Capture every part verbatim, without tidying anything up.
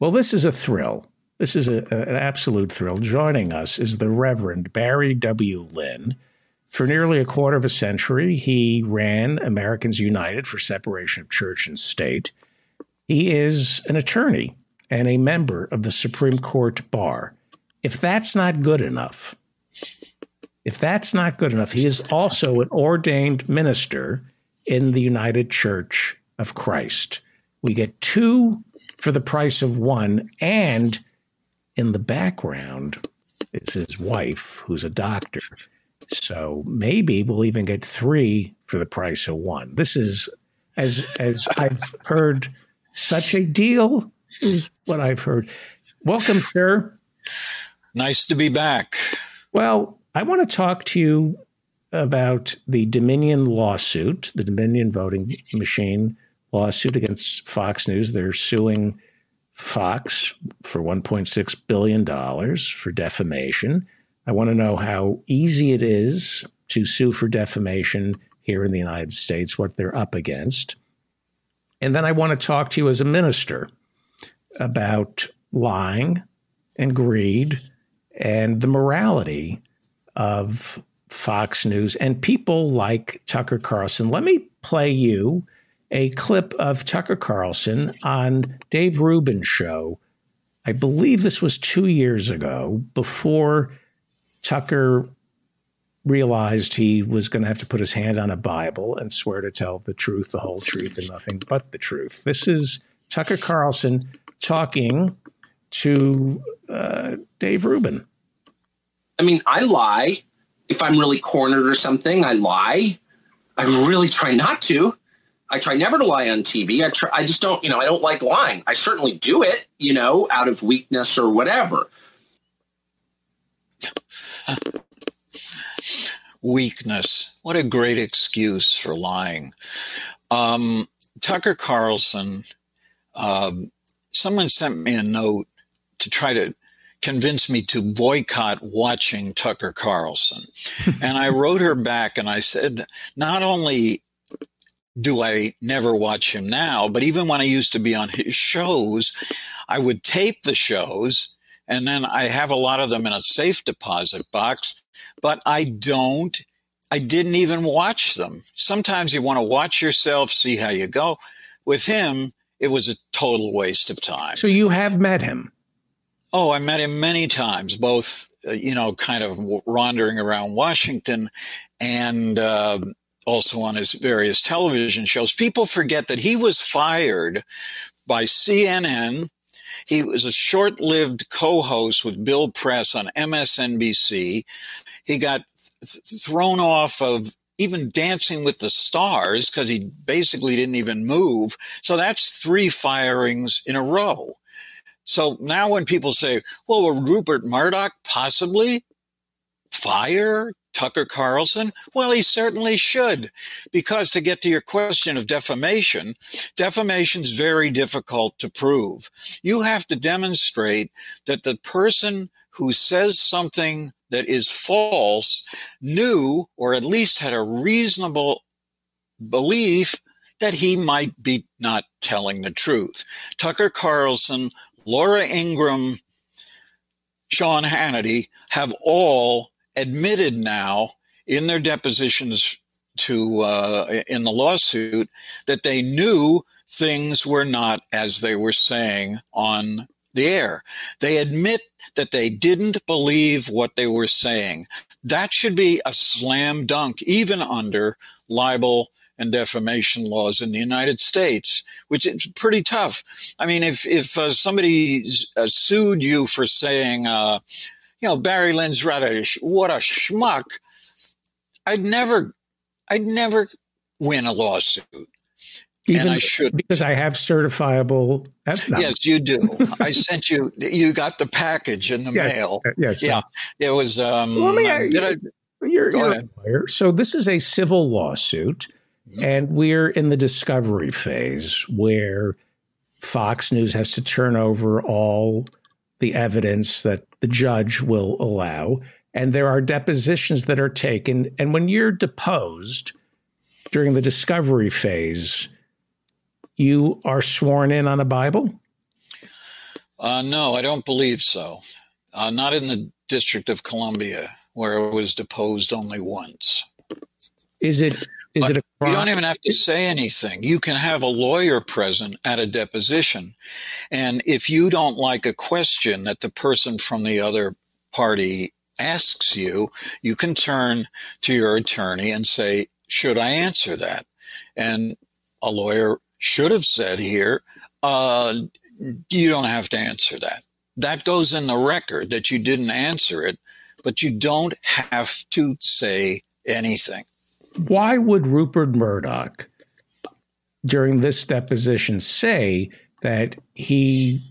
Well, this is a thrill. This is a, a, an absolute thrill. Joining us is the Reverend Barry W. Lynn. For nearly a quarter of a century, he ran Americans United for separation of church and state. He is an attorney and a member of the Supreme Court bar. If that's not good enough, if that's not good enough, he is also an ordained minister in the United Church of Christ. We get two for the price of one, and in the background is his wife, who's a doctor. So maybe we'll even get three for the price of one. This is, as as I've heard, such a deal is what I've heard. Welcome, sir. Nice to be back. Well, I want to talk to you about the Dominion lawsuit, the Dominion Voting Machine lawsuit against Fox News. They're suing Fox for one point six billion dollars for defamation. I want to know how easy it is to sue for defamation here in the United States, what they're up against. And then I want to talk to you as a minister about lying and greed and the morality of Fox News and people like Tucker Carlson. Let me play you a clip of Tucker Carlson on Dave Rubin's show. I believe this was two years ago, before Tucker realized he was going to have to put his hand on a Bible and swear to tell the truth, the whole truth, and nothing but the truth. This is Tucker Carlson talking to uh, Dave Rubin. I mean, I lie. If I'm really cornered or something, I lie. I really try not to. I try never to lie on T V. I try, I just don't, you know, I don't like lying. I certainly do it, you know, out of weakness or whatever. Weakness. What a great excuse for lying. Um, Tucker Carlson, um, someone sent me a note to try to convince me to boycott watching Tucker Carlson. And I wrote her back and I said, not only do I never watch him now, but even when I used to be on his shows, I would tape the shows, and then I have a lot of them in a safe deposit box, but I don't, I didn't even watch them. Sometimes you want to watch yourself, see how you go. With him, it was a total waste of time. So you have met him? Oh, I met him many times, both, uh, you know, kind of wandering around Washington and uh, also on his various television shows. People forget that he was fired by C N N. He was a short-lived co-host with Bill Press on M S N B C. He got th- thrown off of even Dancing with the Stars because he basically didn't even move. So that's three firings in a row. So now when people say, well, will Rupert Murdoch possibly fire Tucker Carlson? Well, he certainly should, because to get to your question of defamation, defamation is very difficult to prove. You have to demonstrate that the person who says something that is false knew, or at least had a reasonable belief that he might be not telling the truth. Tucker Carlson, Laura Ingraham, Sean Hannity have all admitted now in their depositions to uh, in the lawsuit that they knew things were not as they were saying on the air. They admit that they didn't believe what they were saying. That should be a slam dunk, even under libel and defamation laws in the United States, which is pretty tough. I mean, if if uh, somebody uh, sued you for saying, uh, you know, Barry Lynn's rather sh- what a schmuck, I'd never, I'd never win a lawsuit, even, and I should, because I have certifiable. Yes, you do. I sent you. You got the package in the yes, mail. Yes. Yeah. It was. Um, well, me, I, did I, you're, go you're ahead. A lawyer. So this is a civil lawsuit. And we're in the discovery phase where Fox News has to turn over all the evidence that the judge will allow. And there are depositions that are taken. And when you're deposed during the discovery phase, you are sworn in on a Bible? Uh, no, I don't believe so. Uh, not in the District of Columbia, where it was deposed only once. Is it? Is but it a crime? You don't even have to say anything. You can have a lawyer present at a deposition, and if you don't like a question that the person from the other party asks you, you can turn to your attorney and say, "Should I answer that?" And a lawyer should have said here, uh, you don't have to answer that. That goes in the record that you didn't answer it, but you don't have to say anything. Why would Rupert Murdoch during this deposition say that he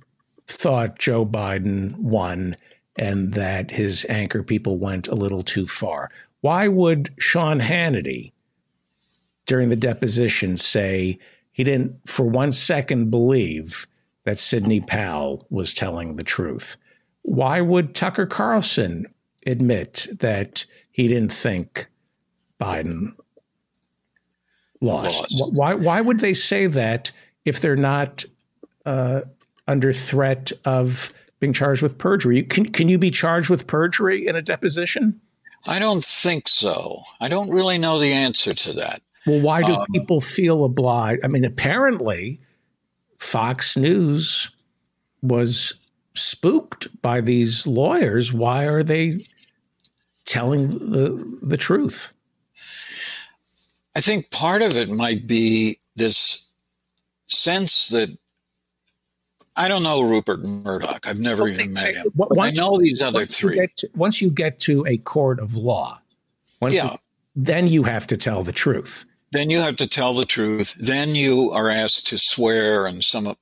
thought Joe Biden won and that his anchor people went a little too far? Why would Sean Hannity during the deposition say he didn't for one second believe that Sidney Powell was telling the truth? Why would Tucker Carlson admit that he didn't think Biden lost? lost. Why, why would they say that if they're not uh, under threat of being charged with perjury? Can, can you be charged with perjury in a deposition? I don't think so. I don't really know the answer to that. Well, why do um, people feel obliged? I mean, apparently Fox News was spooked by these lawyers. Why are they telling the, the truth? I think part of it might be this sense that I don't know Rupert Murdoch. I've never even met him. Once, I know these other three. You to, once you get to a court of law, once yeah. you, then you have to tell the truth. Then you have to tell the truth. Then you are asked to swear, and some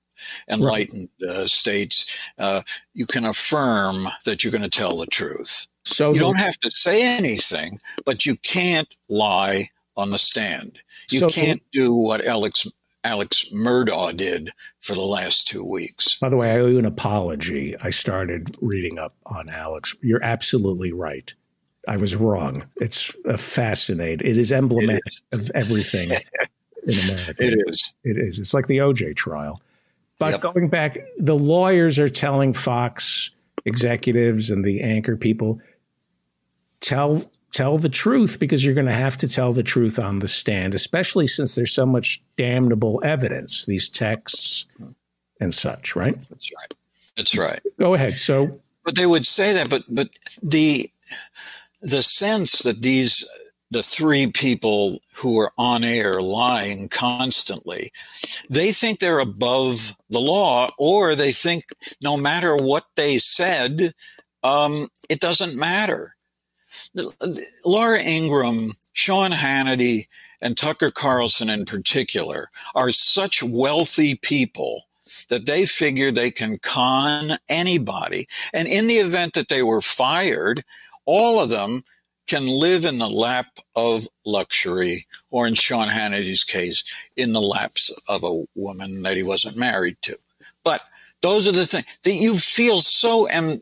enlightened uh, states, uh, you can affirm that you're going to tell the truth. So you don't have to say anything, but you can't lie on the stand. You so can't do what Alex Alex Murdaugh did for the last two weeks. By the way, I owe you an apology. I started reading up on Alex. You're absolutely right. I was wrong. It's a fascinating. It is emblematic it is. of everything in America. It is. It is. It's like the O J trial. But yep. going back, the lawyers are telling Fox executives and the anchor people, tell tell the truth, because you're going to have to tell the truth on the stand, especially since there's so much damnable evidence, these texts and such, right? That's right. That's right. Go ahead. So, but they would say that, but but the the sense that these the three people who are on air lying constantly, they think they're above the law, or they think no matter what they said, um, it doesn't matter. Laura Ingraham, Sean Hannity, and Tucker Carlson in particular are such wealthy people that they figure they can con anybody. And in the event that they were fired, all of them can live in the lap of luxury, or in Sean Hannity's case, in the laps of a woman that he wasn't married to. But those are the things that you feel so em-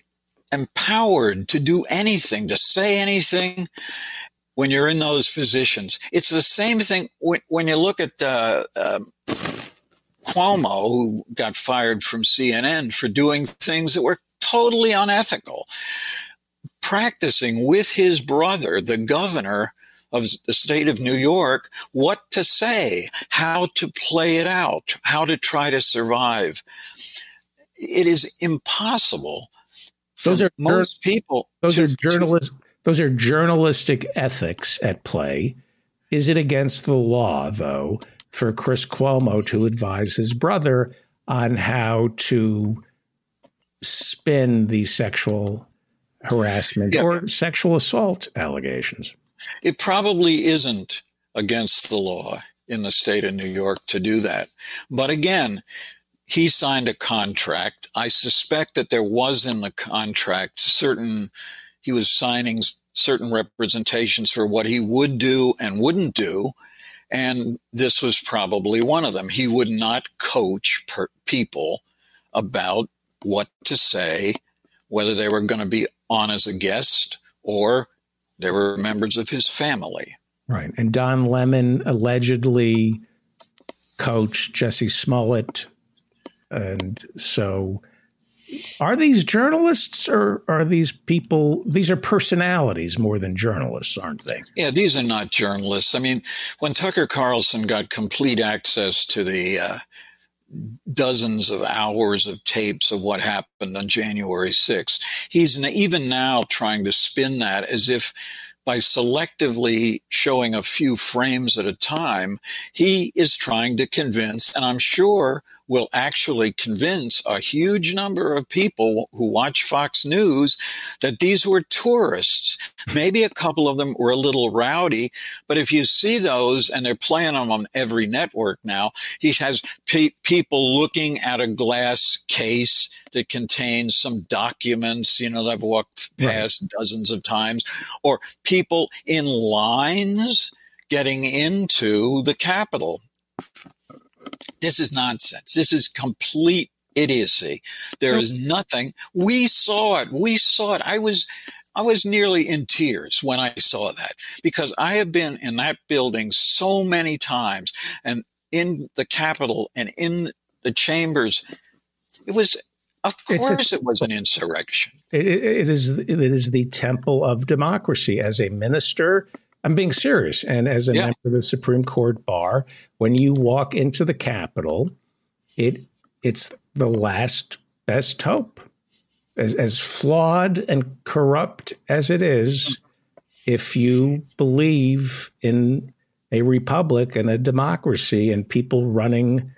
empowered to do anything, to say anything when you're in those positions. It's the same thing when, when you look at uh, uh, Cuomo, who got fired from C N N for doing things that were totally unethical. Practicing with his brother, the governor of the state of New York, what to say, how to play it out, how to try to survive. It is impossible for those are, most people. Those to, are journalist. To, those are journalistic ethics at play. Is it against the law, though, for Chris Cuomo to advise his brother on how to spin the sexual harassment yeah. or sexual assault allegations? It probably isn't against the law in the state of New York to do that. But again, he signed a contract. I suspect that there was in the contract certain, he was signing certain representations for what he would do and wouldn't do. And this was probably one of them. He would not coach per- people about what to say, whether they were going to be on as a guest or they were members of his family. Right. And Don Lemon allegedly coached Jesse Smollett. And so Are these journalists or are these people, these are personalities more than journalists, aren't they? Yeah, these are not journalists. I mean, when Tucker Carlson got complete access to the uh, dozens of hours of tapes of what happened on January sixth, he's even now trying to spin that as if by selectively showing a few frames at a time, he is trying to convince, and I'm sure will actually convince a huge number of people who watch Fox News that these were tourists. Maybe a couple of them were a little rowdy, but if you see those, and they're playing them on every network now, he has pe- people looking at a glass case that contains some documents, you know, that I've walked past right. dozens of times, or people in lines getting into the Capitol. This is nonsense. This is complete idiocy. There is nothing. We saw it. We saw it. I was I was nearly in tears when I saw that, because I have been in that building so many times, and in the Capitol and in the chambers. It was, of course, a, it was an insurrection. It, it is it is the temple of democracy. As a minister, I'm being serious. And as a yeah. member of the Supreme Court bar, when you walk into the Capitol, it it's the last best hope. As, as flawed and corrupt as it is, if you believe in a republic and a democracy and people running,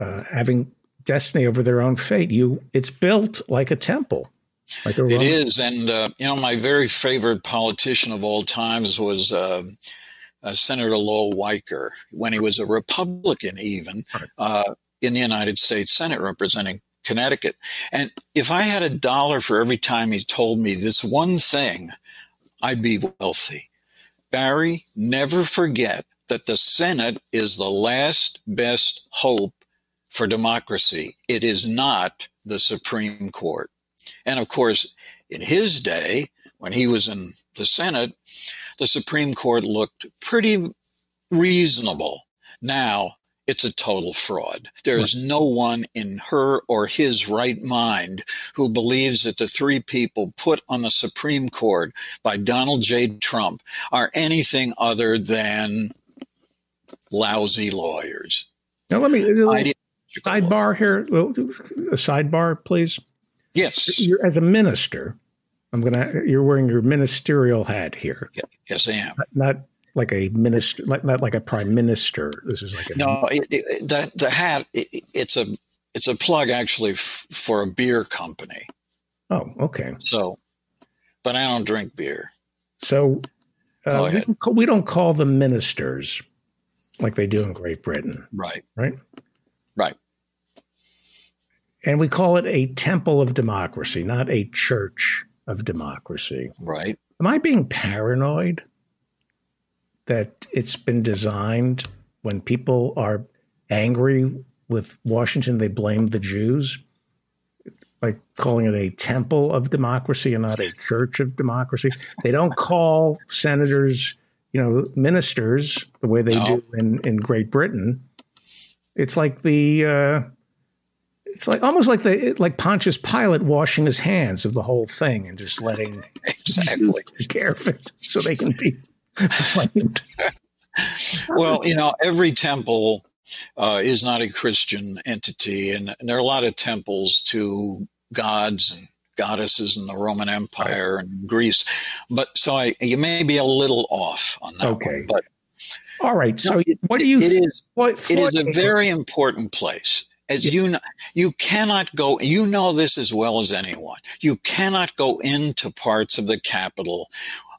uh, having destiny over their own fate, you it's built like a temple. Like it is. And, uh, you know, my very favorite politician of all times was uh, uh, Senator Lowell Weicker, when he was a Republican, even uh, in the United States Senate representing Connecticut. And if I had a dollar for every time he told me this one thing, I'd be wealthy. Barry, never forget that the Senate is the last best hope for democracy. It is not the Supreme Court. And of course, in his day, when he was in the Senate, the Supreme Court looked pretty reasonable. Now it's a total fraud. There is no one in her or his right mind who believes that the three people put on the Supreme Court by Donald J. Trump are anything other than lousy lawyers. Now, let me, let me sidebar here, a sidebar, please. Yes. You're, as a minister, I'm going to, you're wearing your ministerial hat here. Yes, I am. Not, not like a minister, like, not like a prime minister. This is like a. No, it, it, the, the hat, it, it's a it's a plug actually f- for a beer company. Oh, okay. So, but I don't drink beer. So uh, we, don't call, we don't call them ministers like they do in Great Britain. Right. Right. Right. And we call it a temple of democracy, not a church of democracy. Right. Am I being paranoid that it's been designed when people are angry with Washington, they blame the Jews, like calling it a temple of democracy and not a church of democracy? They don't call senators, you know, ministers the way they no. do in, in Great Britain. It's like the uh, – It's like almost like the like Pontius Pilate washing his hands of the whole thing and just letting exactly take care of it so they can be blamed. Well, you know, every temple uh, is not a Christian entity, and, and there are a lot of temples to gods and goddesses in the Roman Empire and Greece. But so I, you may be a little off on that. Okay, one, but all right. So, no, it, what do you? It is. What, it is a very important place. As you know, you cannot go, you know this as well as anyone, you cannot go into parts of the Capitol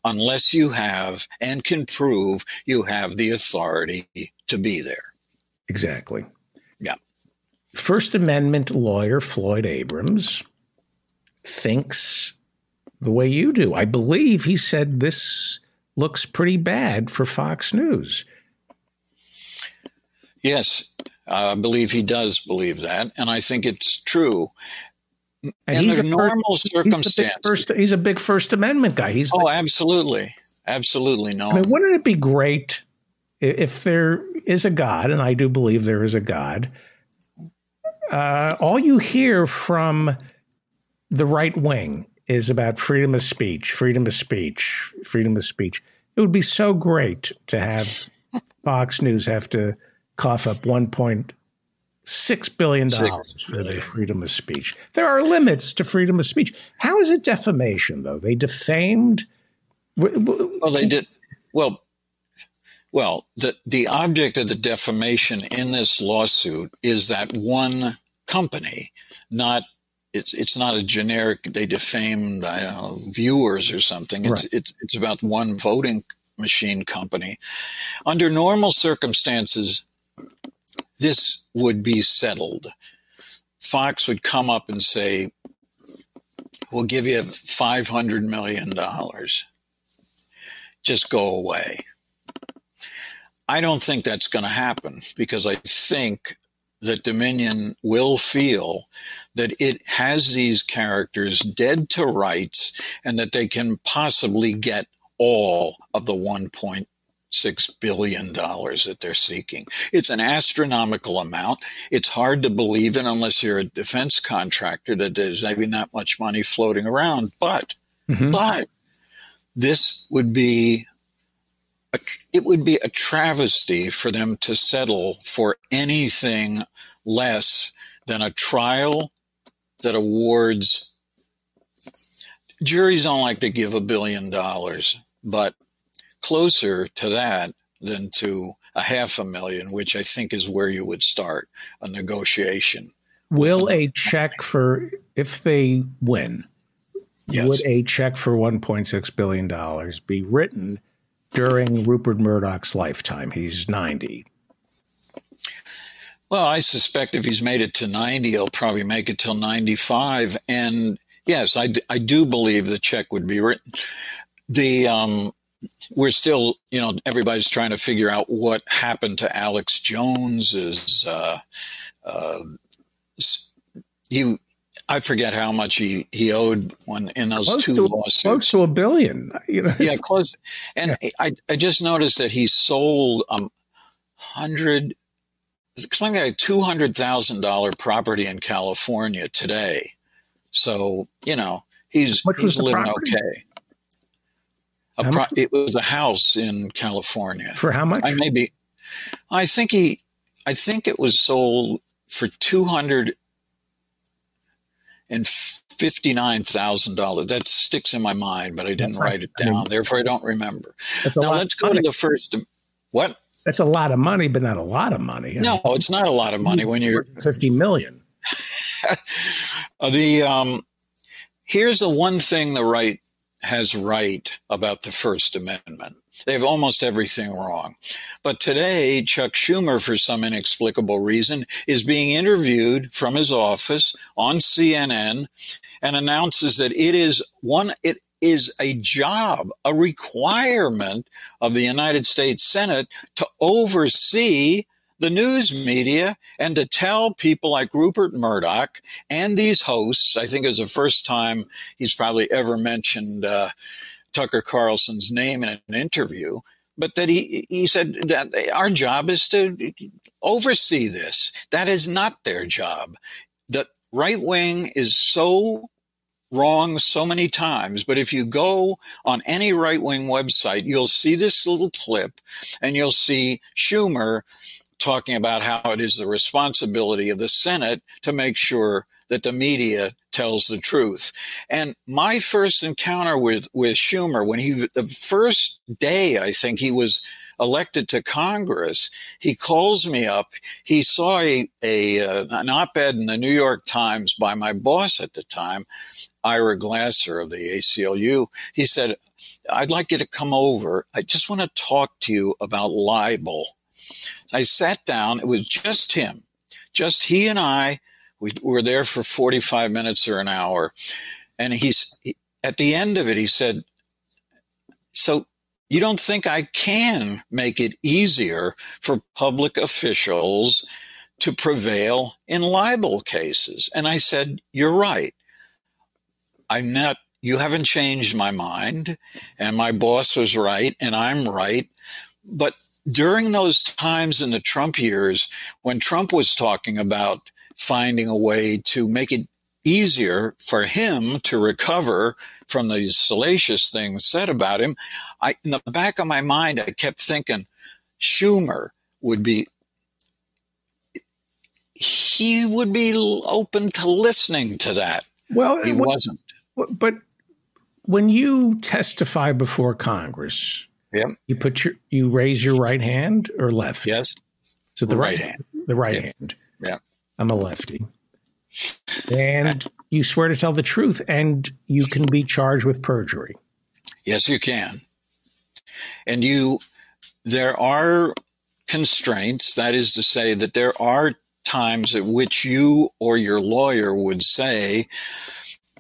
unless you have and can prove you have the authority to be there. Exactly. Yeah. First Amendment lawyer Floyd Abrams thinks the way you do. I believe he said this looks pretty bad for Fox News. Yes. I uh, believe he does believe that, and I think it's true. And in normal first, circumstances. He's a, first, he's a big First Amendment guy. He's Oh, the, absolutely. Absolutely. No. I mean, wouldn't it be great if there is a God, and I do believe there is a God, uh, all you hear from the right wing is about freedom of speech, freedom of speech, freedom of speech. It would be so great to have Fox News have to cough up one point six billion dollars for their freedom of speech. There are limits to freedom of speech. How is it defamation, though? They defamed. Well, they did. Well, well, the, the object of the defamation in this lawsuit is that one company, not it's it's not a generic. They defamed I don't know, viewers or something. It's right. it's it's about one voting machine company. Under normal circumstances, this would be settled. Fox would come up and say, "We'll give you five hundred million dollars. Just go away." I don't think that's going to happen because I think that Dominion will feel that it has these characters dead to rights and that they can possibly get all of the one point six billion dollars that they're seeking. It's an astronomical amount. It's hard to believe in unless you're a defense contractor that there's maybe not much money floating around. But, mm-hmm. but this would be... It would be a travesty for them to settle for anything less than a trial that awards. Juries don't like to give a billion dollars, but closer to that than to a half a million, which I think is where you would start a negotiation. Will a check for, if they win, yes. would a check for one point six billion dollars be written during Rupert Murdoch's lifetime? He's ninety. Well, I suspect if he's made it to ninety, he'll probably make it till ninety-five. And yes, I, I do believe the check would be written. The um, we're still, you know, everybody's trying to figure out what happened to Alex Jones's. Uh, uh, he, I forget how much he, he owed when, in those close two to, lawsuits. Close to a billion. You know, yeah, close. And yeah. I, I just noticed that he sold a um, hundred, something like a two hundred thousand dollars property in California today. So, you know, he's, he's living okay. A pro, it was a house in California. For how much? I maybe, I think he, I think it was sold for two hundred thousand dollars and fifty-nine thousand dollars. That sticks in my mind, but I didn't write it down. Therefore, I don't remember. Now, let's go to the first. What? That's a lot of money, but not a lot of money. No, it's not a lot of money when you're fifty million dollars. the, um, here's the one thing the right has right about the First Amendment. They have almost everything wrong. But today, Chuck Schumer, for some inexplicable reason, is being interviewed from his office on C N N and announces that it is one, it is a job, a requirement of the United States Senate to oversee the news media and to tell people like Rupert Murdoch and these hosts. I think it was the first time he's probably ever mentioned uh, Tucker Carlson's name in an interview, but that he, he said that our job is to oversee this. That is not their job. The right wing is so wrong so many times, but if you go on any right wing website, you'll see this little clip and you'll see Schumer talking about how it is the responsibility of the Senate to make sure that the media tells the truth. And my first encounter with, with Schumer, when he, the first day, I think he was elected to Congress, he calls me up. He saw a, a uh, an op-ed in the New York Times by my boss at the time, Ira Glasser of the A C L U. He said, "I'd like you to come over. I just want to talk to you about libel." I sat down. It was just him, just he and I. We were there for forty-five minutes or an hour. And he's he, at the end of it, he said, "So you don't think I can make it easier for public officials to prevail in libel cases?" And I said, "You're right. I'm not. You haven't changed my mind. And my boss was right. And I'm right. But during those times in the Trump years, when Trump was talking about finding a way to make it easier for him to recover from these salacious things said about him. I, in the back of my mind, I kept thinking Schumer would be, he would be open to listening to that. Well, he wasn't. But when you testify before Congress, yeah, you put your, you raise your right hand or left? Yes. So the right, right hand, the right yeah. hand. Yeah. I'm a lefty. And you swear to tell the truth, and you can be charged with perjury. Yes, you can. And you, there are constraints. That is to say that there are times at which you or your lawyer would say,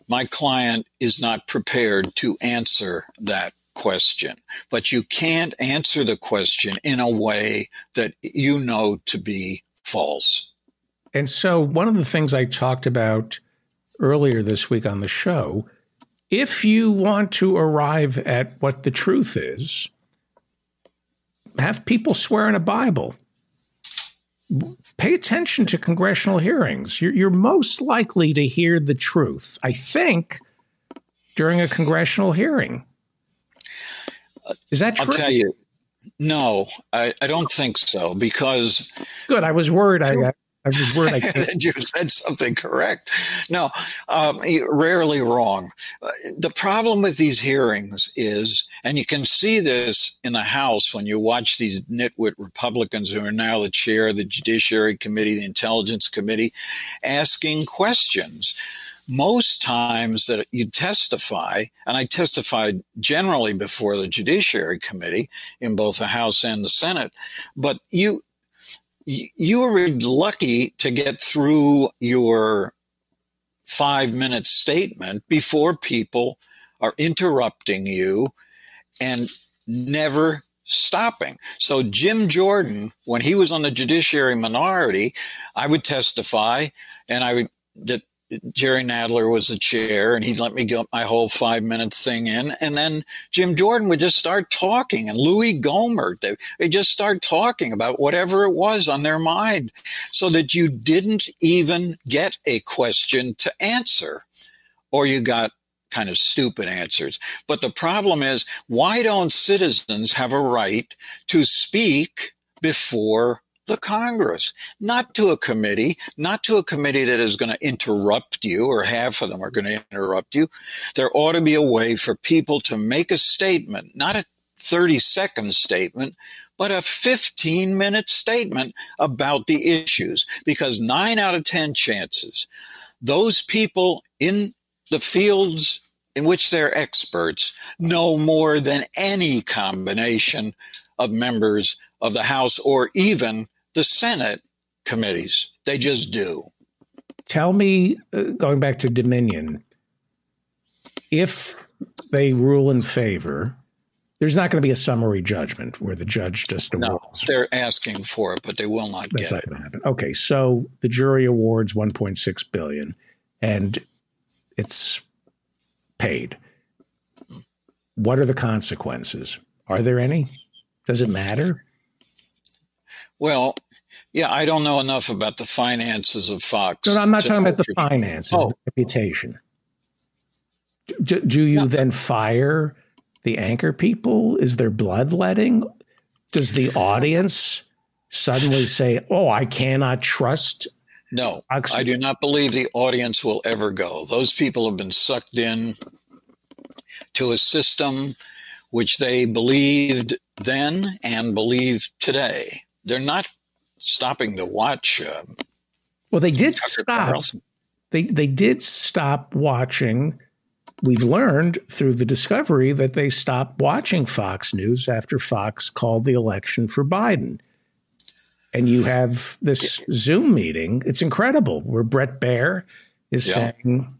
my client is not prepared to answer that question. But you can't answer the question in a way that you know to be false. And so one of the things I talked about earlier this week on the show, if you want to arrive at what the truth is, have people swear in a Bible. Pay attention to congressional hearings. You're, you're most likely to hear the truth, I think, during a congressional hearing. Is that true? I'll tell you, no, I, I don't think so, because... Good, I was worried I... I I was worried I you said something correct. No, um, rarely wrong. The problem with these hearings is, and you can see this in the House when you watch these nitwit Republicans who are now the chair of the Judiciary Committee, the Intelligence Committee, asking questions. Most times that you testify, and I testified generally before the Judiciary Committee in both the House and the Senate, but you... You were lucky to get through your five-minute statement before people are interrupting you and never stopping. So Jim Jordan, when he was on the Judiciary Minority, I would testify, and I would that Jerry Nadler was the chair, and he'd let me get my whole five-minute thing in. And then Jim Jordan would just start talking, and Louis Gohmert, they, they just start talking about whatever it was on their mind, so that you didn't even get a question to answer, or you got kind of stupid answers. But the problem is, why don't citizens have a right to speak before the Congress, not to a committee, not to a committee that is going to interrupt you, or half of them are going to interrupt you. There ought to be a way for people to make a statement, not a thirty-second statement, but a fifteen-minute statement about the issues, because nine out of ten chances, those people in the fields in which they're experts know more than any combination of members of the House or even the Senate committees. They just do. Tell me, uh, going back to Dominion, if they rule in favor, there's not going to be a summary judgment where the judge just awards. No, they're asking for it, but they will not That's get not it. Going to happen. Okay, so the jury awards one point six billion dollars, and it's paid. What are the consequences? Are there any? Does it matter? Well, yeah, I don't know enough about the finances of Fox. No, no I'm not talking about the finances, oh. the reputation. Do, do you no. then fire the anchor people? Is there bloodletting? Does the audience suddenly say, oh, I cannot trust? No, Fox? I do not believe the audience will ever go. Those people have been sucked in to a system which they believed then and believe today. They're not stopping to watch. Uh, well, they did Tucker stop. Carlson. They they did stop watching. We've learned through the discovery that they stopped watching Fox News after Fox called the election for Biden. And you have this yeah. Zoom meeting. It's incredible, where Brett Baier is yeah. saying,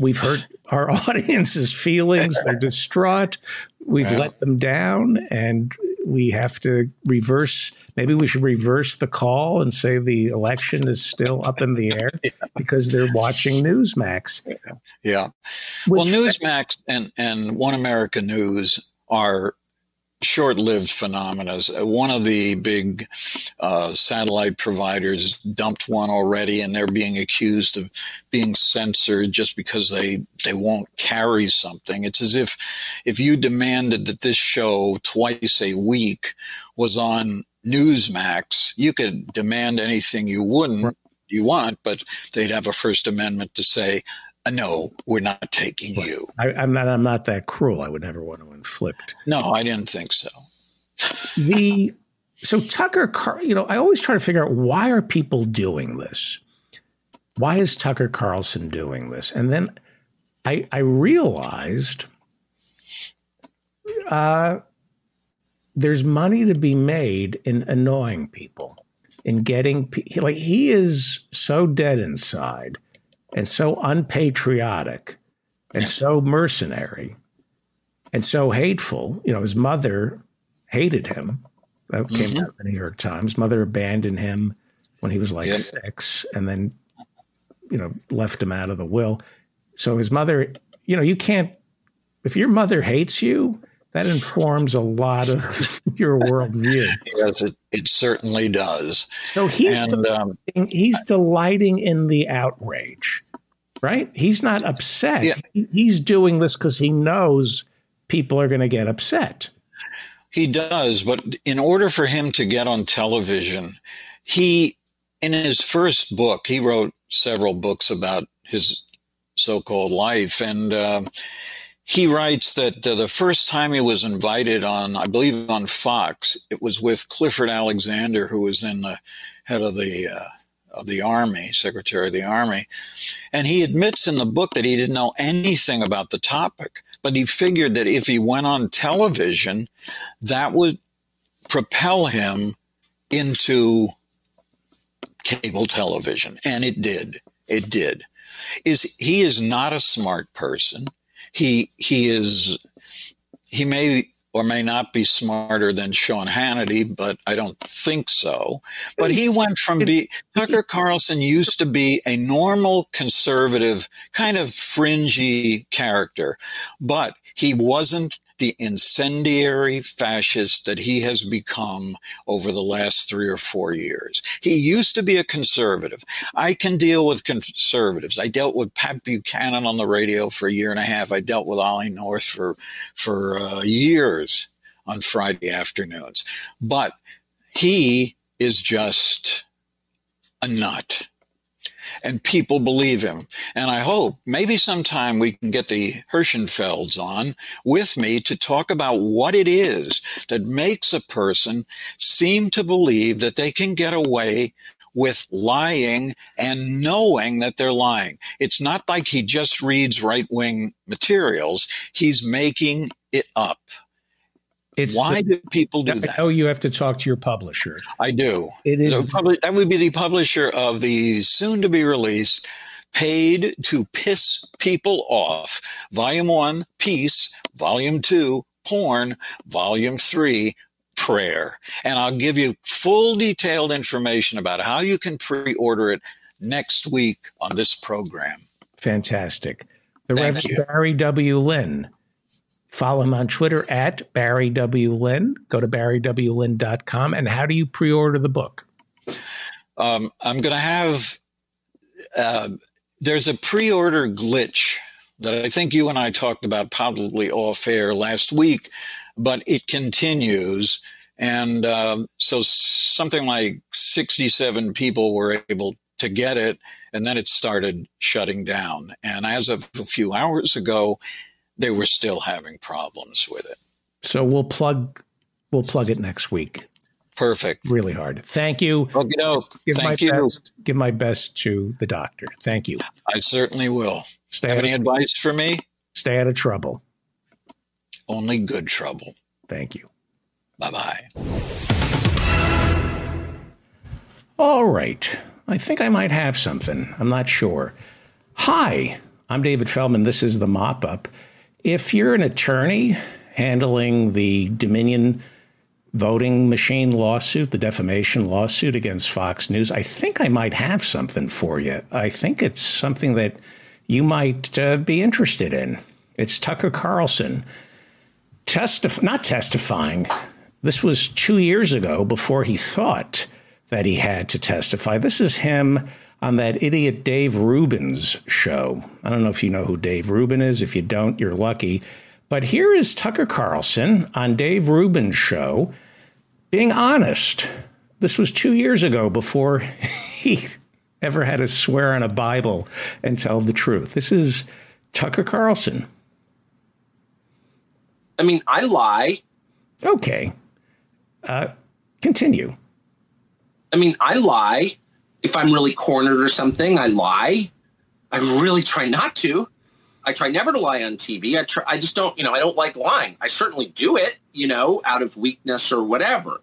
we've hurt our audience's feelings. They're distraught. We've yeah. let them down, and we have to reverse. Maybe we should reverse the call and say the election is still up in the air yeah. because they're watching Newsmax. Yeah. Which, well, Newsmax and, and One America News are short-lived phenomena. One of the big uh, satellite providers dumped one already, and they're being accused of being censored just because they, they won't carry something. It's as if if you demanded that this show twice a week was on Newsmax, you could demand anything you wouldn't you want, but they'd have a First Amendment to say, no, we're not taking you. I, I'm not. I'm not that cruel. I would never want to inflict. No, I didn't think so. the so Tucker, Car- you know, I always try to figure out, why are people doing this? Why is Tucker Carlson doing this? And then I, I realized uh, there's money to be made in annoying people, in getting pe- like he is so dead inside, and so unpatriotic, and so mercenary, and so hateful. You know, his mother hated him. That came mm-hmm. out of the New York Times. Mother abandoned him when he was like yeah. six, and then, you know, left him out of the will. So his mother, you know, you can't, if your mother hates you, that informs a lot of your worldview. Yes, it, it certainly does. So he's and, delighting, um, he's delighting in the outrage, right? He's not upset. Yeah. He, he's doing this because he knows people are going to get upset. He does, but in order for him to get on television, he, in his first book, he wrote several books about his so-called life, and uh, he writes that uh, the first time he was invited on, I believe on Fox, it was with Clifford Alexander, who was in the head of the, uh, of the Army, Secretary of the Army. And he admits in the book that he didn't know anything about the topic, but he figured that if he went on television, that would propel him into cable television. And it did. It did. Is he is not a smart person. He he is he may or may not be smarter than Sean Hannity, but I don't think so. But he went from be Tucker Carlson used to be a normal conservative kind of fringy character, but he wasn't the incendiary fascist that he has become over the last three or four years. He used to be a conservative. I can deal with conservatives. I dealt with Pat Buchanan on the radio for a year and a half. I dealt with Ollie North for, for uh, years on Friday afternoons. But he is just a nut. And people believe him. And I hope maybe sometime we can get the Hirschenfelds on with me to talk about what it is that makes a person seem to believe that they can get away with lying and knowing that they're lying. It's not like he just reads right-wing materials. He's making it up. It's Why the, do people do that? Oh, you have to talk to your publisher. I do. It is the publi- that would be the publisher of the soon-to-be-released Paid to Piss People Off, Volume one, Peace, Volume two, Porn, Volume three, Prayer. And I'll give you full detailed information about how you can pre-order it next week on this program. Fantastic. The Thank Reverend you. Barry W. Lynn. Follow him on Twitter at Barry W. Lynn. Go to barry w lynn dot com. And how do you pre-order the book? Um, I'm going to have uh, – there's a pre-order glitch that I think you and I talked about probably off air last week, but it continues. And uh, so something like sixty-seven people were able to get it, and then it started shutting down. And as of a few hours ago, they were still having problems with it. So we'll plug we'll plug it next week. Perfect. Really hard. Thank you. Okay, no, give thank my you. Best, give my best to the doctor. Thank you. I certainly will. Stay Have any of, advice for me? Stay out of trouble. Only good trouble. Thank you. Bye-bye. All right. I think I might have something. I'm not sure. Hi, I'm David Feldman. This is The Mop-Up. If you're an attorney handling the Dominion Voting Machine lawsuit, the defamation lawsuit against Fox News, I think I might have something for you. I think it's something that you might uh, be interested in. It's Tucker Carlson testif- not testifying. This was two years ago before he thought that he had to testify. This is him on that idiot Dave Rubin's show. I don't know if you know who Dave Rubin is. If you don't, you're lucky. But here is Tucker Carlson on Dave Rubin's show being honest. This was two years ago before he ever had to swear on a Bible and tell the truth. This is Tucker Carlson. I mean, I lie. Okay. Uh, continue. I mean, I lie. If I'm really cornered or something, I lie. I really try not to. I try never to lie on T V. I try, I just don't, you know, I don't like lying. I certainly do it, you know, out of weakness or whatever.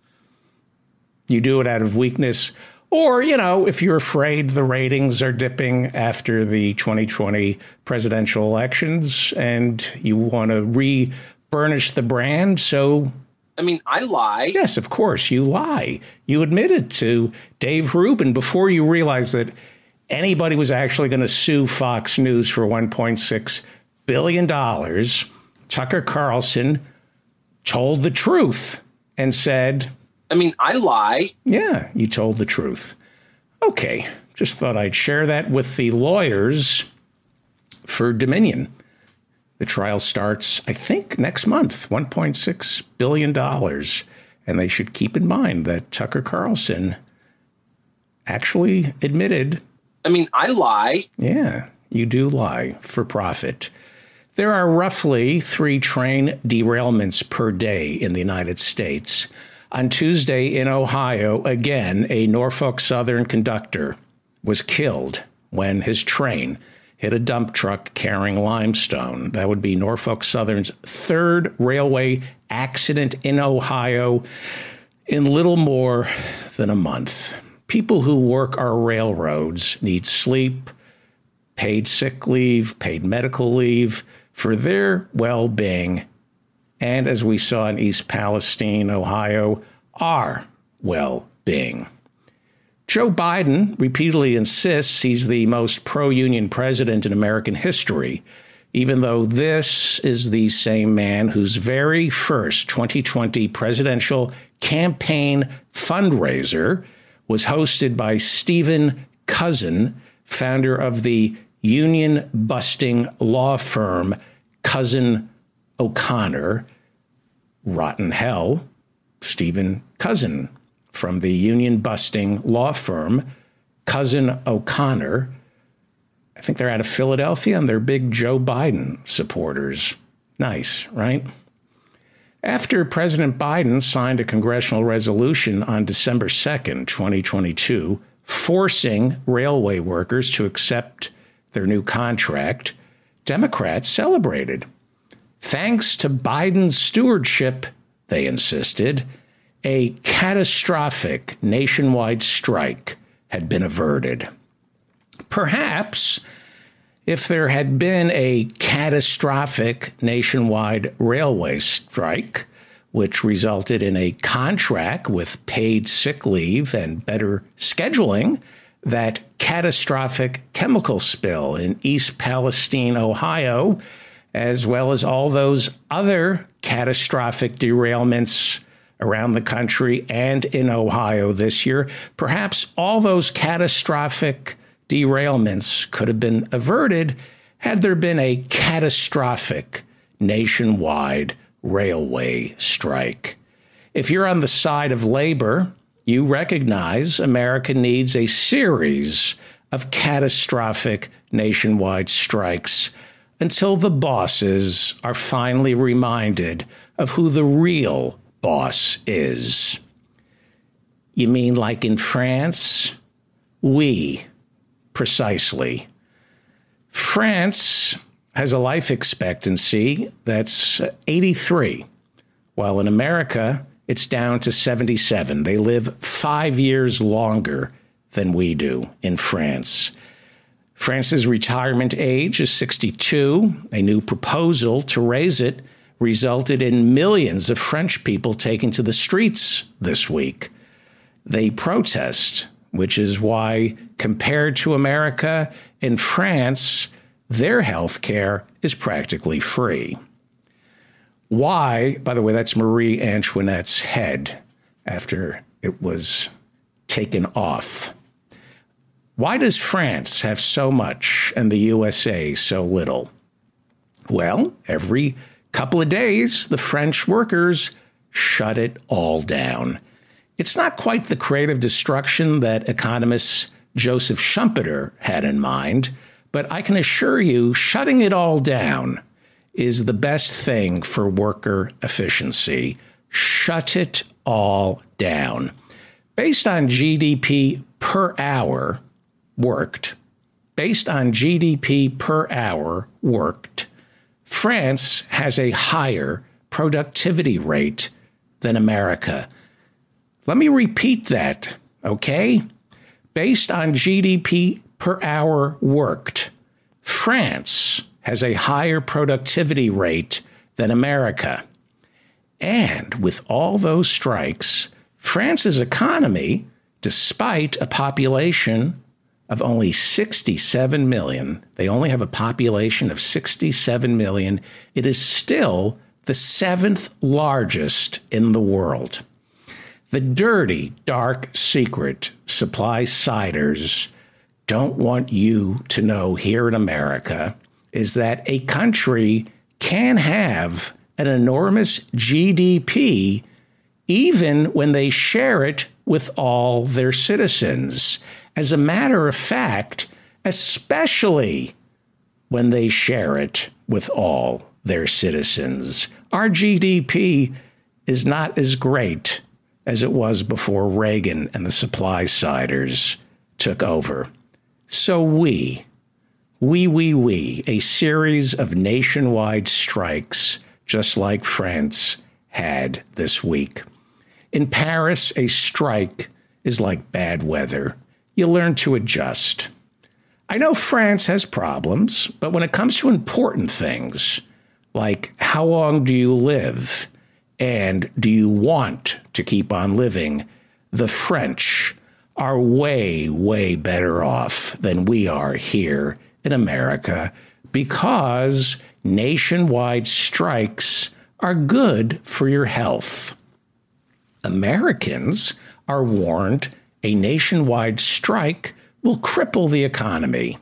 You do it out of weakness or, you know, if you're afraid the ratings are dipping after the twenty twenty presidential elections and you want to re-burnish the brand. So, I mean, I lie. Yes, of course, you lie. You admitted to Dave Rubin before you realized that anybody was actually going to sue Fox News for one point six billion dollars. Tucker Carlson told the truth and said, I mean, I lie. Yeah, you told the truth. OK, just thought I'd share that with the lawyers for Dominion. The trial starts, I think, next month, one point six billion dollars. And they should keep in mind that Tucker Carlson actually admitted. I mean, I lie. Yeah, you do lie for profit. There are roughly three train derailments per day in the United States. On Tuesday in Ohio, again, a Norfolk Southern conductor was killed when his train hit a dump truck carrying limestone. That would be Norfolk Southern's third railway accident in Ohio in little more than a month. People who work our railroads need sleep, paid sick leave, paid medical leave for their well-being. And as we saw in East Palestine, Ohio, our well-being. Joe Biden repeatedly insists he's the most pro-union president in American history, even though this is the same man whose very first twenty twenty presidential campaign fundraiser was hosted by Stephen Cousin, founder of the union-busting law firm Cousin O'Connor. Rotten hell, Stephen Cousin from the union busting law firm Cousin O'Connor. I think they're out of Philadelphia and they're big Joe Biden supporters. Nice, right? After President Biden signed a congressional resolution on December second, twenty twenty-two, forcing railway workers to accept their new contract, Democrats celebrated. Thanks to Biden's stewardship, they insisted, a catastrophic nationwide strike had been averted. Perhaps if there had been a catastrophic nationwide railway strike, which resulted in a contract with paid sick leave and better scheduling, that catastrophic chemical spill in East Palestine, Ohio, as well as all those other catastrophic derailments around the country and in Ohio this year, perhaps all those catastrophic derailments could have been averted had there been a catastrophic nationwide railway strike. If you're on the side of labor, you recognize America needs a series of catastrophic nationwide strikes until the bosses are finally reminded of who the real boss is. You mean like in France? We, precisely. France has a life expectancy that's eighty-three, while in America, it's down to seventy-seven. They live five years longer than we do in France. France's retirement age is sixty-two. A new proposal to raise it resulted in millions of French people taking to the streets this week. They protest, which is why, compared to America, in France, their health care is practically free. why, by the way, that's Marie Antoinette's head after it was taken off. Why does France have so much and the U S A so little? Well, every couple of days, the French workers shut it all down. It's not quite the creative destruction that economist Joseph Schumpeter had in mind, but I can assure you shutting it all down is the best thing for worker efficiency. Shut it all down. Based on G D P per hour worked, based on G D P per hour worked, France has a higher productivity rate than America. Let me repeat that, okay? Based on G D P per hour worked, France has a higher productivity rate than America. And with all those strikes, France's economy, despite a population of only sixty-seven million, they only have a population of sixty-seven million, it is still the seventh largest in the world. The dirty, dark secret supply-siders don't want you to know here in America is that a country can have an enormous G D P even when they share it with all their citizens. As a matter of fact, especially when they share it with all their citizens. Our G D P is not as great as it was before Reagan and the supply-siders took over. So we... We, we, we, a series of nationwide strikes, just like France had this week. In Paris, a strike is like bad weather. You learn to adjust. I know France has problems, but when it comes to important things, like how long do you live and do you want to keep on living, the French are way, way better off than we are here in America, because nationwide strikes are good for your health. Americans are warned a nationwide strike will cripple the economy.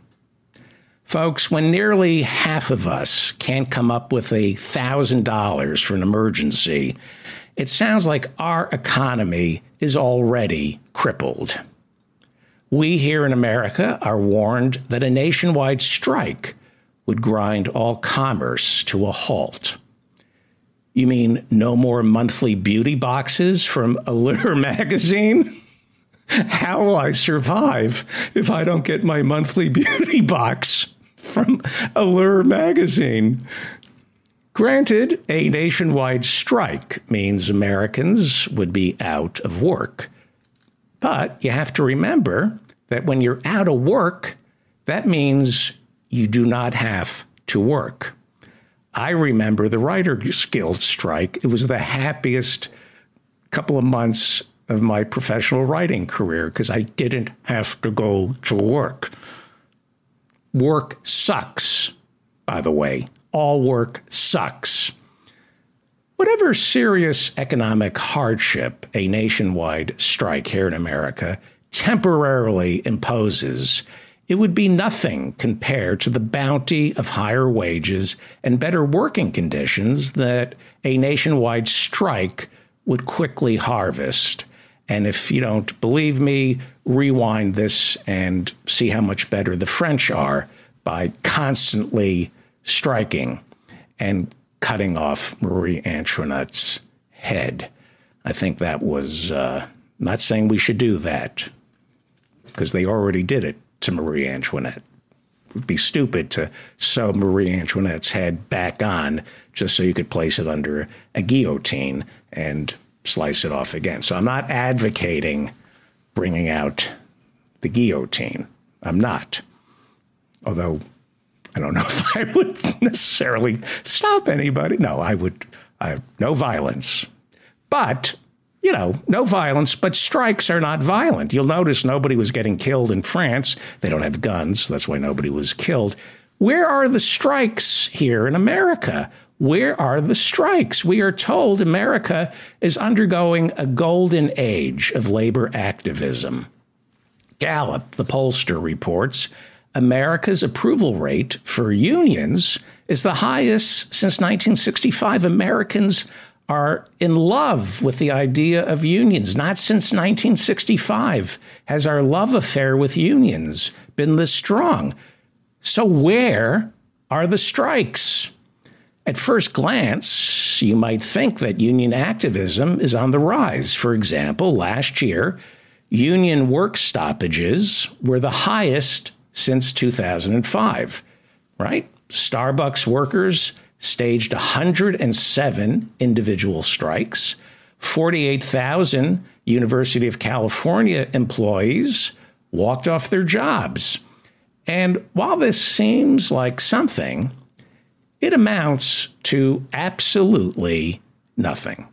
Folks, when nearly half of us can't come up with a thousand dollars for an emergency, it sounds like our economy is already crippled. We here in America are warned that a nationwide strike would grind all commerce to a halt. You mean no more monthly beauty boxes from Allure magazine? How will I survive if I don't get my monthly beauty box from Allure magazine? Granted, a nationwide strike means Americans would be out of work. But you have to remember that when you're out of work, that means you do not have to work. I remember the Writers Guild strike. It was the happiest couple of months of my professional writing career because I didn't have to go to work. Work sucks, by the way. All work sucks. Whatever serious economic hardship a nationwide strike here in America temporarily imposes, it would be nothing compared to the bounty of higher wages and better working conditions that a nationwide strike would quickly harvest. And if you don't believe me, rewind this and see how much better the French are by constantly striking and cutting off Marie Antoinette's head. I think that was uh, not saying we should do that, because they already did it to Marie Antoinette. It would be stupid to sew Marie Antoinette's head back on just so you could place it under a guillotine and slice it off again. So I'm not advocating bringing out the guillotine. I'm not. Although I don't know if I would necessarily stop anybody. No, I would. I, no violence. But, you know, no violence. But strikes are not violent. You'll notice nobody was getting killed in France. They don't have guns. That's why nobody was killed. Where are the strikes here in America? Where are the strikes? We are told America is undergoing a golden age of labor activism. Gallup, the pollster, reports America's approval rate for unions is the highest since nineteen sixty-five. Americans are in love with the idea of unions. Not since nineteen sixty-five has our love affair with unions been this strong. So where are the strikes? At first glance, you might think that union activism is on the rise. For example, last year, union work stoppages were the highest since two thousand five, right? Starbucks workers staged one hundred seven individual strikes. forty-eight thousand University of California employees walked off their jobs. And while this seems like something, it amounts to absolutely nothing.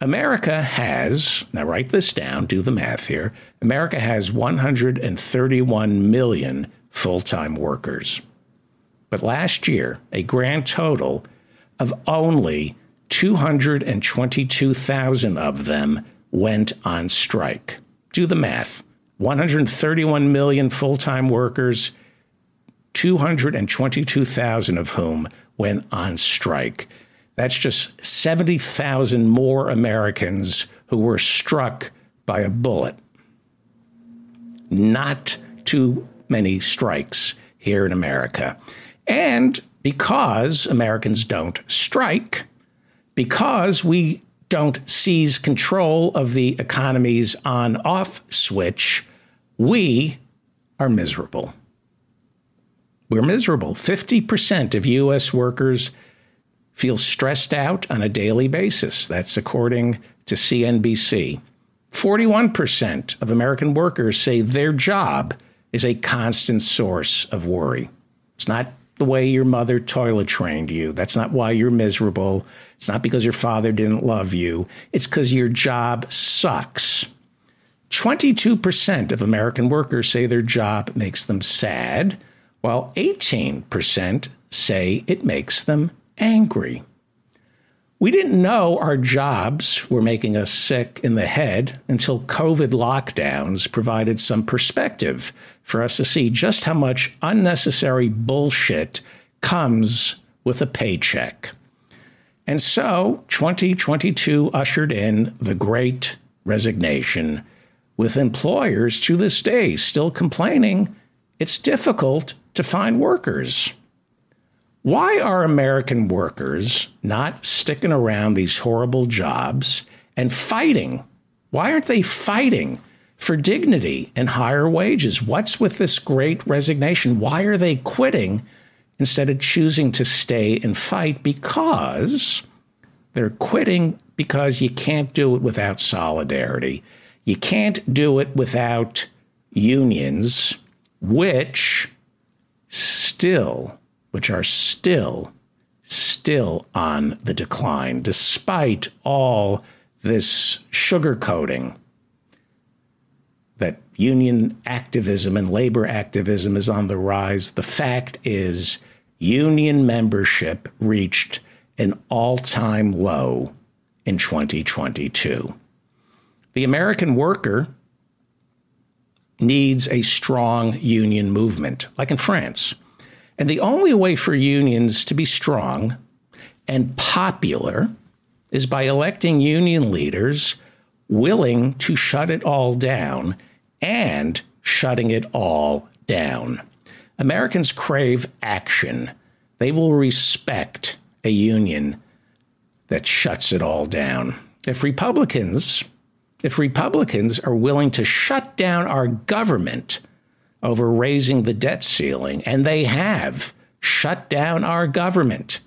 America has, now write this down, do the math here, America has one hundred thirty-one million full-time workers. But last year, a grand total of only two hundred twenty-two thousand of them went on strike. Do the math. one hundred thirty-one million full-time workers, two hundred twenty-two thousand of whom went on strike. That's just seventy thousand more Americans who were struck by a bullet. Not too many strikes here in America. And because Americans don't strike, because we don't seize control of the economy's on-off switch, we are miserable. We're miserable. fifty percent of U S workers feel stressed out on a daily basis. That's according to C N B C. forty-one percent of American workers say their job is a constant source of worry. It's not the way your mother toilet trained you. That's not why you're miserable. It's not because your father didn't love you. It's because your job sucks. twenty-two percent of American workers say their job makes them sad, while eighteen percent say it makes them angry. We didn't know our jobs were making us sick in the head until COVID lockdowns provided some perspective for us to see just how much unnecessary bullshit comes with a paycheck. And so twenty twenty-two ushered in the Great Resignation, with employers to this day still complaining it's difficult to find workers. Why are American workers not sticking around these horrible jobs and fighting? Why aren't they fighting for dignity and higher wages? What's with this Great Resignation? Why are they quitting instead of choosing to stay and fight? Because they're quitting because you can't do it without solidarity. You can't do it without unions, which still, which are still, still on the decline, despite all this sugarcoating that union activism and labor activism is on the rise. The fact is, union membership reached an all-time low in twenty twenty-two. The American worker needs a strong union movement, like in France. And the only way for unions to be strong and popular is by electing union leaders willing to shut it all down and shutting it all down. Americans crave action. They will respect a union that shuts it all down. If Republicans If Republicans are willing to shut down our government over raising the debt ceiling, and they have shut down our government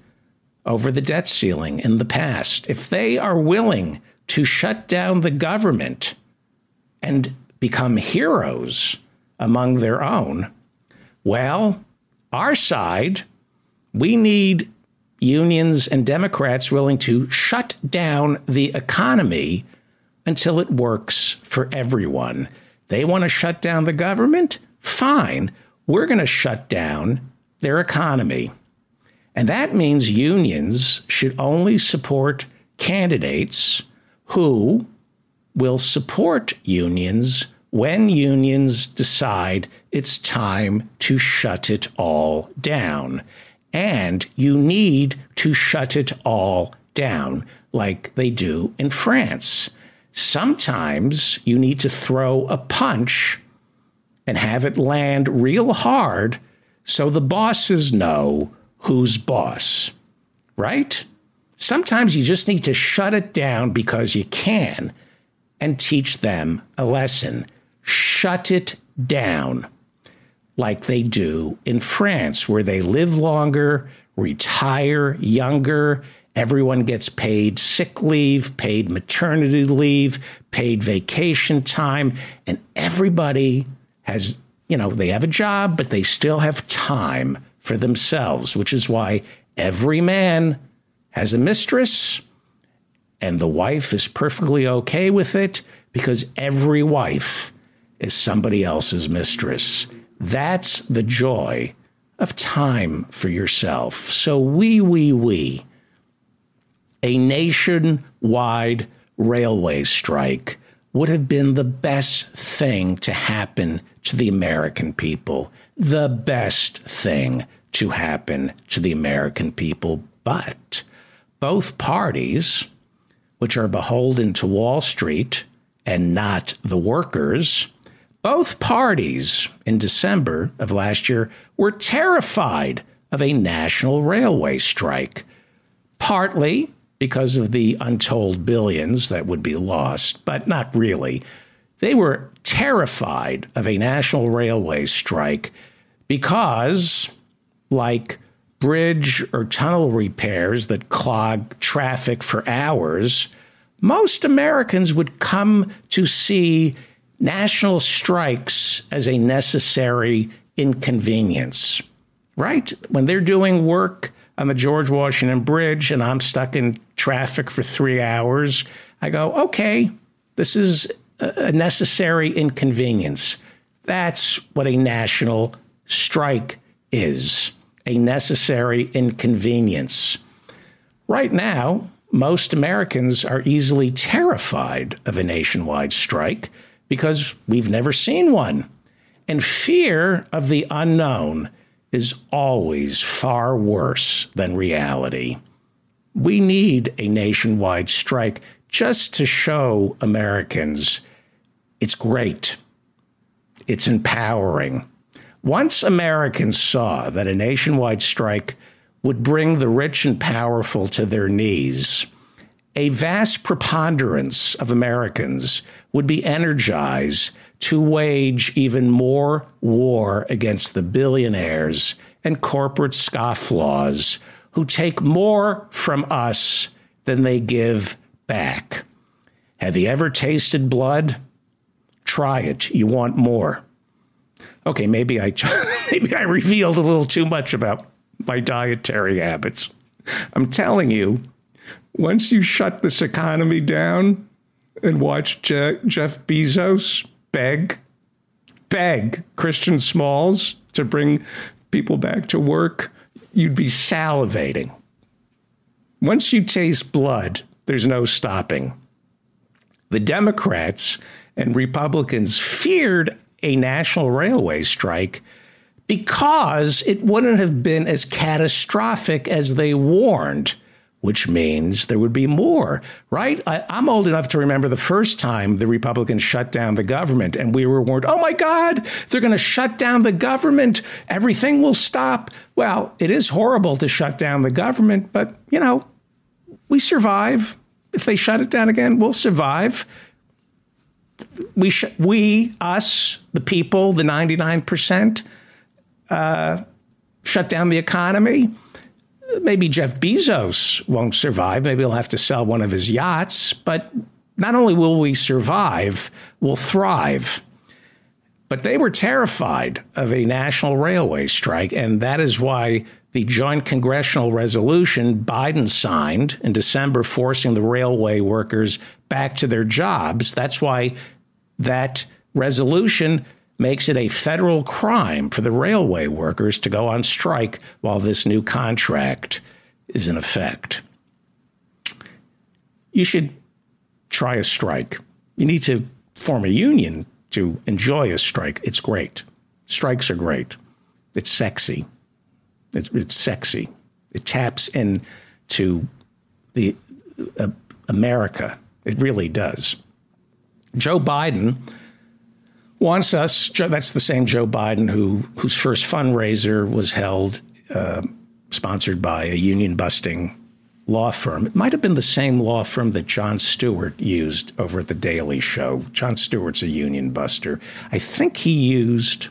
over the debt ceiling in the past, if they are willing to shut down the government and become heroes among their own, well, our side, we need unions and Democrats willing to shut down the economy until it works for everyone. They want to shut down the government? Fine. We're going to shut down their economy. And that means unions should only support candidates who will support unions when unions decide it's time to shut it all down. And you need to shut it all down like they do in France. Sometimes you need to throw a punch and have it land real hard so the bosses know who's boss, right? Sometimes you just need to shut it down because you can and teach them a lesson. Shut it down like they do in France, where they live longer, retire younger. Everyone gets paid sick leave, paid maternity leave, paid vacation time, and everybody has, you know, they have a job, but they still have time for themselves, which is why every man has a mistress and the wife is perfectly okay with it, because every wife is somebody else's mistress. That's the joy of time for yourself. So we, we, we. A nationwide railway strike would have been the best thing to happen to the American people, the best thing to happen to the American people. But both parties, which are beholden to Wall Street and not the workers, both parties in December of last year were terrified of a national railway strike, partly because of the untold billions that would be lost, but not really. They were terrified of a national railway strike because, like bridge or tunnel repairs that clog traffic for hours, most Americans would come to see national strikes as a necessary inconvenience, right? When they're doing work on the George Washington Bridge and I'm stuck in traffic for three hours, I go, okay, this is a necessary inconvenience. That's what a national strike is, a necessary inconvenience. Right now, most Americans are easily terrified of a nationwide strike because we've never seen one. And fear of the unknown is always far worse than reality. We need a nationwide strike just to show Americans it's great. It's empowering. Once Americans saw that a nationwide strike would bring the rich and powerful to their knees, a vast preponderance of Americans would be energized to wage even more war against the billionaires and corporate scofflaws who take more from us than they give back. Have you ever tasted blood? Try it. You want more. Okay, maybe I maybe I revealed a little too much about my dietary habits. I'm telling you, once you shut this economy down and watch Je- Jeff Bezos beg, beg Christian Smalls to bring people back to work, you'd be salivating. Once you taste blood, there's no stopping. The Democrats and Republicans feared a national railway strike because it wouldn't have been as catastrophic as they warned, which means there would be more, right? I, I'm old enough to remember the first time the Republicans shut down the government and we were warned, oh, my God, they're going to shut down the government. Everything will stop. Well, it is horrible to shut down the government, but, you know, we survive. If they shut it down again, we'll survive. We, sh- we us, the people, the ninety-nine percent, uh, shut down the economy. Maybe Jeff Bezos won't survive. Maybe he'll have to sell one of his yachts. But not only will we survive, we'll thrive. But they were terrified of a national railway strike. And that is why the joint congressional resolution Biden signed in December forcing the railway workers back to their jobs, that's why that resolution makes it a federal crime for the railway workers to go on strike while this new contract is in effect. You should try a strike. You need to form a union to enjoy a strike. It's great. Strikes are great. It's sexy. It's, it's sexy. It taps into the uh, America. It really does. Joe Biden wants us. That's the same Joe Biden who whose first fundraiser was held, uh, sponsored by a union busting law firm. It might have been the same law firm that Jon Stewart used over at the Daily Show. Jon Stewart's a union buster. I think he used,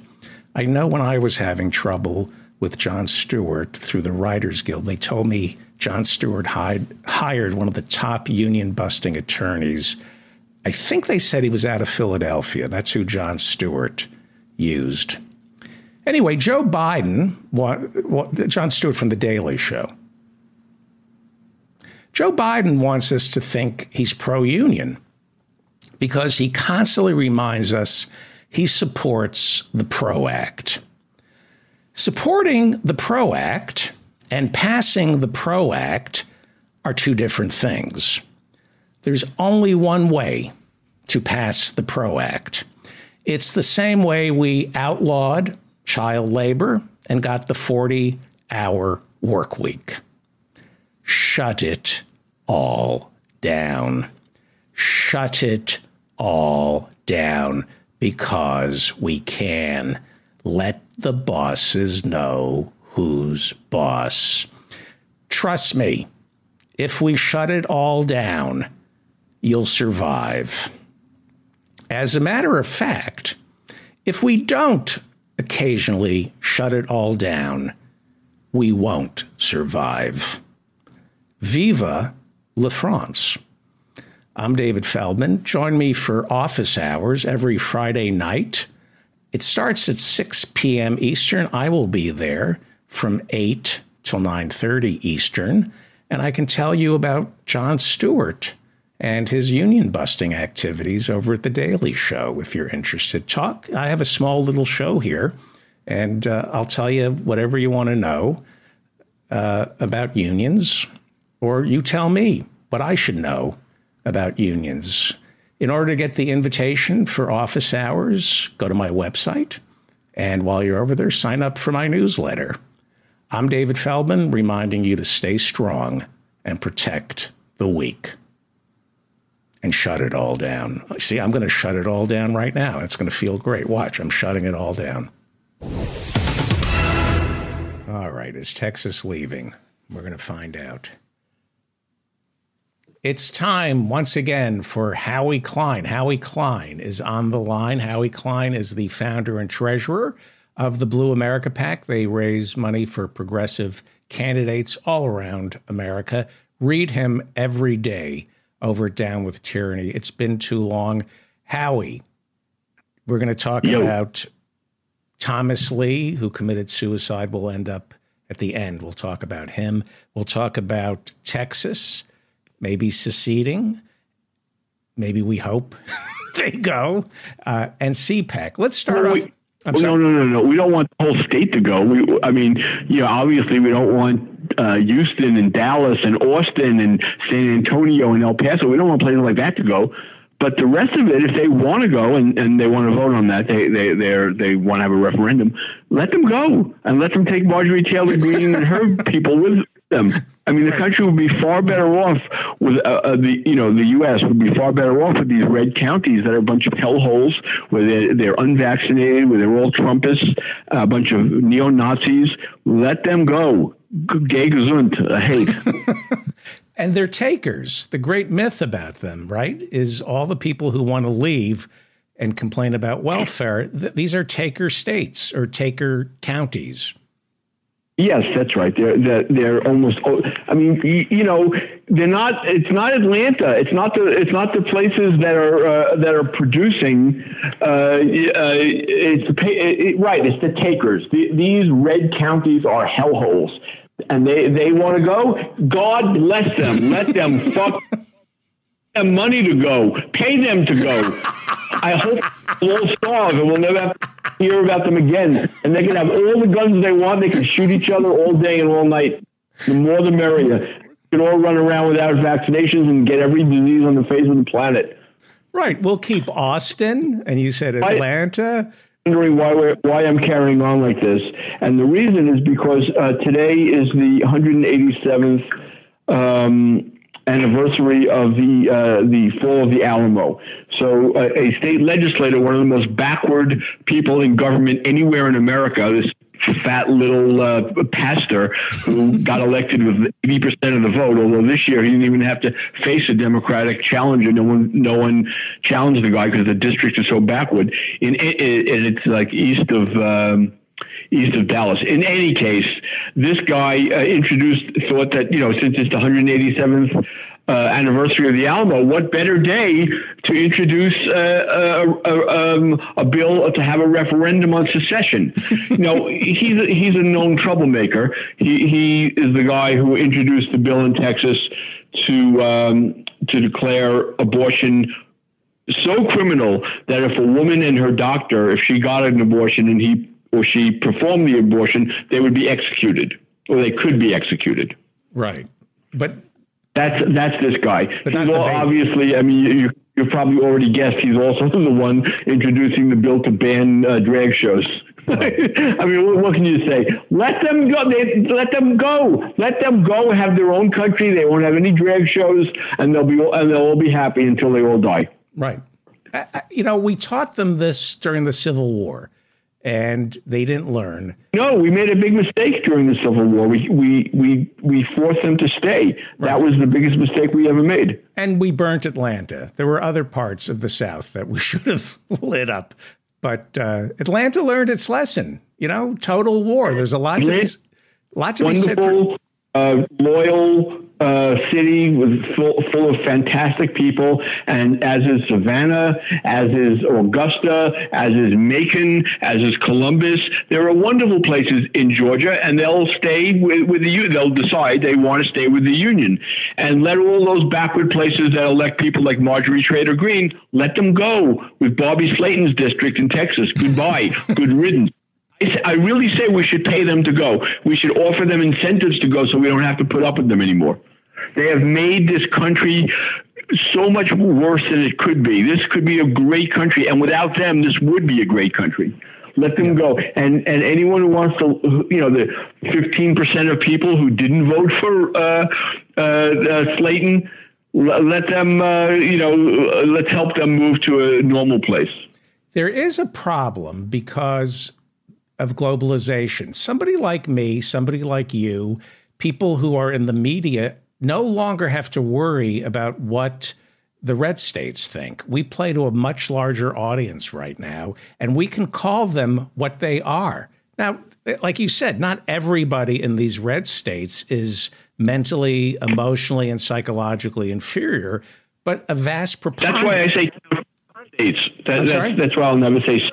I know when I was having trouble with Jon Stewart through the Writers Guild, they told me Jon Stewart hired, hired one of the top union busting attorneys. I think they said he was out of Philadelphia. That's who Jon Stewart used. Anyway, Joe Biden, what, what, Jon Stewart from the Daily Show. Joe Biden wants us to think he's pro-union because he constantly reminds us he supports the PRO Act. Supporting the PRO Act and passing the PRO Act are two different things. There's only one way to pass the PRO Act. It's the same way we outlawed child labor and got the forty-hour work week. Shut it all down. Shut it all down because we can. Let the bosses know who's boss. Trust me, if we shut it all down, you'll survive. As a matter of fact, if we don't occasionally shut it all down, we won't survive. Vive la France. I'm David Feldman. Join me for Office Hours every Friday night. It starts at six p.m. Eastern. I will be there from eight till nine thirty Eastern. And I can tell you about Jon Stewart and his union busting activities over at The Daily Show, if you're interested. Talk. I have a small little show here, and uh, I'll tell you whatever you want to know uh, about unions, or you tell me what I should know about unions. In order to get the invitation for Office Hours, go to my website, and while you're over there, sign up for my newsletter. I'm David Feldman, reminding you to stay strong and protect the weak. And shut it all down. See, I'm going to shut it all down right now. It's going to feel great. Watch, I'm shutting it all down. All right, is Texas leaving? We're going to find out. It's time once again for Howie Klein. Howie Klein is on the line. Howie Klein is the founder and treasurer of the Blue America PAC. They raise money for progressive candidates all around America. Read him every day over at Down with Tyranny. It's been too long. Howie, we're going to talk Yo. about Thomas Lee, who committed suicide. We'll end up at the end. We'll talk about him. We'll talk about Texas, maybe seceding. Maybe we hope they go. Uh, and C PAC. Let's start well, off. We, I'm well, sorry. No, no, no, no. We don't want the whole state to go. We, I mean, you know, obviously we don't want Uh, Houston and Dallas and Austin and San Antonio and El Paso. We don't want places like that to go. But the rest of it, if they want to go and, and they want to vote on that, they they they're, they want to have a referendum, let them go and let them take Marjorie Taylor Greene and her people with them. I mean, the country would be far better off with uh, uh, the, you know, the U S would be far better off with these red counties that are a bunch of hellholes where they're, they're unvaccinated, where they're all Trumpists, a bunch of neo-Nazis. Let them go. Gay gesund, I hate. And they're takers. The great myth about them, right, is all the people who want to leave and complain about welfare. Th- these are taker states or taker counties. Yes, that's right. They're, they're, they're almost, I mean, you, you know, they're not, it's not Atlanta. It's not the, it's not the places that are, uh, that are producing, uh, uh it's the, it, it, right. It's the takers. The, these red counties are hellholes and they, they want to go. God bless them. Let them fuck them money to go, pay them to go. I hope we'll starve and we'll never have to hear about them again. And they can have all the guns they want. They can shoot each other all day and all night. The more the merrier. We can all run around without vaccinations and get every disease on the face of the planet. Right. We'll keep Austin, and you said Atlanta. I'm wondering why, we're, why I'm carrying on like this. And the reason is because uh, today is the one hundred eighty-seventh um, anniversary of the uh, the fall of the Alamo. So uh, a state legislator, one of the most backward people in government anywhere in America, this fat little uh, pastor who got elected with eighty percent of the vote, although this year he didn't even have to face a Democratic challenger. No one no one challenged the guy because the district is so backward. And it's like east of um, east of Dallas. In any case, this guy uh, introduced thought that, you know, since it's the one hundred eighty-seventh uh, anniversary of the Alamo, what better day to introduce uh, a, a, um, a bill to have a referendum on secession? You know, he's a, he's a known troublemaker. He, he is the guy who introduced the bill in Texas to um, to declare abortion so criminal that if a woman and her doctor, if she got an abortion and he or she performed the abortion, they would be executed, or they could be executed. Right. But that's that's this guy. But he's all, obviously, I mean, you, you've probably already guessed he's also the one introducing the bill to ban uh, drag shows. Right. I mean, what, what can you say? Let them go. They, let them go. Let them go. Have their own country. They won't have any drag shows, and they'll be and they'll all be happy until they all die. Right. I, you know, we taught them this during the Civil War, and they didn't learn. No, we made a big mistake during the Civil War. We we we, we forced them to stay. Right. That was the biggest mistake we ever made. And we burnt Atlanta. There were other parts of the South that we should have lit up. But uh, Atlanta learned its lesson. You know, total war. There's a lot Atlanta, to be, lot to wonderful, be said. Wonderful, uh, loyal uh, city with full, full of fantastic people. And as is Savannah, as is Augusta, as is Macon, as is Columbus, there are wonderful places in Georgia, and they'll stay with, with the, they'll decide they want to stay with the Union, and let all those backward places that elect people like Marjorie Taylor Greene, let them go with Bobby Slayton's district in Texas. Goodbye. Good riddance. I really say we should pay them to go. We should offer them incentives to go so we don't have to put up with them anymore. They have made this country so much worse than it could be. This could be a great country, and without them, this would be a great country. Let them go. And and anyone who wants to, you know, the fifteen percent of people who didn't vote for uh, uh, uh, Slayton, let them, uh, you know, let's help them move to a normal place. There is a problem because of globalization. Somebody like me, somebody like you, people who are in the media no longer have to worry about what the red states think. We play to a much larger audience right now, and we can call them what they are. Now, like you said, not everybody in these red states is mentally, emotionally, and psychologically inferior, but a vast preponderance. That's why I say states. That, that's, that's why I'll never say states.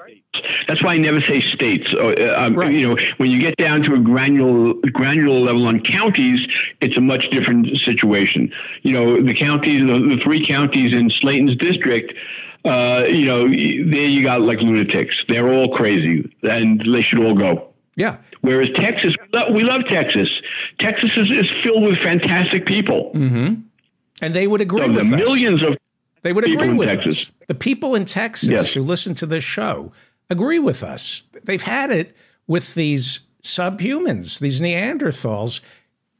That's why I never say states. Uh, um, right. You know, when you get down to a granular granular level on counties, it's a much different situation. You know, the counties, the, the three counties in Slayton's district, uh, you know, there you got like lunatics. They're all crazy, and they should all go. Yeah. Whereas Texas, we love Texas. Texas is, is filled with fantastic people, mm-hmm. and they would agree so with the us. Millions of they would agree with Texas. Us. The people in Texas yes. who listen to this show agree with us. They've had it with these subhumans, these Neanderthals.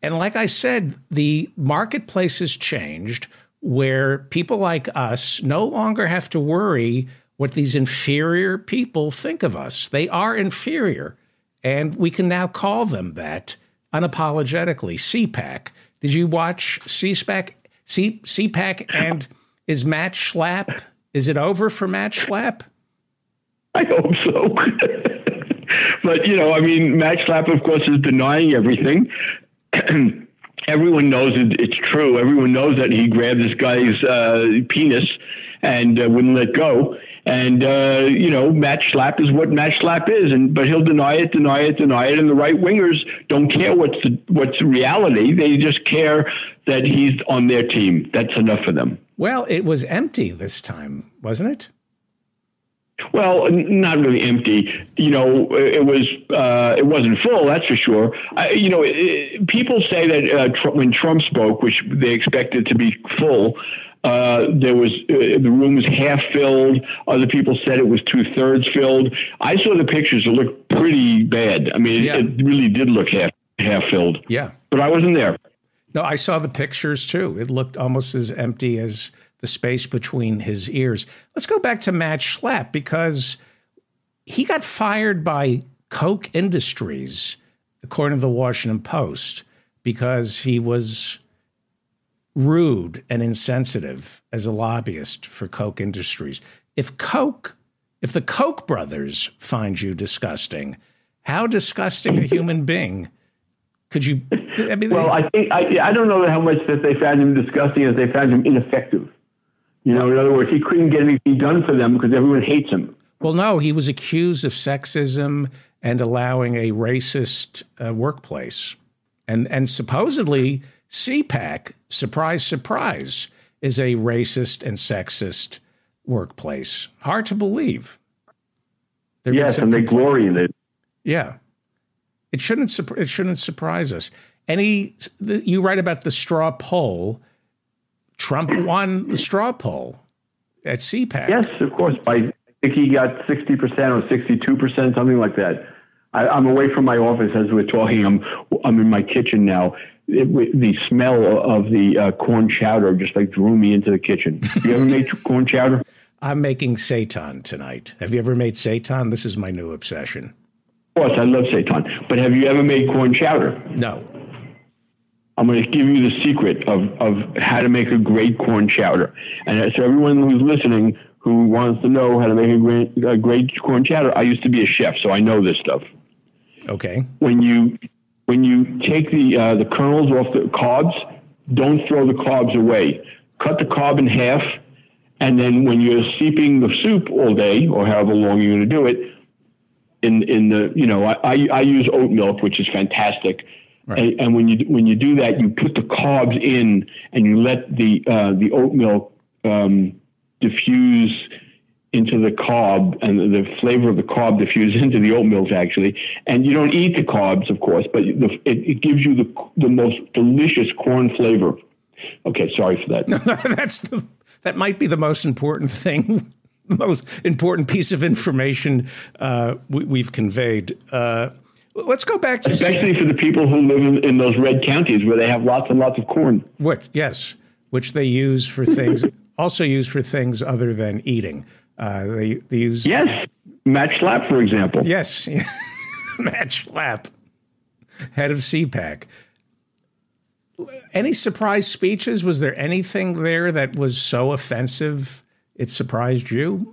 And like I said, the marketplace has changed where people like us no longer have to worry what these inferior people think of us. They are inferior. And we can now call them that unapologetically. C PAC. Did you watch C PAC? C CPAC and is Matt Schlapp? Is it over for Matt Schlapp? I hope so. But, you know, I mean, Matt Schlapp, of course, is denying everything. Everyone knows it, it's true. Everyone knows that he grabbed this guy's uh, penis and uh, wouldn't let go. And, uh, you know, Matt Schlapp is what Matt Schlapp is. And but he'll deny it, deny it, deny it. And the right wingers don't care what's the, what's reality. They just care that he's on their team. That's enough for them. Well, it was empty this time, wasn't it? Well, not really empty. You know, it was uh, it wasn't full, that's for sure. I, you know, it, people say that uh, Trump, when Trump spoke, which they expected to be full, uh, there was uh, the room was half filled. Other people said it was two thirds filled. I saw the pictures; it looked pretty bad. I mean, yeah. it, it really did look half half filled. Yeah, but I wasn't there. No, I saw the pictures too. It looked almost as empty as the space between his ears. Let's go back to Matt Schlapp, because he got fired by Koch Industries, according to the Washington Post, because he was rude and insensitive as a lobbyist for Koch Industries. If Koch, if the Koch brothers find you disgusting, how disgusting a human being could you? I mean, well, I think I, I don't know how much that they found him disgusting as they found him ineffective. You know, in other words, he couldn't get anything done for them because everyone hates him. Well, no, he was accused of sexism and allowing a racist uh, workplace. And and supposedly C PAC, surprise, surprise, is a racist and sexist workplace. Hard to believe. There've yes, and they glory in it. Yeah. It shouldn't, it shouldn't surprise us. Any, you write about the straw poll. Trump won the straw poll at C PAC. Yes, of course. By, I think he got sixty percent or sixty-two percent, something like that. I, I'm away from my office as we're talking. I'm, I'm in my kitchen now. It, the smell of the uh, corn chowder just like drew me into the kitchen. You ever made corn chowder? I'm making seitan tonight. Have you ever made seitan? This is my new obsession. Of course, I love seitan. But have you ever made corn chowder? No. I'm going to give you the secret of, of how to make a great corn chowder. And so everyone who's listening who wants to know how to make a great, a great corn chowder, I used to be a chef, so I know this stuff. Okay. When you when you take the uh, the kernels off the cobs, don't throw the cobs away. Cut the cob in half, and then when you're seeping the soup all day, or however long you're going to do it, in in the you know I I use oat milk, which is fantastic. Right. And, and when you when you do that, you put the cobs in, and you let the uh, the oat milk um, diffuse into the cob, and the, the flavor of the cob diffuse into the oat milk actually. And you don't eat the cobs, of course, but the, it, it gives you the the most delicious corn flavor. Okay, sorry for that. No, that's the, that might be the most important thing, the most important piece of information uh, we, we've conveyed. Uh, Let's go back to especially C- for the people who live in, in those red counties where they have lots and lots of corn. Which, yes, which they use for things, also use for things other than eating. Uh, they, they use yes, Matt Schlapp, for example. Yes, Matt Schlapp, head of C PAC. Any surprise speeches? Was there anything there that was so offensive it surprised you?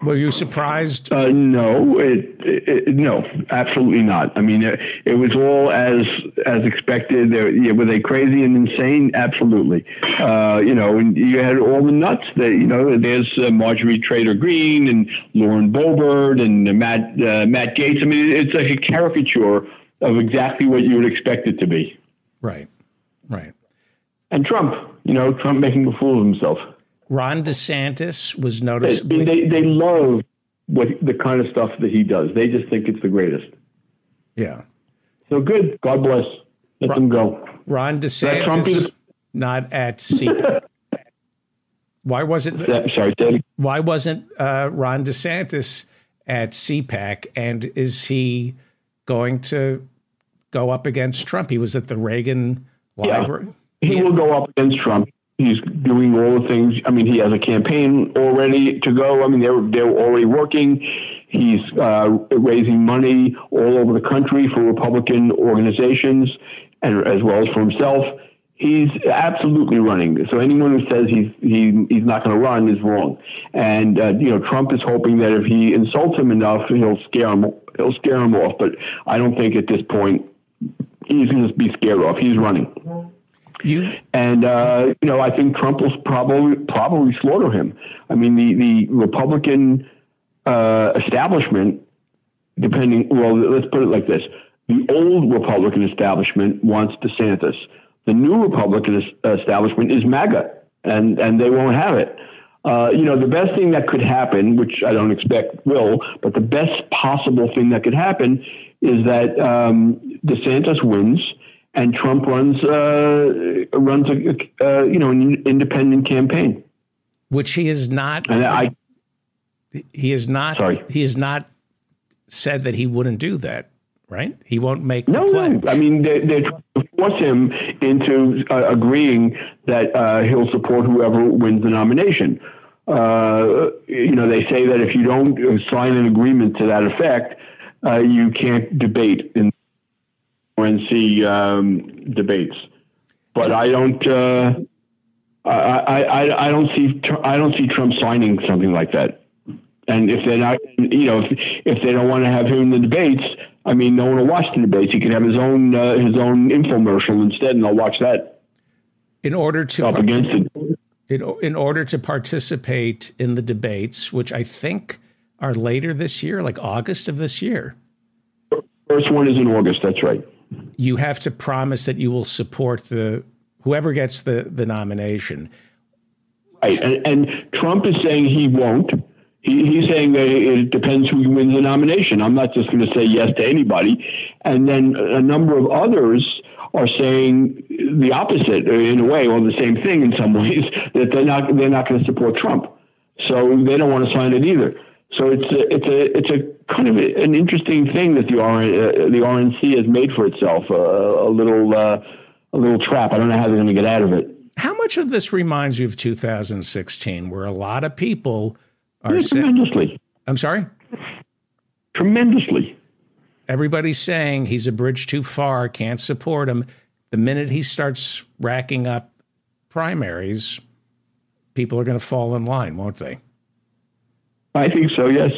Were you surprised? Uh, no, it, it, it, no, absolutely not. I mean, it, it was all as as expected. They, yeah, were they crazy and insane? Absolutely. Uh, you know, and you had all the nuts. That, you know, there's uh, Marjorie Taylor Greene and Lauren Boebert and uh, Matt uh, Matt Gaetz. I mean, it's like a caricature of exactly what you would expect it to be. Right, right. And Trump, you know, Trump making a fool of himself. Ron DeSantis was noticeably. They, they, they love what the kind of stuff that he does. They just think it's the greatest. Yeah. So good. God bless. Let Ron, them go. Ron DeSantis, Trumpy, not at C PAC. Why wasn't? Sorry, David. Why wasn't uh, Ron DeSantis at C PAC? And is he going to go up against Trump? He was at the Reagan yeah. Library. He yeah. will go up against Trump. He's doing all the things. I mean, he has a campaign already to go. I mean, they're they're already working. He's uh, raising money all over the country for Republican organizations, and as well as for himself. He's absolutely running. So anyone who says he's he, he's not going to run is wrong. And uh, you know, Trump is hoping that if he insults him enough, he'll scare him. He'll scare him off. But I don't think at this point he's going to be scared off. He's running. You? And, uh, you know, I think Trump will probably probably slaughter him. I mean, the, the Republican uh, establishment, depending, well, let's put it like this. The old Republican establishment wants DeSantis. The new Republican establishment is MAGA, and, and they won't have it. Uh, you know, the best thing that could happen, which I don't expect will, but the best possible thing that could happen is that um, DeSantis wins and Trump runs uh, runs a, uh, you know, an independent campaign, which he is not. And I, he is not. Sorry. He is not said that he wouldn't do that. Right. He won't make the no, pledge. No. I mean, they, they're trying to force him into uh, agreeing that uh, he'll support whoever wins the nomination. Uh, you know, they say that if you don't sign an agreement to that effect, uh, you can't debate in R N C um, debates. But I don't uh, I, I, I don't see I don't see Trump signing something like that. And if they're not, you know, if, if they don't want to have him in the debates, I mean, no one will watch the debates. He can have his own uh, his own infomercial instead, and I'll watch that. In order to up against it. In, in order to participate in the debates, which I think are later this year, like August of this year. First one is in August. That's right. You have to promise that you will support the whoever gets the, the nomination. Right, and, and Trump is saying he won't. He, he's saying that it depends who wins the nomination. I'm not just going to say yes to anybody. And then a number of others are saying the opposite in a way, or well, the same thing in some ways, that they're not they're not going to support Trump. So they don't want to sign it either. So it's a, it's a it's a kind of a, an interesting thing that the R, uh, the R N C has made for itself, uh, a little uh, a little trap. I don't know how they're going to get out of it. How much of this reminds you of two thousand sixteen, where a lot of people Are yeah, tremendously. I'm sorry? Tremendously. Everybody's saying he's a bridge too far, can't support him. The minute he starts racking up primaries, people are going to fall in line, won't they? I think so, yes.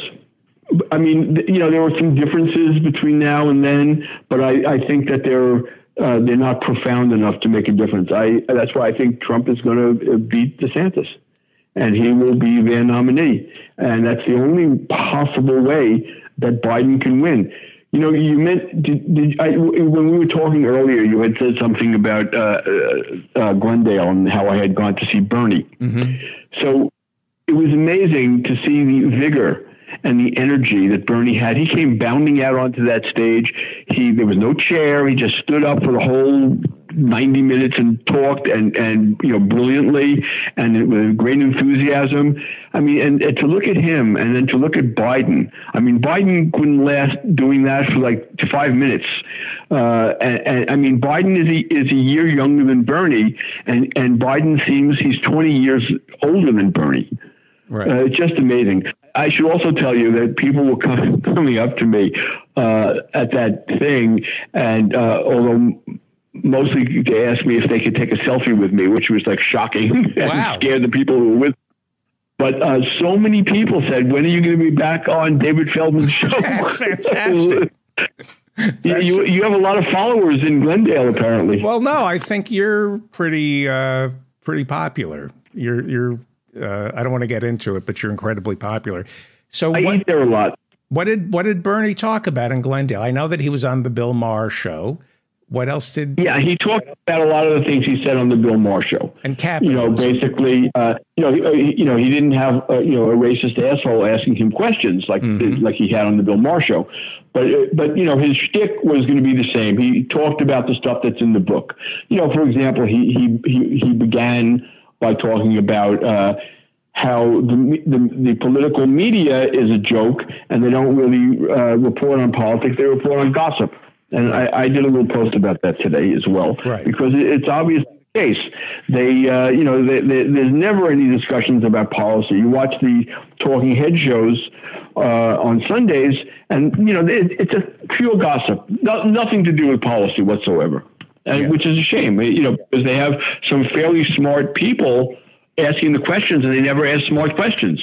I mean, you know, there were some differences between now and then, but I, I think that they're uh, they're not profound enough to make a difference. I That's why I think Trump is going to beat DeSantis. And he will be their nominee. And that's the only possible way that Biden can win. You know, you meant, did, did I, when we were talking earlier, you had said something about uh, uh, Glendale and how I had gone to see Bernie. Mm-hmm. So it was amazing to see the vigor and the energy that Bernie had. He came bounding out onto that stage. He There was no chair. He just stood up for the whole ninety minutes and talked and, and, you know, brilliantly and with great enthusiasm. I mean, and, and to look at him and then to look at Biden, I mean, Biden couldn't last doing that for like five minutes. Uh, and, and I mean, Biden is a, is a year younger than Bernie, and, and Biden seems he's twenty years older than Bernie. Right. Uh, it's just amazing. I should also tell you that people were come, coming up to me uh, at that thing, and uh, although mostly they asked me if they could take a selfie with me, which was like shocking and wow. scared the people who were with me. But uh, so many people said, "When are you going to be back on David Feldman's show?" That's fantastic. you, you, you have a lot of followers in Glendale, apparently. Well, no, I think you're pretty uh, pretty popular. You're you're. Uh, I don't want to get into it, but you're incredibly popular. So I what, eat there a lot. What did what did Bernie talk about in Glendale? I know that he was on the Bill Maher show. What else did? Yeah, he talked about a lot of the things he said on the Bill Maher show. And capitalism. You know, basically, uh, you know, he, you know, he didn't have uh, you know a racist asshole asking him questions like mm-hmm. like he had on the Bill Maher show. But, but you know, his shtick was going to be the same. He talked about the stuff that's in the book. You know, for example, he he he, he began by talking about uh, how the, the, the political media is a joke and they don't really uh, report on politics. They report on gossip. And I, I did a little post about that today as well, right. because it's obviously the case. They, uh, you know, they, they, there's never any discussions about policy. You watch the talking head shows uh, on Sundays and, you know, it, it's a pure gossip, no, nothing to do with policy whatsoever. And, yeah. Which is a shame, you know, because they have some fairly smart people asking the questions and they never ask smart questions.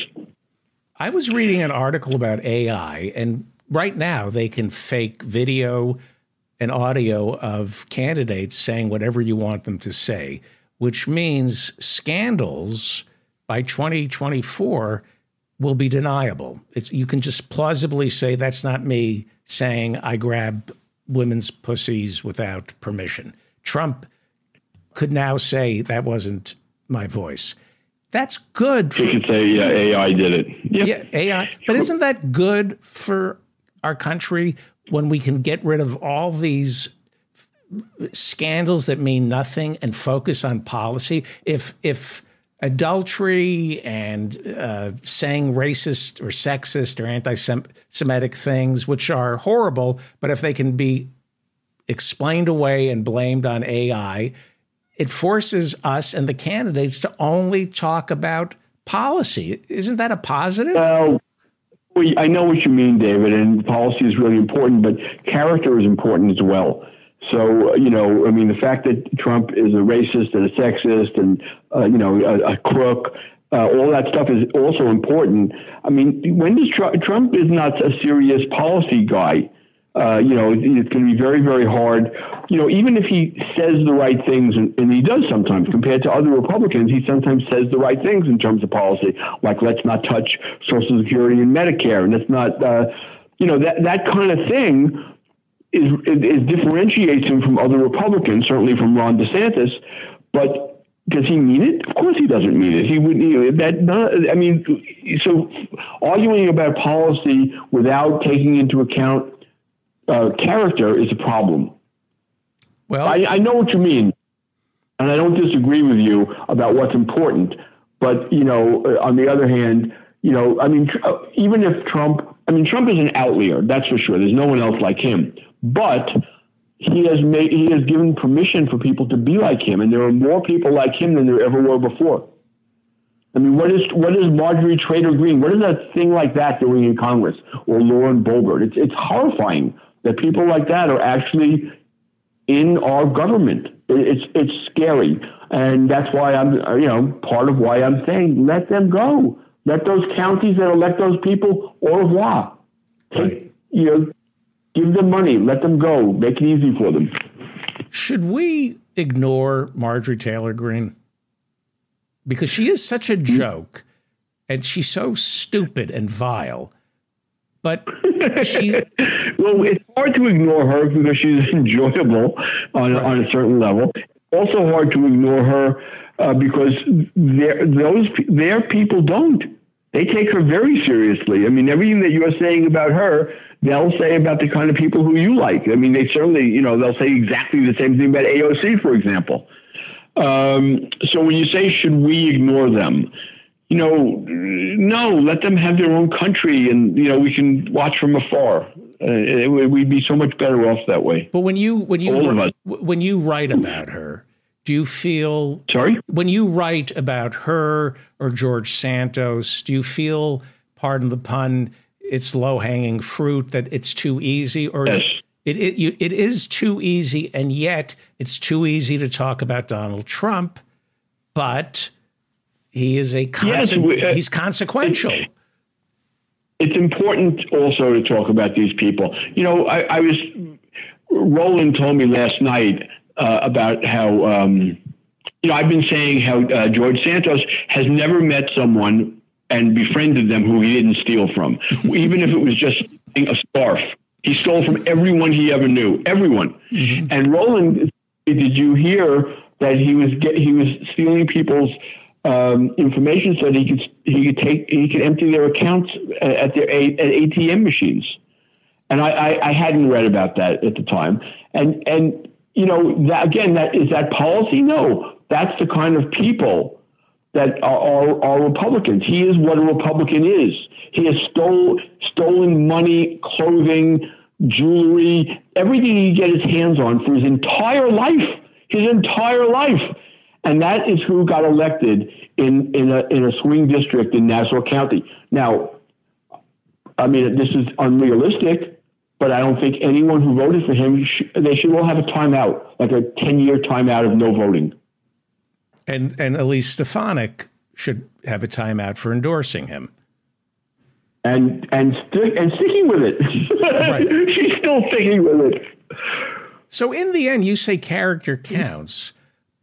I was reading an article about A I, and right now they can fake video and audio of candidates saying whatever you want them to say, which means scandals by twenty twenty-four will be deniable. It's, you can just plausibly say that's not me saying I grab women's pussies without permission. Trump could now say that wasn't my voice. That's good. For, you could say, yeah, A I did it. Yep. Yeah, A I. But isn't that good for our country when we can get rid of all these scandals that mean nothing and focus on policy? If if adultery and uh, saying racist or sexist or anti-Semitic things, which are horrible, but if they can be explained away and blamed on A I, it forces us and the candidates to only talk about policy. Isn't that a positive? Well, we, I know what you mean, David, and policy is really important, but character is important as well. So, you know, I mean, the fact that Trump is a racist and a sexist and, uh, you know, a, a crook, uh, all that stuff is also important. I mean, when does Trump, Trump is not a serious policy guy. Uh, you know, it's going to be very, very hard. You know, even if he says the right things, and, and he does sometimes, compared to other Republicans, he sometimes says the right things in terms of policy, like let's not touch Social Security and Medicare, and let's not, uh, you know, that that kind of thing is, is, is differentiates him from other Republicans, certainly from Ron DeSantis. But does he mean it? Of course he doesn't mean it. He wouldn't, you know, that, not, I mean, so arguing about policy without taking into account Uh, character is a problem. Well, I, I know what you mean, and I don't disagree with you about what's important. But, you know, uh, on the other hand, you know, I mean, tr- even if Trump, I mean, Trump is an outlier, that's for sure. There's no one else like him. But he has made, he has given permission for people to be like him, and there are more people like him than there ever were before. I mean, what is what is Marjorie Taylor Greene? What is that thing like that doing in Congress? Or Lauren Boebert? It's it's horrifying that people like that are actually in our government. It's it's scary. And that's why I'm, you know, part of why I'm saying, let them go. Let those counties that elect those people, au revoir. Right. You know, give them money. Let them go. Make it easy for them. Should we ignore Marjorie Taylor Greene? Because she is such a joke and she's so stupid and vile. But she... Well, it's hard to ignore her because she's enjoyable on, right. on a certain level. Also hard to ignore her uh, because those their people don't. They take her very seriously. I mean, everything that you're saying about her, they'll say about the kind of people who you like. I mean, they certainly, you know, they'll say exactly the same thing about A O C, for example. Um, so when you say, should we ignore them? You know, no, let them have their own country and, you know, we can watch from afar. Uh, it, we'd be so much better off that way. But when you, when you, All of us. when you write about her, do you feel, sorry, when you write about her or George Santos, do you feel, pardon the pun, it's low hanging fruit, that it's too easy? Or yes. is It it you, it is too easy, and yet it's too easy to talk about Donald Trump, but he is a conse- yes, we, uh, he's consequential. It's, it's important also to talk about these people. You know, I, I was Roland told me last night uh, about how um, you know I've been saying how uh, George Santos has never met someone and befriended them who he didn't steal from, even if it was just a scarf. He stole from everyone he ever knew, everyone. Mm-hmm. And Roland, did you hear that he was get, he was stealing people's um, information so that he could he could take he could empty their accounts at their at A T M machines? And I, I, I hadn't read about that at the time. And and you know that, again, that is that policy? No, that's the kind of people that are, are, are Republicans. He is what a Republican is. He has stole, stolen money, clothing, jewelry, everything he can get his hands on for his entire life, his entire life. And that is who got elected in, in, a, in a swing district in Nassau County. Now, I mean, this is unrealistic, but I don't think anyone who voted for him, they should all have a timeout, like a ten-year timeout of no voting. And and Elise Stefanik should have a timeout for endorsing him. And and st- and sticking with it. Right. She's still sticking with it. So in the end, you say character counts.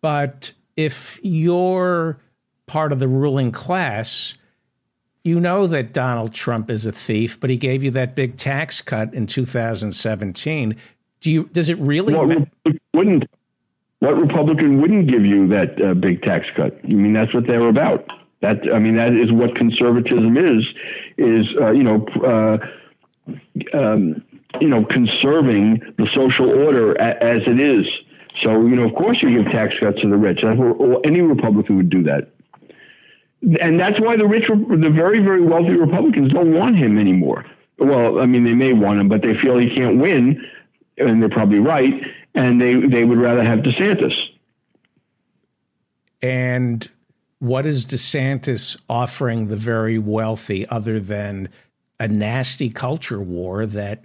But if you're part of the ruling class, you know that Donald Trump is a thief, but he gave you that big tax cut in two thousand seventeen. Do you does it really? No, ma- it wouldn't. What Republican wouldn't give you that uh, big tax cut? I mean, that's what they're about. That, I mean, that is what conservatism is, is, uh, you know, uh, um, you know, conserving the social order a, as it is. So, you know, of course you give tax cuts to the rich. Or any Republican would do that. And that's why the rich, the very, very wealthy Republicans don't want him anymore. Well, I mean, they may want him, but they feel he can't win, and they're probably right, and they, they would rather have DeSantis. And what is DeSantis offering the very wealthy other than a nasty culture war that,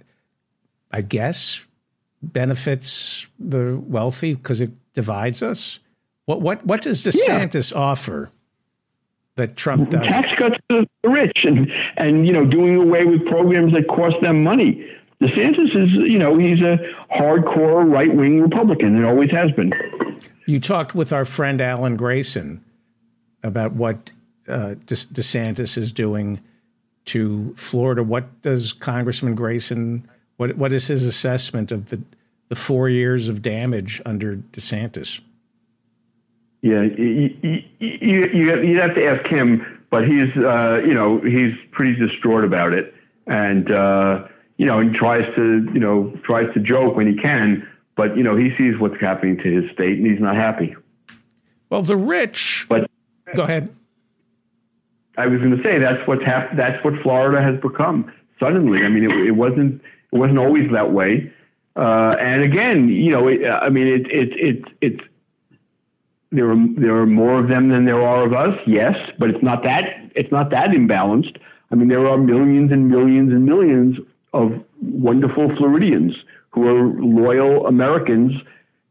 I guess, benefits the wealthy because it divides us? What what what does DeSantis yeah. offer that Trump does? Tax cuts to the rich and, and, you know, doing away with programs that cost them money. DeSantis is, you know, he's a hardcore right-wing Republican. It always has been. You talked with our friend Alan Grayson about what uh, DeSantis is doing to Florida. What does Congressman Grayson, what what is his assessment of the, the four years of damage under DeSantis? Yeah, you, you, you, you'd have to ask him, but he's, uh, you know, he's pretty distraught about it. And, uh, you know, and tries to, you know, tries to joke when he can, but, you know, he sees what's happening to his state and he's not happy. Well, the rich, but go ahead. I was going to say, that's what's hap- that's what Florida has become suddenly. I mean, it, it wasn't, it wasn't always that way. Uh, and again, you know, it, I mean, it, it, it, it, there are, there are more of them than there are of us. Yes. But it's not that, it's not that imbalanced. I mean, there are millions and millions and millions of wonderful Floridians who are loyal Americans,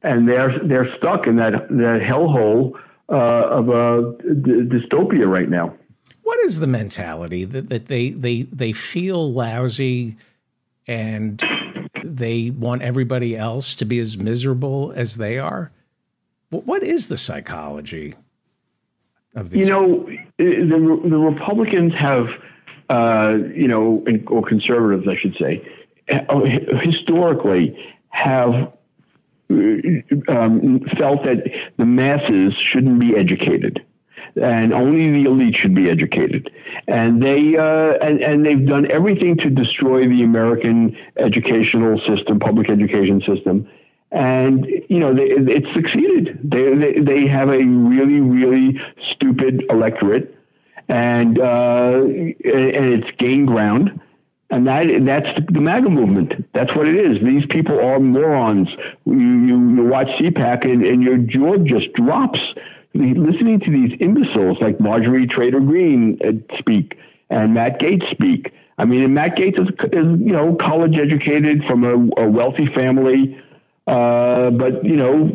and they're they're stuck in that that hellhole uh, of a d- dystopia right now. What is the mentality that that they they they feel lousy, and they want everybody else to be as miserable as they are? What is the psychology of these? You know, the the Republicans have. Uh, you know, or conservatives, I should say, historically have um, felt that the masses shouldn't be educated, and only the elite should be educated. And they uh, and and they've done everything to destroy the American educational system, public education system, and you know they, it's succeeded. They, they they have a really really stupid electorate. And uh, and it's gained ground, and that that's the MAGA movement. That's what it is. These people are morons. You, you, you watch C PAC, and, and your jaw just drops listening to these imbeciles like Marjorie Taylor Greene speak and Matt Gaetz speak. I mean, and Matt Gaetz is, is you know college educated from a, a wealthy family, uh, but you know.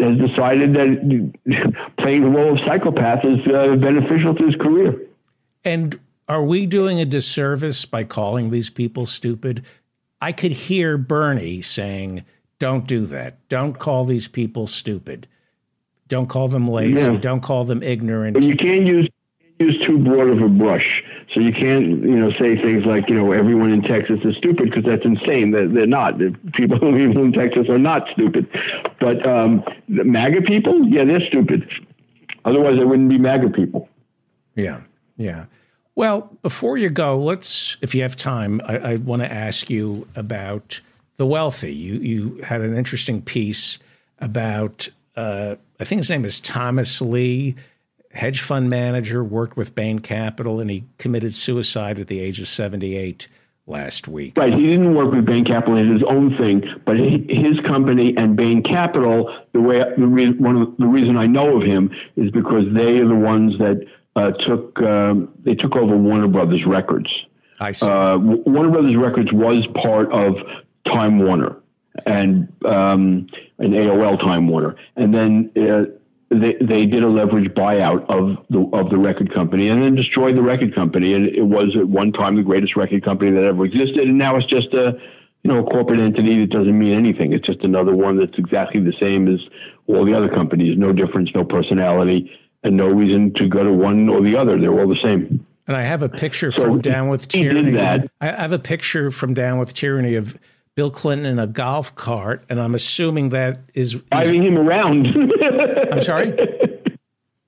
has decided that playing the role of psychopath is uh, beneficial to his career. And are we doing a disservice by calling these people stupid? I could hear Bernie saying, don't do that. Don't call these people stupid. Don't call them lazy. Yeah. Don't call them ignorant. But you can't use use too broad of a brush. So you can't, you know, say things like, you know, everyone in Texas is stupid, because that's insane. They're, they're not. People, people in Texas are not stupid. But um, the MAGA people, yeah, they're stupid. Otherwise, they wouldn't be MAGA people. Yeah, yeah. Well, before you go, let's, if you have time, I, I want to ask you about the wealthy. You you had an interesting piece about, uh, I think his name is Thomas Lee, hedge fund manager, worked with Bain Capital, and he committed suicide at the age of seventy-eight last week. Right. He didn't work with Bain Capital. It was his own thing, but he, his company and Bain Capital, the way the re, one of the reason I know of him is because they are the ones that uh, took um, they took over Warner Brothers Records. I see. Uh, Warner Brothers Records was part of Time Warner and um, an A O L Time Warner, and then. Uh, They, they did a leveraged buyout of the of the record company and then destroyed the record company. And it was at one time the greatest record company that ever existed. And now it's just a, you know, a corporate entity that doesn't mean anything. It's just another one that's exactly the same as all the other companies. No difference, no personality, and no reason to go to one or the other. They're all the same. And I have a picture so from Down with Tyranny. That. I have a picture from Down with Tyranny of Bill Clinton in a golf cart, and I'm assuming that is... is driving him around. I'm sorry?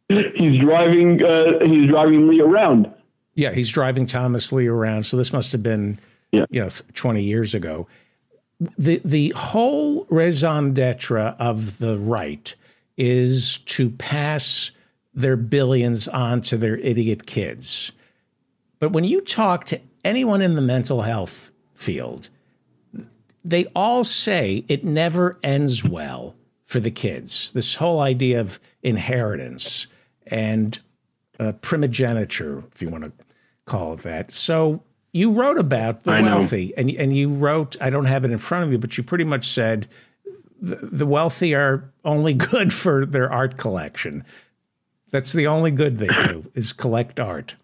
he's driving uh, he's driving Lee around. Yeah, he's driving Thomas Lee around. So this must have been, yeah. you know, twenty years ago. The the whole raison d'etre of the right is to pass their billions on to their idiot kids. But when you talk to anyone in the mental health field, they all say it never ends well for the kids. This whole idea of inheritance and uh, primogeniture, if you want to call it that. So you wrote about the wealthy, and and you wrote, I don't have it in front of me, but you pretty much said the, the wealthy are only good for their art collection. That's the only good they do is collect art.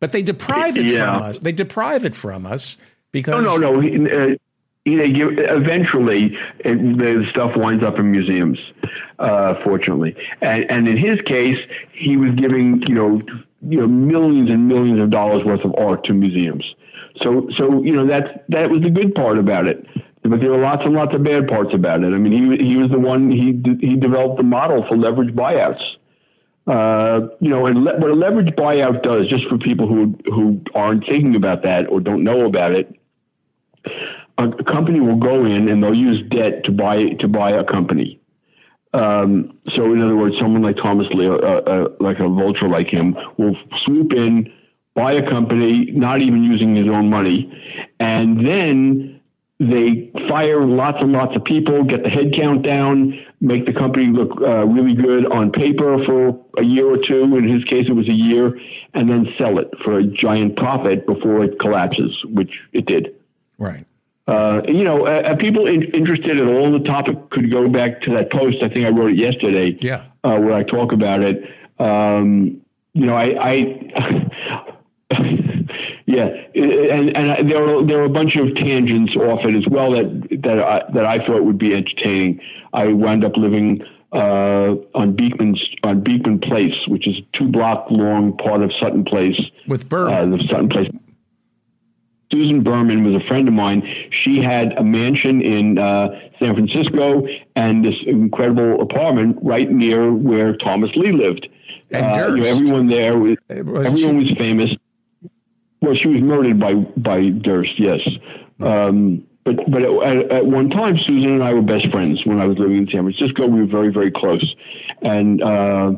But they deprive it yeah. from us. They deprive it from us because no, no, no. Uh, you know, you, eventually, it, the stuff winds up in museums. Uh, fortunately, and, and in his case, he was giving you know, you know, millions and millions of dollars worth of art to museums. So, so you know, that's that was the good part about it. But there were lots and lots of bad parts about it. I mean, he he was the one he he developed the model for leveraged buyouts. Uh, you know, and le- what a leveraged buyout does, just for people who who aren't thinking about that or don't know about it. A company will go in and they'll use debt to buy to buy a company. Um, so, in other words, someone like Thomas Lee, uh, uh, like a vulture like him, will swoop in, buy a company, not even using his own money, and then they fire lots and lots of people, get the headcount down, make the company look uh, really good on paper for a year or two. In his case, it was a year, and then sell it for a giant profit before it collapses, which it did. Right. Uh, you know, uh, people in, interested in all the topic could go back to that post. I think I wrote it yesterday. Yeah. Uh, where I talk about it. Um, you know, I, I yeah, and and I, there were there were a bunch of tangents off it as well that that I, that I thought would be entertaining. I wound up living uh, on Beekman's on Beekman Place, which is a two block long part of Sutton Place with Berman. Uh, the Sutton Place. Susan Berman was a friend of mine. She had a mansion in uh, San Francisco and this incredible apartment right near where Thomas Lee lived. And uh, you know, everyone there was, was everyone she, was famous. Well, she was murdered by by Durst, yes. Um, but but at, at one time, Susan and I were best friends when I was living in San Francisco. We were very very close, and. Uh,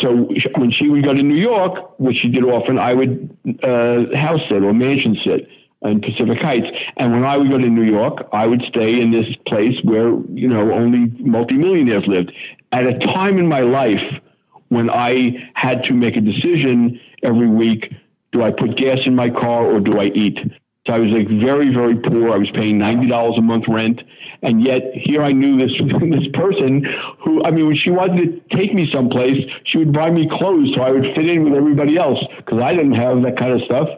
So when she would go to New York, which she did often, I would uh, house sit or mansion sit in Pacific Heights. And when I would go to New York, I would stay in this place where, you know, only multimillionaires lived. At a time in my life when I had to make a decision every week, do I put gas in my car or do I eat? So I was like very, very poor. I was paying ninety dollars a month rent. And yet here I knew this this person who, I mean, when she wanted to take me someplace, she would buy me clothes so I would fit in with everybody else because I didn't have that kind of stuff.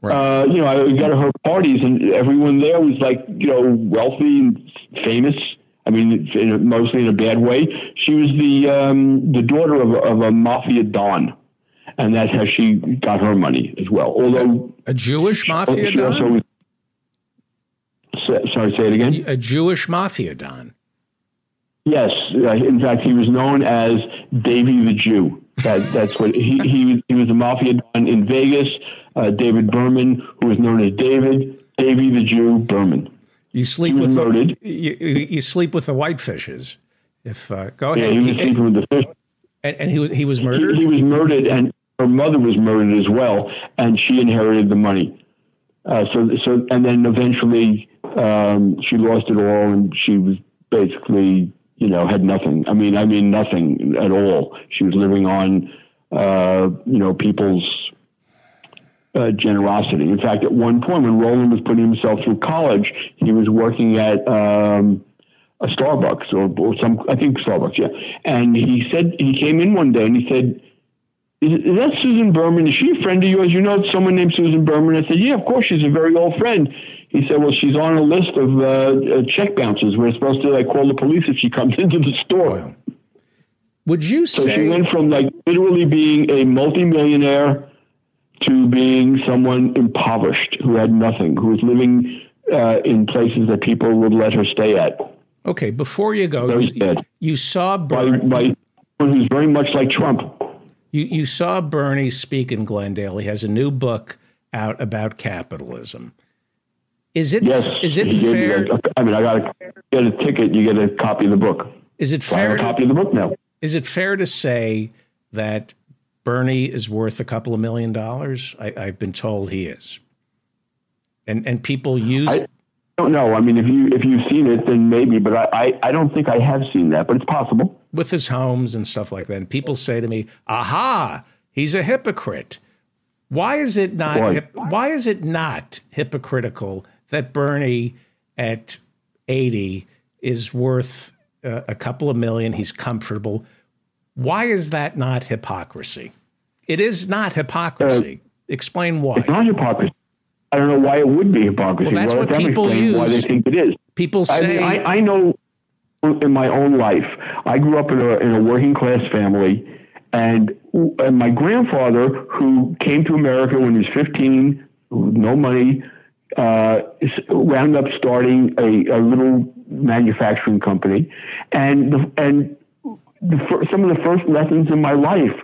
Right. Uh, you know, I would go to her parties and everyone there was like, you know, wealthy and famous. I mean, in a, mostly in a bad way. She was the um, the daughter of, of a mafia don. And that's how she got her money as well. Although a, a Jewish mafia she, she don? Was, sorry, say it again? A Jewish mafia don. Yes. In fact, he was known as Davy the Jew. That, that's what he, he, he was a mafia don in Vegas. Uh, David Berman, who was known as David, Davy the Jew Berman. You sleep with the, you, you sleep with the whitefishes. If uh, go ahead. Yeah, he was sleeping with the fish. And, and he was he was murdered. He, he was murdered, and her mother was murdered as well, and she inherited the money. Uh, so so, and then eventually um, she lost it all, and she was basically you know had nothing. I mean, I mean nothing at all. She was living on uh, you know people's uh, generosity. In fact, at one point when Roland was putting himself through college, he was working at. Um, a Starbucks or, or some, I think Starbucks. Yeah. And he said, he came in one day and he said, is, is that Susan Berman? Is she a friend of yours? You know, someone named Susan Berman. I said, yeah, of course. She's a very old friend. He said, well, she's on a list of uh, check bounces. We're supposed to like call the police if she comes into the store. Wow. Would you say so she went from like literally being a multimillionaire to being someone impoverished who had nothing, who was living uh, in places that people would let her stay at. Okay, before you go, you, you saw Berman. My, my, who's very much like Trump. You, you saw Bernie speak in Glendale. He has a new book out about capitalism. Is it yes, is it fair? Me, I mean, I got to get a ticket. You get a copy of the book. Is it so fair? I have a copy of the book now. Is it fair to say that Bernie is worth a couple of million dollars? I, I've been told he is. And and people use. I don't know. I mean, if you if you've seen it, then maybe. But I, I, I don't think I have seen that. But it's possible. With his homes and stuff like that. And people say to me, "Aha, he's a hypocrite." Why is it not? Hip, why is it not hypocritical that Bernie at eighty is worth uh, a couple of million? He's comfortable. Why is that not hypocrisy? It is not hypocrisy. Uh, Explain why. It's not hypocrisy. I don't know why it would be hypocrisy. Well, that's well, what that people use. Why they think it is. People say. I, mean, I, I know in my own life, I grew up in a, in a working class family. And, and my grandfather, who came to America when he was fifteen, no money, uh, wound up starting a, a little manufacturing company. And the, and the, some of the first lessons in my life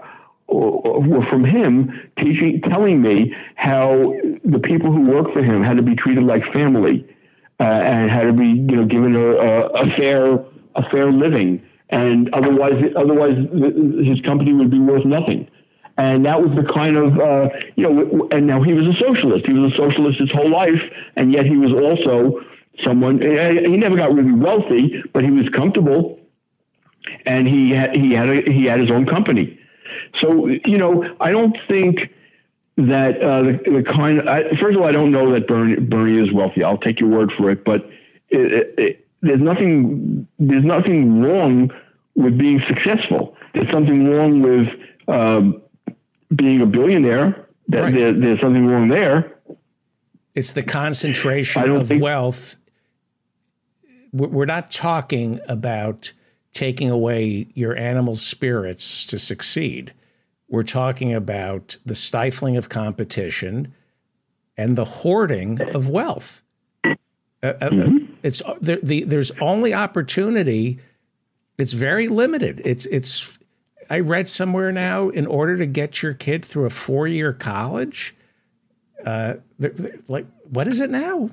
were from him teaching, telling me how the people who worked for him had to be treated like family, uh, and had to be, you know, given a, a, a fair a fair living. And otherwise, otherwise his company would be worth nothing. And that was the kind of, uh, you know, and now he was a socialist. He was a socialist his whole life. And yet he was also someone, he never got really wealthy, but he was comfortable. And he had, he had, a, he had his own company. So, you know, I don't think that uh, the, the kind of, I, first of all, I don't know that Bernie, Bernie is wealthy. I'll take your word for it, but it, it There's nothing. There's nothing wrong with being successful. There's something wrong with um, being a billionaire. Right. There, there's something wrong there. It's the concentration of wealth. We're not talking about taking away your animal spirits to succeed. We're talking about the stifling of competition and the hoarding of wealth. Uh, mm-hmm. It's the, the there's only opportunity. It's very limited. It's it's. I read somewhere now, in order to get your kid through a four year college, uh, they're, they're, like what is it now?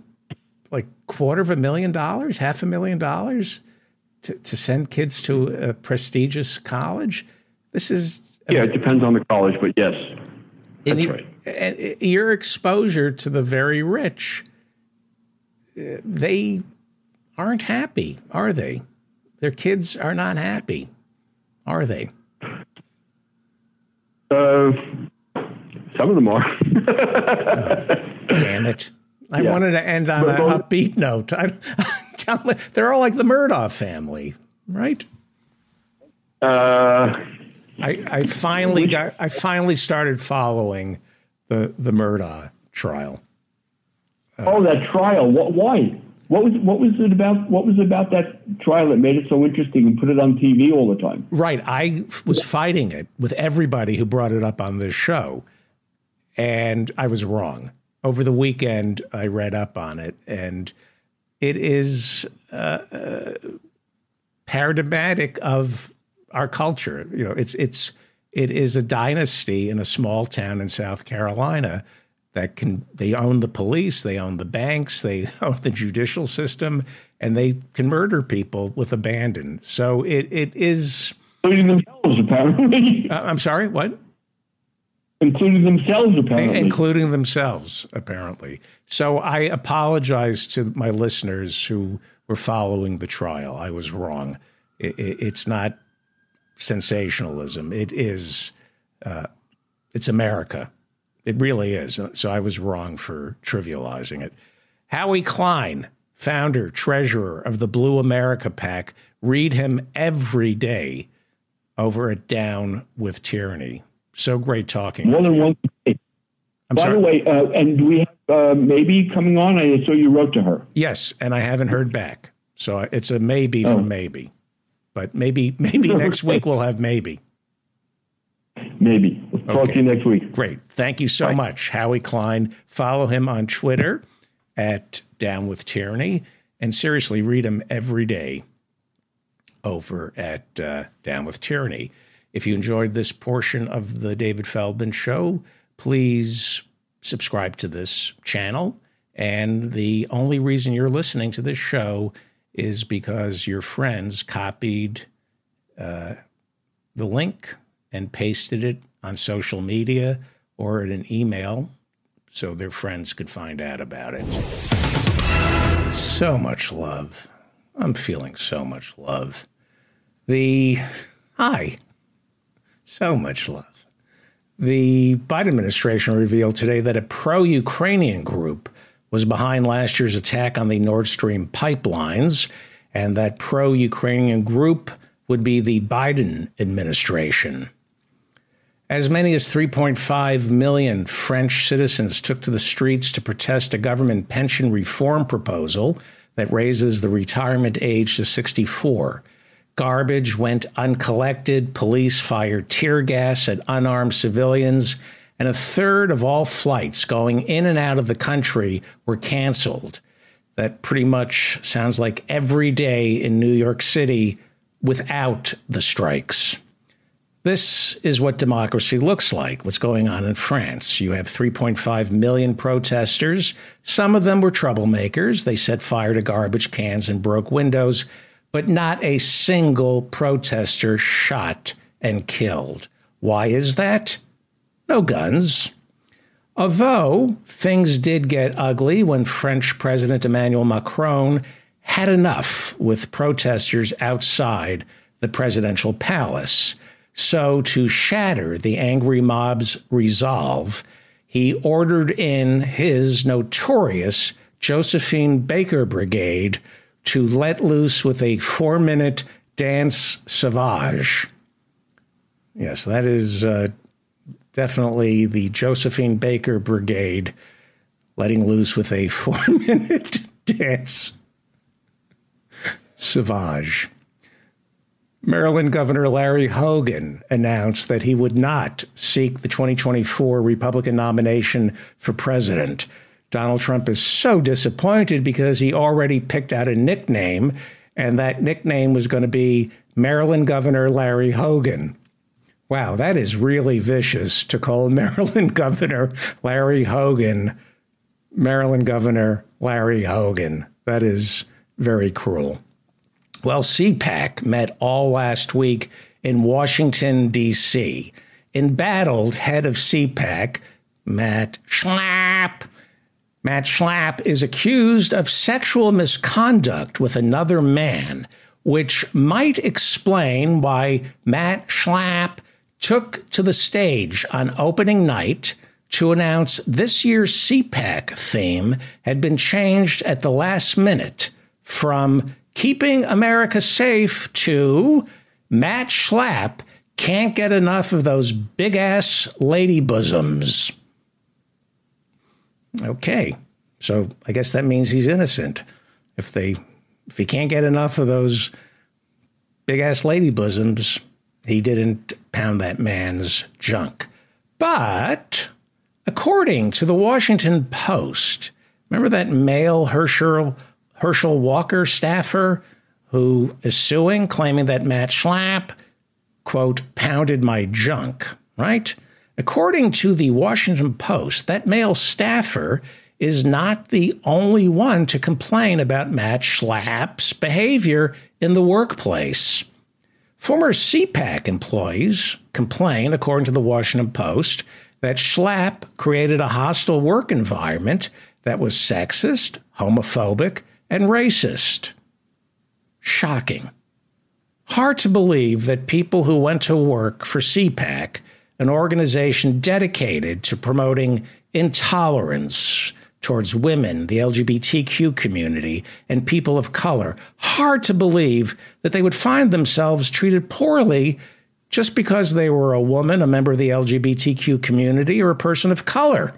Like quarter of a million dollars, half a million dollars to to send kids to a prestigious college. This is yeah. It depends on the college, but yes, that's and you, right. And your exposure to the very rich. They aren't happy, are they? Their kids are not happy, are they? Uh, some of them are. Oh, damn it. I yeah. wanted to end on but, a upbeat note. I, I they're all like the Murdaugh family, right? Uh, I, I finally got, I finally started following the, the Murdaugh trial. Oh, that trial! What? Why? What was? What was it about? What was it about that trial that made it so interesting and put it on T V all the time? Right. I was fighting it with everybody who brought it up on this show, and I was wrong. Over the weekend, I read up on it, and it is uh, uh, paradigmatic of our culture. You know, it's it's it is a dynasty in a small town in South Carolina. That can they own the police, they own the banks, they own the judicial system, and they can murder people with abandon. So it it is including themselves, apparently. Uh, I'm sorry, what? Including themselves, apparently. Including themselves, apparently. So I apologize to my listeners who were following the trial. I was wrong. It, it, it's not sensationalism. It is. Uh, it's America. It really is. So I was wrong for trivializing it. Howie Klein, founder, treasurer of the Blue America PAC, read him every day over at Down with Tyranny. So great talking. More than one day. I'm By sorry. the way, uh, and do we have uh, maybe coming on? I saw you wrote to her. Yes, and I haven't heard back. So it's a maybe oh. from maybe. But maybe, maybe next week we'll have maybe. Maybe. Talk okay. to you next week. Great. Thank you so Bye. much, Howie Klein. Follow him on Twitter at Down With Tyranny. And seriously, read him every day over at uh, Down With Tyranny. If you enjoyed this portion of the David Feldman Show, please subscribe to this channel. And the only reason you're listening to this show is because your friends copied uh, the link and pasted it on social media or in an email so their friends could find out about it. So much love. I'm feeling so much love. The, hi, so much love. The Biden administration revealed today that a pro-Ukrainian group was behind last year's attack on the Nord Stream pipelines, and that pro-Ukrainian group would be the Biden administration. As many as three point five million French citizens took to the streets to protest a government pension reform proposal that raises the retirement age to sixty-four. Garbage went uncollected, police fired tear gas at unarmed civilians, and a third of all flights going in and out of the country were canceled. That pretty much sounds like every day in New York City without the strikes. This is what democracy looks like, what's going on in France. You have three point five million protesters. Some of them were troublemakers. They set fire to garbage cans and broke windows, but not a single protester shot and killed. Why is that? No guns. Although things did get ugly when French President Emmanuel Macron had enough with protesters outside the presidential palace. So to shatter the angry mob's resolve, he ordered in his notorious Josephine Baker Brigade to let loose with a four-minute dance sauvage. Yes, that is... Uh, Definitely the Josephine Baker Brigade letting loose with a four-minute dance sauvage. Maryland Governor Larry Hogan announced that he would not seek the twenty twenty-four Republican nomination for president. Donald Trump is so disappointed because he already picked out a nickname, and that nickname was going to be Maryland Governor Larry Hogan. Wow, that is really vicious to call Maryland Governor Larry Hogan, Maryland Governor Larry Hogan. That is very cruel. Well, C PAC met all last week in Washington, D C. Embattled head of C PAC, Matt Schlapp. Matt Schlapp is accused of sexual misconduct with another man, which might explain why Matt Schlapp took to the stage on opening night to announce this year's C PAC theme had been changed at the last minute from Keeping America Safe to Matt Schlapp Can't Get Enough of Those Big Ass Lady Bosoms. Okay, so I guess that means he's innocent. If they, if he can't get enough of those big ass lady bosoms, he didn't pound that man's junk. But according to the Washington Post, remember that male Herschel, Herschel Walker staffer who is suing, claiming that Matt Schlapp, quote, pounded my junk, right? According to the Washington Post, that male staffer is not the only one to complain about Matt Schlapp's behavior in the workplace. Former C PAC employees complain, according to the Washington Post, that Schlapp created a hostile work environment that was sexist, homophobic, and racist. Shocking. Hard to believe that people who went to work for C PAC, an organization dedicated to promoting intolerance towards women, the L G B T Q community, and people of color. Hard to believe that they would find themselves treated poorly just because they were a woman, a member of the L G B T Q community, or a person of color.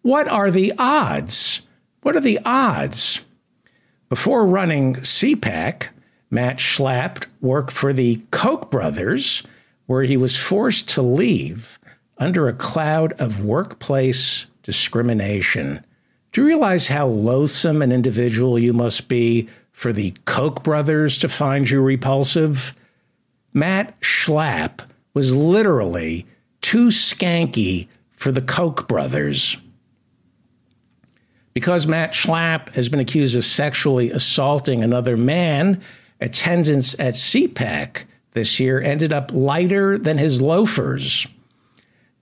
What are the odds? What are the odds? Before running C PAC, Matt Schlapp worked for the Koch brothers, where he was forced to leave under a cloud of workplace discrimination. Do you realize how loathsome an individual you must be for the Koch brothers to find you repulsive? Matt Schlapp was literally too skanky for the Koch brothers. Because Matt Schlapp has been accused of sexually assaulting another man, attendance at C PAC this year ended up lighter than his loafers.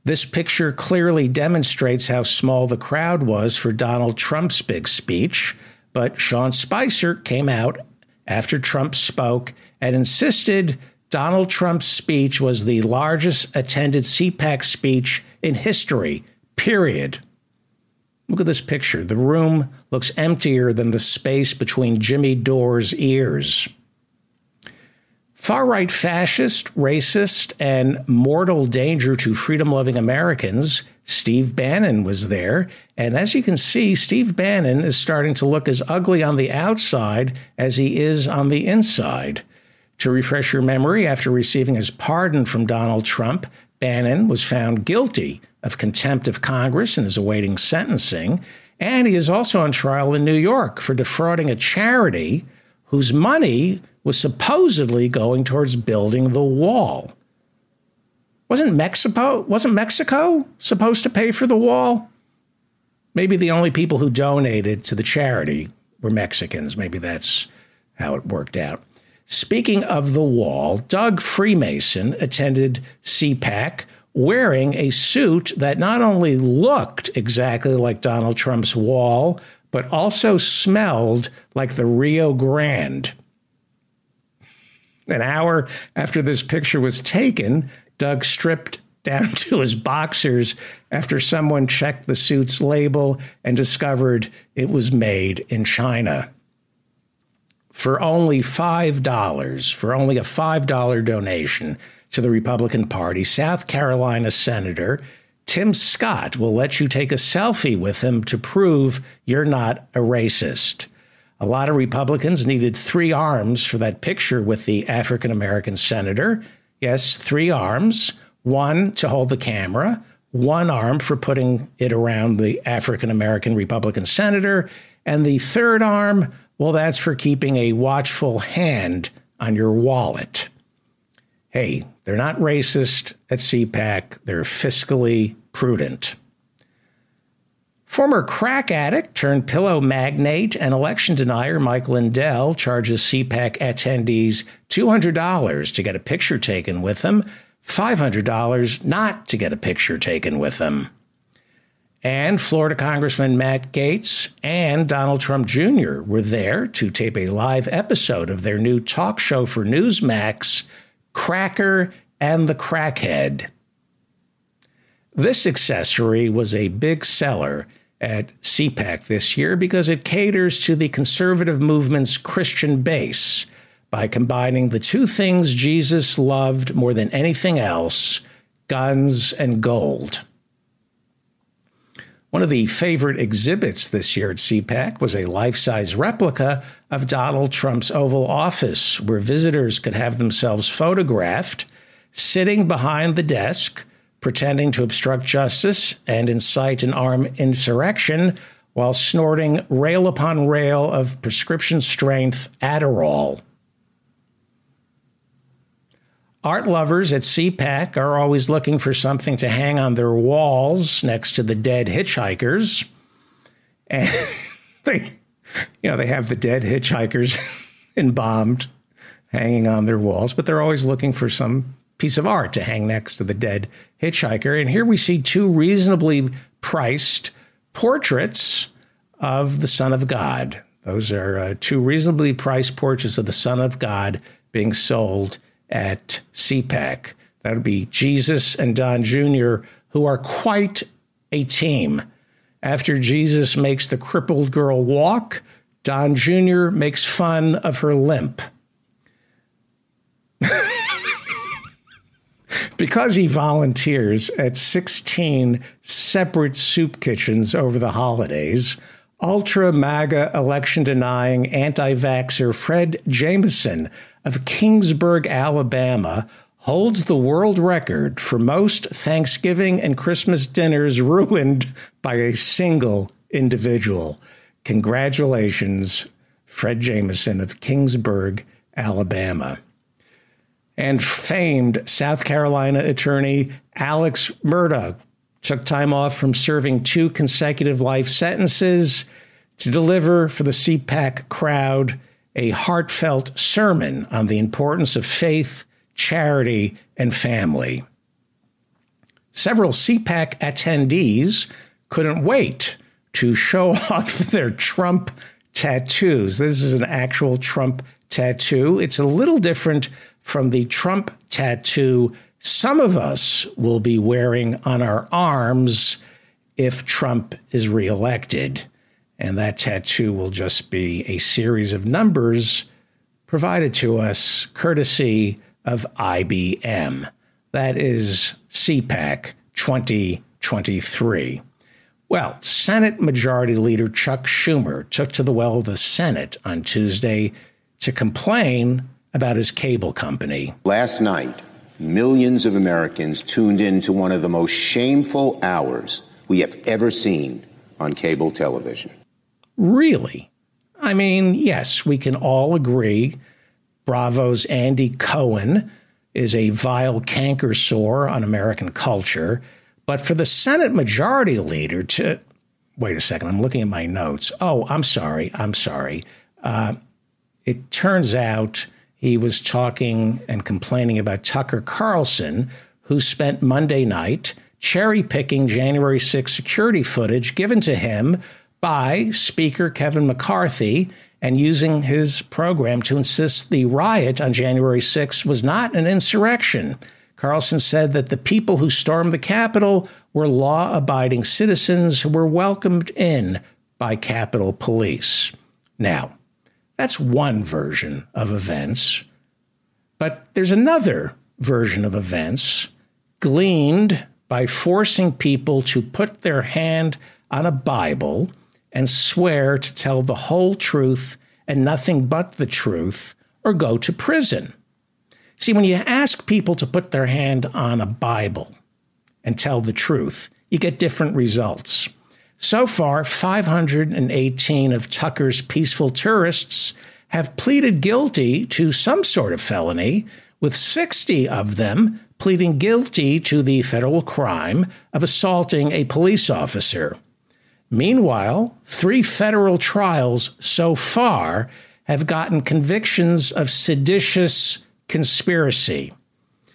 This picture clearly demonstrates how small the crowd was for Donald Trump's big speech, but Sean Spicer came out after Trump spoke and insisted Donald Trump's speech was the largest attended C PAC speech in history, period. Look at this picture. The room looks emptier than the space between Jimmy Dore's ears. Far-right fascist, racist, and mortal danger to freedom-loving Americans, Steve Bannon was there. And as you can see, Steve Bannon is starting to look as ugly on the outside as he is on the inside. To refresh your memory, after receiving his pardon from Donald Trump, Bannon was found guilty of contempt of Congress and is awaiting sentencing. And he is also on trial in New York for defrauding a charity whose money was supposedly going towards building the wall. Wasn't Mexico, wasn't Mexico supposed to pay for the wall? Maybe the only people who donated to the charity were Mexicans. Maybe that's how it worked out. Speaking of the wall, Doug Freemason attended C PAC wearing a suit that not only looked exactly like Donald Trump's wall, but also smelled like the Rio Grande. An hour after this picture was taken, Doug stripped down to his boxers after someone checked the suit's label and discovered it was made in China. For only five dollars, for only a five dollar donation to the Republican Party, South Carolina Senator Tim Scott will let you take a selfie with him to prove you're not a racist. A lot of Republicans needed three arms for that picture with the African-American senator. Yes, three arms, one to hold the camera, one arm for putting it around the African-American Republican senator, and the third arm, well, that's for keeping a watchful hand on your wallet. Hey, they're not racist at C PAC. They're fiscally prudent. Former crack addict turned pillow magnate and election denier Mike Lindell charges C PAC attendees two hundred dollars to get a picture taken with him, five hundred dollars not to get a picture taken with him. And Florida Congressman Matt Gaetz and Donald Trump Junior were there to tape a live episode of their new talk show for Newsmax, Cracker and the Crackhead. This accessory was a big seller at C PAC this year because it caters to the conservative movement's Christian base by combining the two things Jesus loved more than anything else, guns and gold. One of the favorite exhibits this year at C PAC was a life-size replica of Donald Trump's Oval Office, where visitors could have themselves photographed sitting behind the desk, pretending to obstruct justice and incite an armed insurrection while snorting rail upon rail of prescription strength Adderall. Art lovers at C PAC are always looking for something to hang on their walls next to the dead hitchhikers. And they, you know, they have the dead hitchhikers embalmed hanging on their walls, but they're always looking for some piece of art to hang next to the dead hitchhiker. And here we see two reasonably priced portraits of the Son of God. Those are uh, two reasonably priced portraits of the Son of God being sold at C PAC. That would be Jesus and Don Junior, who are quite a team. After Jesus makes the crippled girl walk, Don Junior makes fun of her limp. Because he volunteers at sixteen separate soup kitchens over the holidays, ultra-MAGA election-denying anti-vaxxer Fred Jameson of Kingsburg, Alabama, holds the world record for most Thanksgiving and Christmas dinners ruined by a single individual. Congratulations, Fred Jameson of Kingsburg, Alabama. and famed South Carolina attorney Alex Murdaugh took time off from serving two consecutive life sentences to deliver for the C PAC crowd a heartfelt sermon on the importance of faith, charity, and family. Several C PAC attendees couldn't wait to show off their Trump tattoos. This is an actual Trump tattoo. It's a little different from the Trump tattoo some of us will be wearing on our arms if Trump is reelected. And that tattoo will just be a series of numbers provided to us courtesy of I B M. That is C PAC twenty twenty-three. Well, Senate Majority Leader Chuck Schumer took to the well of the Senate on Tuesday to complain about his cable company. Last night, millions of Americans tuned in to one of the most shameful hours we have ever seen on cable television. Really? I mean, yes, we can all agree Bravo's Andy Cohen is a vile canker sore on American culture. But for the Senate Majority Leader to... Wait a second, I'm looking at my notes. Oh, I'm sorry, I'm sorry. Uh, it turns out he was talking and complaining about Tucker Carlson, who spent Monday night cherry-picking January sixth security footage given to him by Speaker Kevin McCarthy and using his program to insist the riot on January sixth was not an insurrection. Carlson said that the people who stormed the Capitol were law-abiding citizens who were welcomed in by Capitol Police. Now, that's one version of events, but there's another version of events gleaned by forcing people to put their hand on a Bible and swear to tell the whole truth and nothing but the truth or go to prison. See, when you ask people to put their hand on a Bible and tell the truth, you get different results. So far, five hundred eighteen of Tucker's peaceful tourists have pleaded guilty to some sort of felony, with sixty of them pleading guilty to the federal crime of assaulting a police officer. Meanwhile, three federal trials so far have gotten convictions of seditious conspiracy.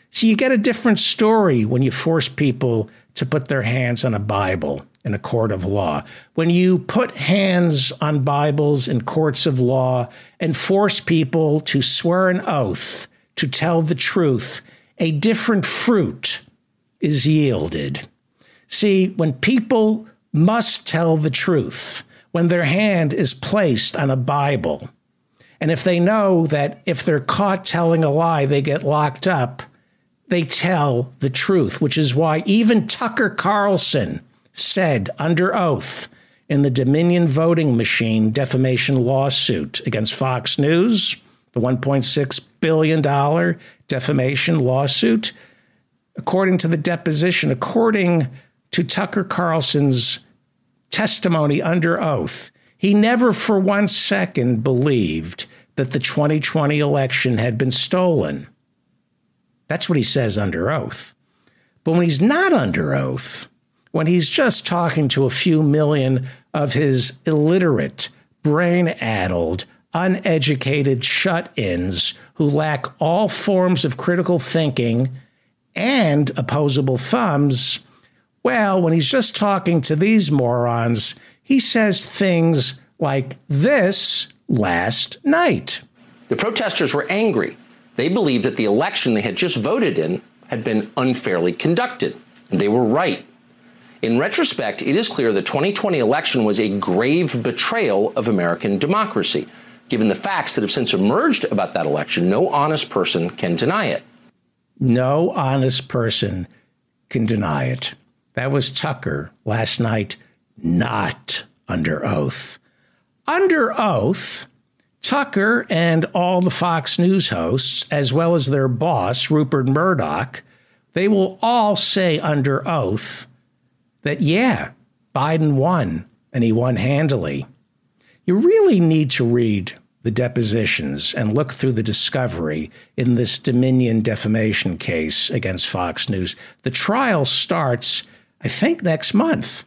So you get a different story when you force people to put their hands on a Bible in a court of law. When you put hands on Bibles in courts of law and force people to swear an oath to tell the truth, a different fruit is yielded. See, when people must tell the truth, when their hand is placed on a Bible, and if they know that if they're caught telling a lie, they get locked up, they tell the truth, which is why even Tucker Carlson said under oath in the Dominion Voting Machine defamation lawsuit against Fox News, the one point six billion dollars defamation lawsuit, according to the deposition, according to Tucker Carlson's testimony under oath, he never for one second believed that the twenty twenty election had been stolen. That's what he says under oath. But when he's not under oath, when he's just talking to a few million of his illiterate, brain-addled, uneducated shut-ins who lack all forms of critical thinking and opposable thumbs, well, when he's just talking to these morons, he says things like this last night. The protesters were angry. They believed that the election they had just voted in had been unfairly conducted, and they were right. In retrospect, it is clear the twenty twenty election was a grave betrayal of American democracy. Given the facts that have since emerged about that election, no honest person can deny it. No honest person can deny it. That was Tucker last night, not under oath. Under oath, Tucker and all the Fox News hosts, as well as their boss, Rupert Murdoch, they will all say under oath that, yeah, Biden won, and he won handily. You really need to read the depositions and look through the discovery in this Dominion defamation case against Fox News. The trial starts, I think, next month.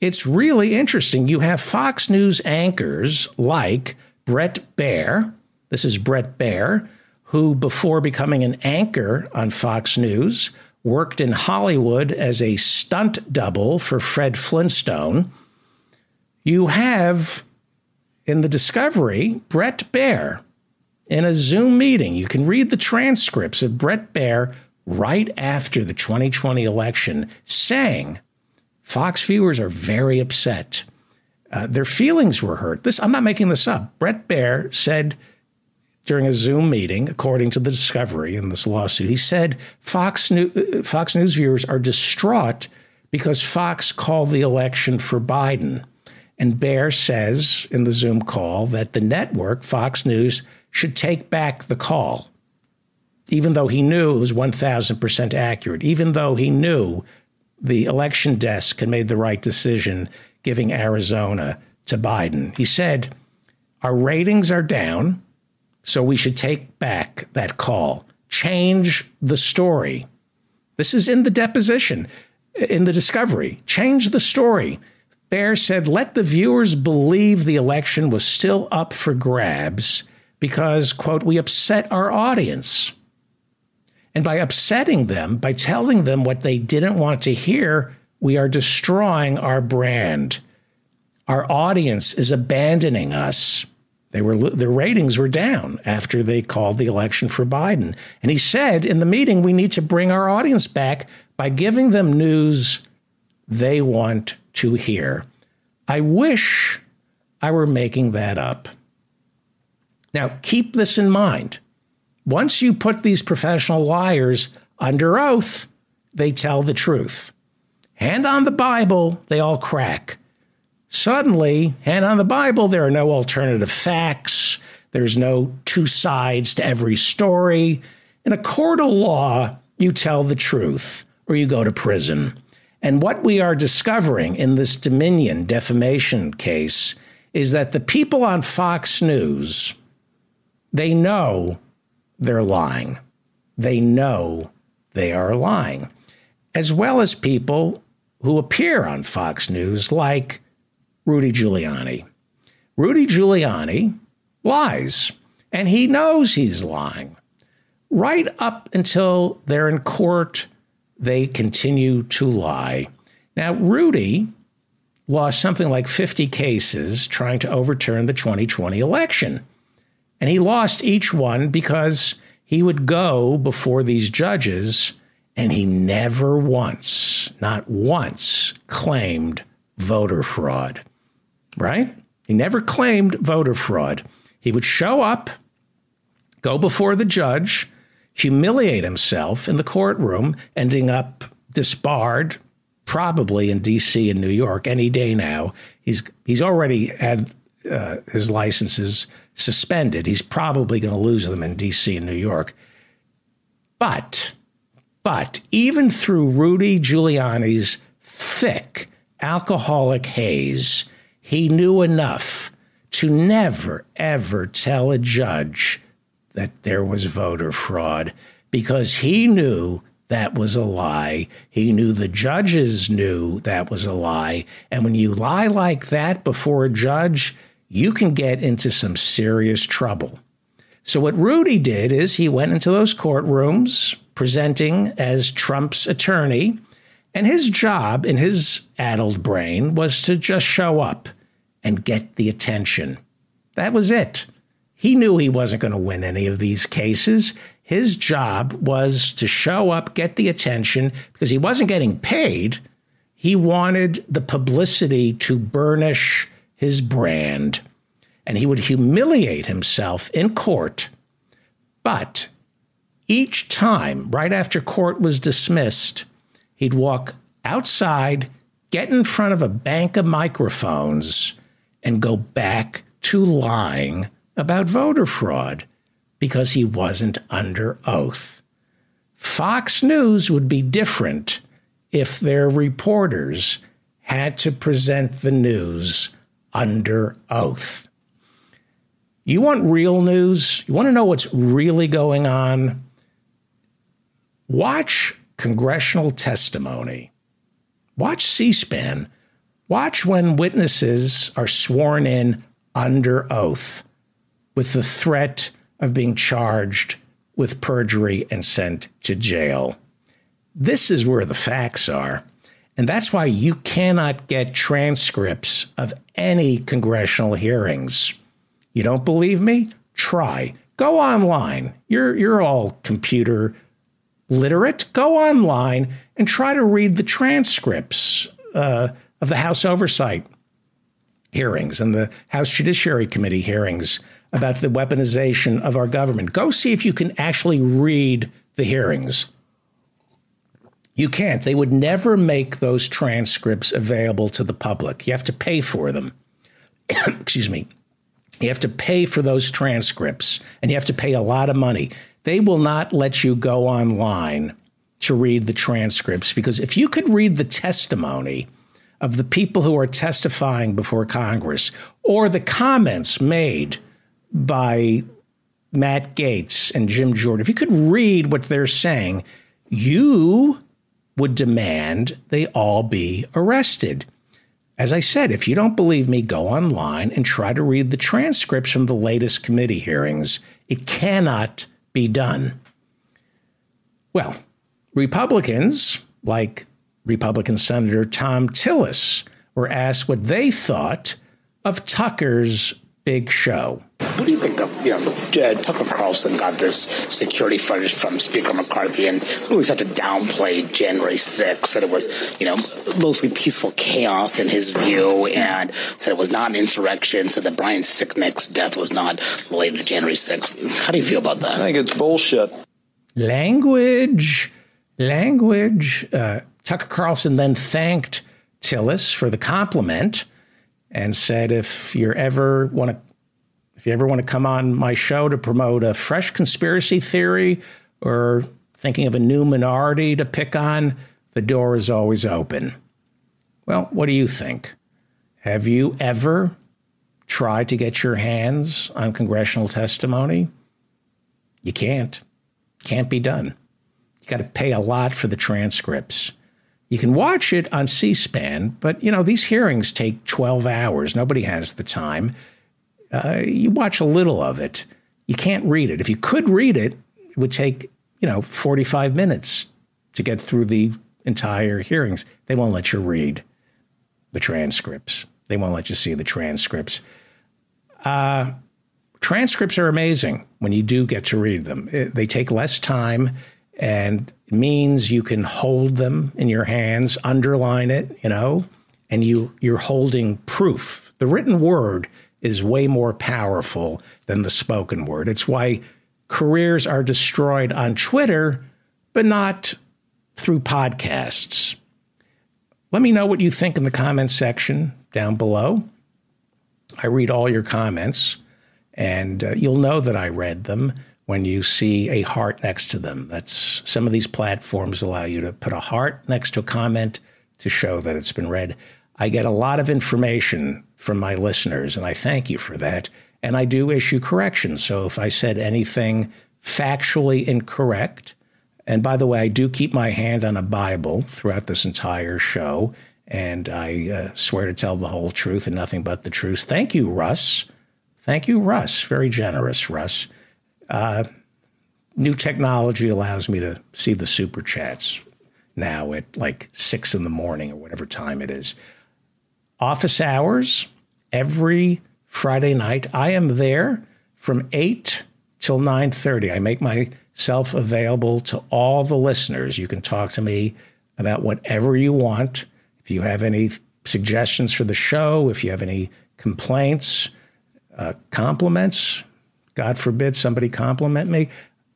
It's really interesting. You have Fox News anchors like Brett Baier. This is Brett Baier, who before becoming an anchor on Fox News worked in Hollywood as a stunt double for Fred Flintstone. You have in the discovery Brett Baier in a Zoom meeting. You can read the transcripts of Brett Baier right after the twenty twenty election saying, Fox viewers are very upset. Uh, their feelings were hurt. This, I'm not making this up. Brett Baier said during a Zoom meeting, according to the discovery in this lawsuit, he said Fox News, Fox News viewers are distraught because Fox called the election for Biden. And Baier says in the Zoom call that the network, Fox News, should take back the call, even though he knew it was one thousand percent accurate, even though he knew the election desk had made the right decision giving Arizona to Biden. He said, our ratings are down, so we should take back that call. Change the story. This is in the deposition, in the discovery. Change the story. Baier said, let the viewers believe the election was still up for grabs because, quote, we upset our audience. And by upsetting them, by telling them what they didn't want to hear, we are destroying our brand. Our audience is abandoning us. They were, their ratings were down after they called the election for Biden. And he said in the meeting, we need to bring our audience back by giving them news they want to hear. I wish I were making that up. Now, keep this in mind. Once you put these professional liars under oath, they tell the truth. Hand on the Bible, they all crack. Suddenly, hand on the Bible, there are no alternative facts. There's no two sides to every story. In a court of law, you tell the truth or you go to prison. And what we are discovering in this Dominion defamation case is that the people on Fox News, they know they're lying. They know they are lying, as well as people who appear on Fox News like Rudy Giuliani. Rudy Giuliani lies, and he knows he's lying. Right up until they're in court, they continue to lie. Now, Rudy lost something like fifty cases trying to overturn the twenty twenty election. And he lost each one because he would go before these judges and he never once, not once, claimed voter fraud, right? He never claimed voter fraud. He would show up, go before the judge, humiliate himself in the courtroom, ending up disbarred, probably in D C and New York any day now. He's he's already had uh, his licenses suspended. He's probably going to lose them in D C and New York. But, but even through Rudy Giuliani's thick alcoholic haze, he knew enough to never, ever tell a judge that there was voter fraud because he knew that was a lie. He knew the judges knew that was a lie. And when you lie like that before a judge, you can get into some serious trouble. So what Rudy did is he went into those courtrooms presenting as Trump's attorney, and his job in his addled brain was to just show up and get the attention. That was it. He knew he wasn't going to win any of these cases. His job was to show up, get the attention, because he wasn't getting paid. He wanted the publicity to burnish his brand, and he would humiliate himself in court. But each time, right after court was dismissed, he'd walk outside, get in front of a bank of microphones, and go back to lying about voter fraud because he wasn't under oath. Fox News would be different if their reporters had to present the news under oath. You want real news? You want to know what's really going on? Watch congressional testimony. Watch C-SPAN. Watch when witnesses are sworn in under oath with the threat of being charged with perjury and sent to jail. This is where the facts are. And that's why you cannot get transcripts of any congressional hearings. You don't believe me? Try. Go online. You're, you're all computer literate. Go online and try to read the transcripts uh, of the House Oversight hearings and the House Judiciary Committee hearings about the weaponization of our government. Go see if you can actually read the hearings. You can't. They would never make those transcripts available to the public. You have to pay for them. Excuse me. You have to pay for those transcripts, and you have to pay a lot of money. They will not let you go online to read the transcripts, because if you could read the testimony of the people who are testifying before Congress, or the comments made by Matt Gaetz and Jim Jordan, if you could read what they're saying, you would demand they all be arrested. As I said, if you don't believe me, go online and try to read the transcripts from the latest committee hearings. It cannot be done. Well, Republicans, like Republican Senator Tom Tillis, were asked what they thought of Tucker's big show. What do you think of, you know, uh, Tucker Carlson got this security footage from Speaker McCarthy and really had to downplay January sixth, said it was, you know, mostly peaceful chaos in his view, and said it was not an insurrection, said that Brian Sicknick's death was not related to January sixth. How do you feel about that? I think it's bullshit. Language. Language. Uh, Tucker Carlson then thanked Tillis for the compliment and said, if you ever want to if you ever want to come on my show to promote a fresh conspiracy theory or thinking of a new minority to pick on, the door is always open. Well, what do you think? Have you ever tried to get your hands on congressional testimony? You can't. Can't be done. You got to pay a lot for the transcripts. You can watch it on C-SPAN, but, you know, these hearings take twelve hours. Nobody has the time. Uh, you watch a little of it. You can't read it. If you could read it, it would take, you know, forty-five minutes to get through the entire hearings. They won't let you read the transcripts. They won't let you see the transcripts. Uh, transcripts are amazing when you do get to read them. It, they take less time. And it means you can hold them in your hands, underline it, you know, and you you're holding proof. The written word is way more powerful than the spoken word. It's why careers are destroyed on Twitter, but not through podcasts. Let me know what you think in the comments section down below. I read all your comments, and uh, you'll know that I read them when you see a heart next to them. That's, some of these platforms allow you to put a heart next to a comment to show that it's been read. I get a lot of information from my listeners, and I thank you for that. And I do issue corrections. So if I said anything factually incorrect, and by the way, I do keep my hand on a Bible throughout this entire show, and I uh, swear to tell the whole truth and nothing but the truth. Thank you, Russ. Thank you, Russ. Very generous, Russ. Uh, new technology allows me to see the super chats now at like six in the morning or whatever time it is. Office hours every Friday night. I am there from eight till nine thirty. I make myself available to all the listeners. You can talk to me about whatever you want. If you have any suggestions for the show, if you have any complaints, uh, compliments. God forbid somebody compliment me.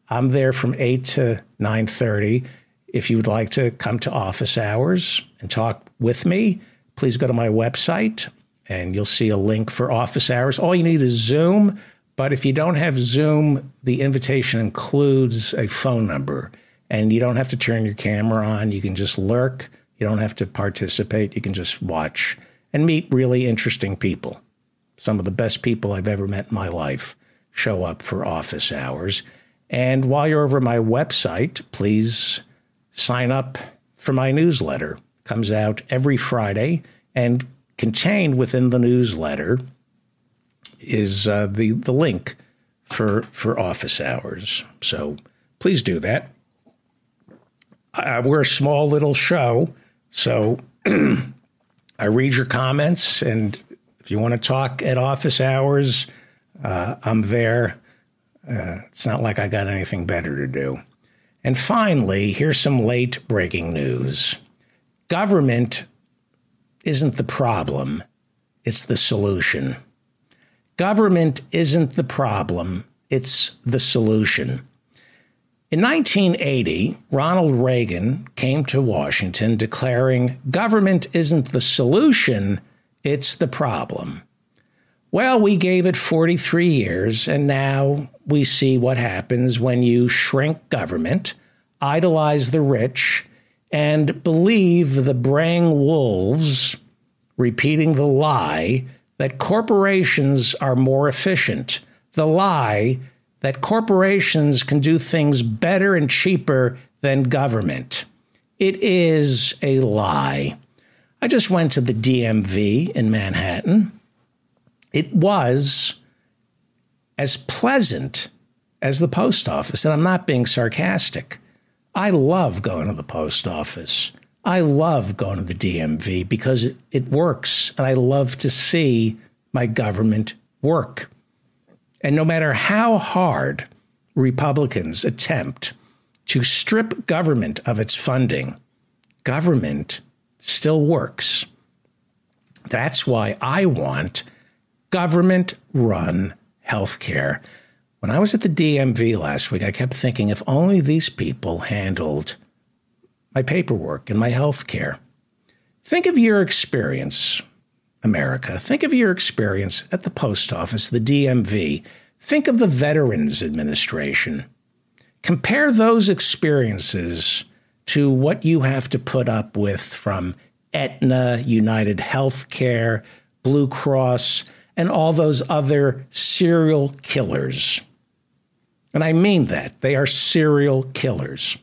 I'm there from eight to nine thirty. If you would like to come to office hours and talk with me, please go to my website and you'll see a link for office hours. All you need is Zoom. But if you don't have Zoom, the invitation includes a phone number, and you don't have to turn your camera on. You can just lurk. You don't have to participate. You can just watch and meet really interesting people. Some of the best people I've ever met in my life. show up for office hours. And while you're over my website, please sign up for my newsletter. It comes out every Friday, and contained within the newsletter is uh, the, the link for, for office hours. So please do that. Uh, we're a small little show, so I read your comments, and if you want to talk at office hours, uh, I'm there. Uh, it's not like I got anything better to do. And finally, here's some late breaking news. Government isn't the problem. It's the solution. Government isn't the problem. It's the solution. In nineteen eighty, Ronald Reagan came to Washington declaring government isn't the solution, it's the problem. Well, we gave it forty-three years, and now we see what happens when you shrink government, idolize the rich, and believe the braying wolves repeating the lie that corporations are more efficient, the lie that corporations can do things better and cheaper than government. It is a lie. I just went to the D M V in Manhattan. It was as pleasant as the post office, and I'm not being sarcastic. I love going to the post office. I love going to the D M V because it, it works, and I love to see my government work. And no matter how hard Republicans attempt to strip government of its funding, government still works. That's why I want government-run health care. When I was at the D M V last week, I kept thinking, if only these people handled my paperwork and my health care. Think of your experience, America. Think of your experience at the post office, the D M V. Think of the Veterans Administration. Compare those experiences to what you have to put up with from Aetna, United Healthcare, Blue Cross, and all those other serial killers. And I mean that. They are serial killers.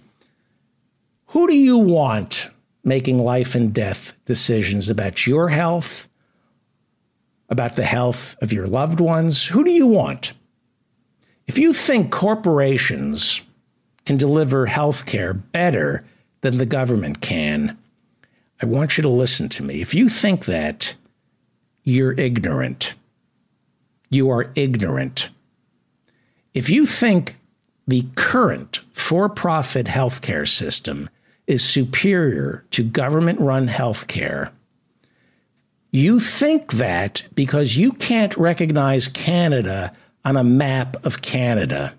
Who do you want making life and death decisions about your health, about the health of your loved ones? Who do you want? If you think corporations can deliver health care better than the government can, I want you to listen to me. If you think that, you're ignorant. You are ignorant. If you think the current for-profit health care system is superior to government-run health care, you think that because you can't recognize Canada on a map of Canada.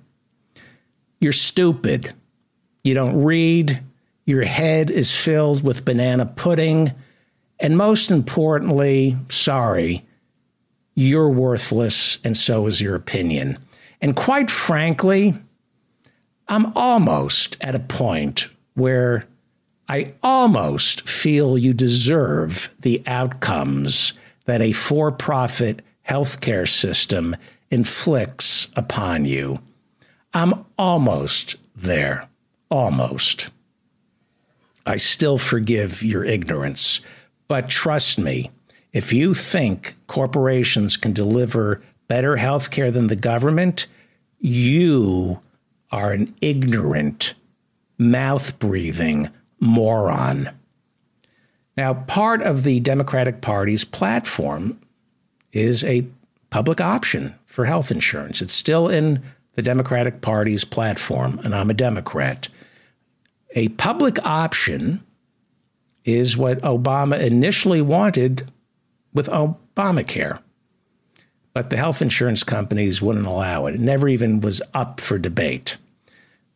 You're stupid. You don't read. Your head is filled with banana pudding. And most importantly, sorry, you're worthless, and so is your opinion. And quite frankly, I'm almost at a point where I almost feel you deserve the outcomes that a for-profit healthcare system inflicts upon you. I'm almost there. Almost. I still forgive your ignorance, but trust me, if you think corporations can deliver better healthcare than the government, you are an ignorant, mouth-breathing moron. Now, part of the Democratic Party's platform is a public option for health insurance. It's still in the Democratic Party's platform, and I'm a Democrat. A public option is what Obama initially wanted with Obamacare, but the health insurance companies wouldn't allow it. It never even was up for debate.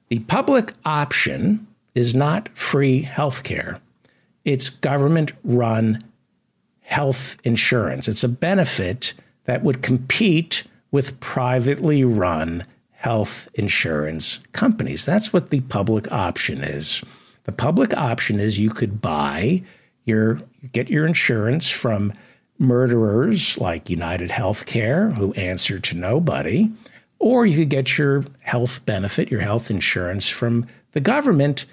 The public option is not free health care. It's government-run health insurance. It's a benefit that would compete with privately run health insurance companies. That's what the public option is. The public option is you could buy your, get your insurance from murderers like United Healthcare, who answer to nobody, or you could get your health benefit, your health insurance from the government,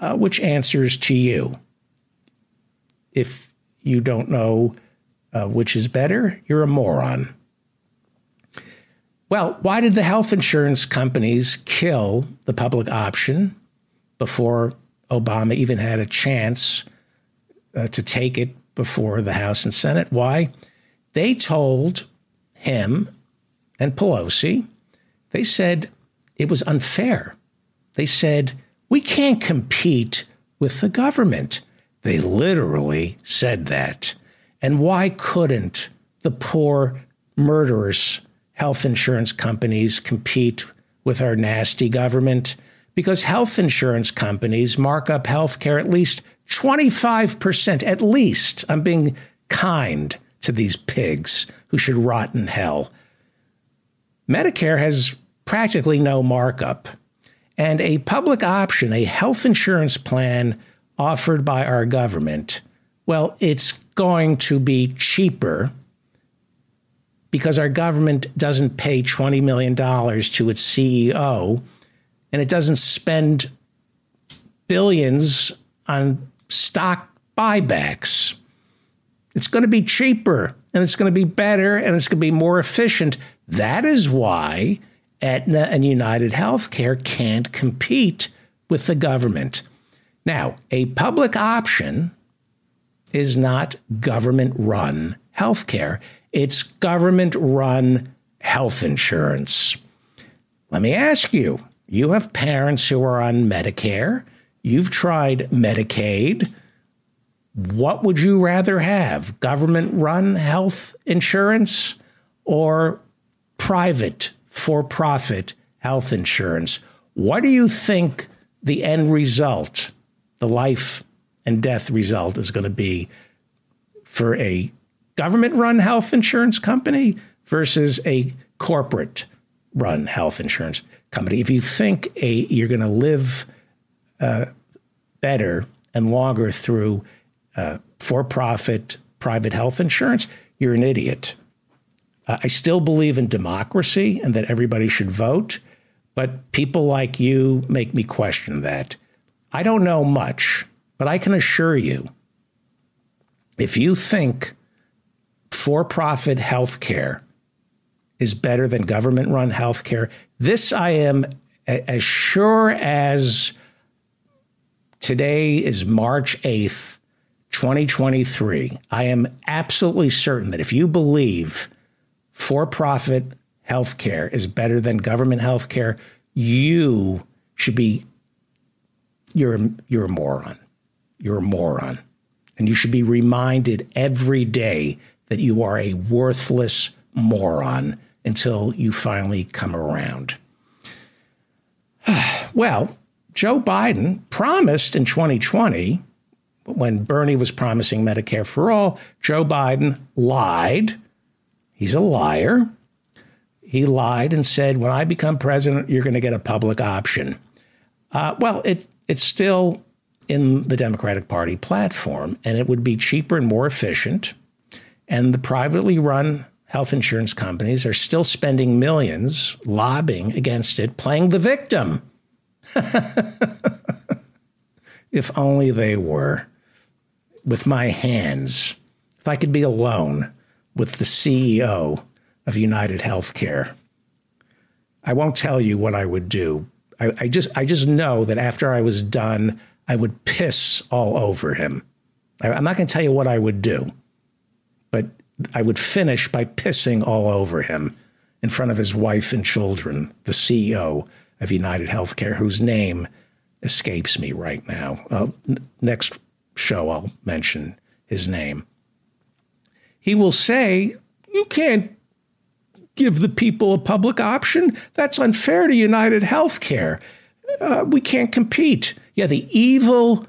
uh, which answers to you. If you don't know uh, which is better, you're a moron. Well, why did the health insurance companies kill the public option before Obama even had a chance uh, to take it before the House and Senate? Why? They told him and Pelosi, they said it was unfair. They said, we can't compete with the government. They literally said that. And why couldn't the poor murderers health insurance companies compete with our nasty government? Because health insurance companies mark up health care at least twenty-five percent, at least. I'm being kind to these pigs who should rot in hell. Medicare has practically no markup. And a public option, a health insurance plan offered by our government, well, it's going to be cheaper because our government doesn't pay twenty million dollars to its C E O, and it doesn't spend billions on stock buybacks. It's going to be cheaper, and it's going to be better, and it's going to be more efficient. That is why Aetna and United Healthcare can't compete with the government. Now, a public option is not government-run healthcare. It's government-run health insurance. Let me ask you, you have parents who are on Medicare. You've tried Medicaid. What would you rather have, government-run health insurance or private, for-profit health insurance? What do you think the end result, the life and death result, is going to be for a government-run health insurance company versus a corporate-run health insurance company? If you think a, you're going to live uh, better and longer through uh, for-profit private health insurance, you're an idiot. Uh, I still believe in democracy and that everybody should vote, but people like you make me question that. I don't know much, but I can assure you, if you think for-profit health care is better than government-run health care, this I am as sure as today is March eighth, twenty twenty-three. I am absolutely certain that if you believe for-profit health care is better than government health care, you should be, you're, you're a moron. You're a moron. And you should be reminded every day that you are a worthless moron until you finally come around. Well, Joe Biden promised in twenty twenty, when Bernie was promising Medicare for all, Joe Biden lied. He's a liar. He lied and said, when I become president, you're going to get a public option. Uh, well, it, it's still in the Democratic Party platform, and it would be cheaper and more efficient. And the privately run health insurance companies are still spending millions lobbying against it, playing the victim. If only they were. With my hands. If I could be alone with the C E O of United Healthcare. I won't tell you what I would do. I, I just I just know that after I was done, I would piss all over him. I, I'm not going to tell you what I would do, but I would finish by pissing all over him in front of his wife and children, the C E O of United Healthcare, whose name escapes me right now. Uh, next show, I'll mention his name. He will say, you can't give the people a public option. That's unfair to United Healthcare. Uh, we can't compete. Yeah, the evil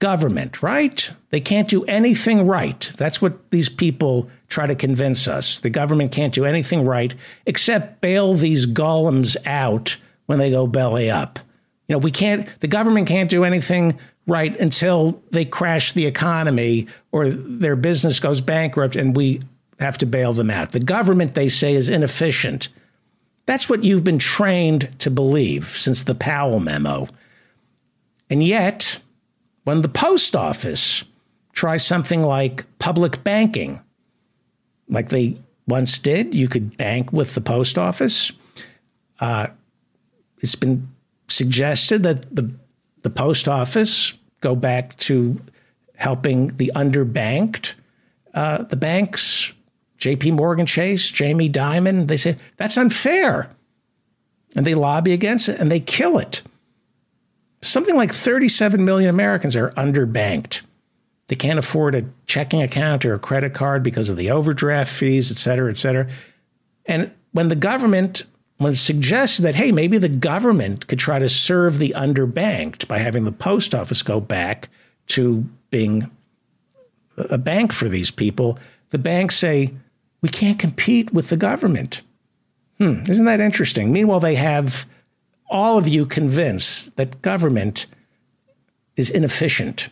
government, right? They can't do anything right. That's what these people try to convince us. The government can't do anything right except bail these golems out when they go belly up. You know, we can't, the government can't do anything right until they crash the economy or their business goes bankrupt and we have to bail them out. The government, they say, is inefficient. That's what you've been trained to believe since the Powell memo. And yet, when the post office tries something like public banking, like they once did, you could bank with the post office. Uh, it's been suggested that the the post office go back to helping the underbanked. Uh, the banks, J P Morgan Chase, Jamie Dimon, they say that's unfair. And they lobby against it and they kill it. Something like thirty-seven million Americans are underbanked. They can't afford a checking account or a credit card because of the overdraft fees, et cetera, et cetera. And when the government, when it suggests that, hey, maybe the government could try to serve the underbanked by having the post office go back to being a bank for these people, the banks say, we can't compete with the government. Hmm, isn't that interesting? Meanwhile, they have all of you convinced that government is inefficient.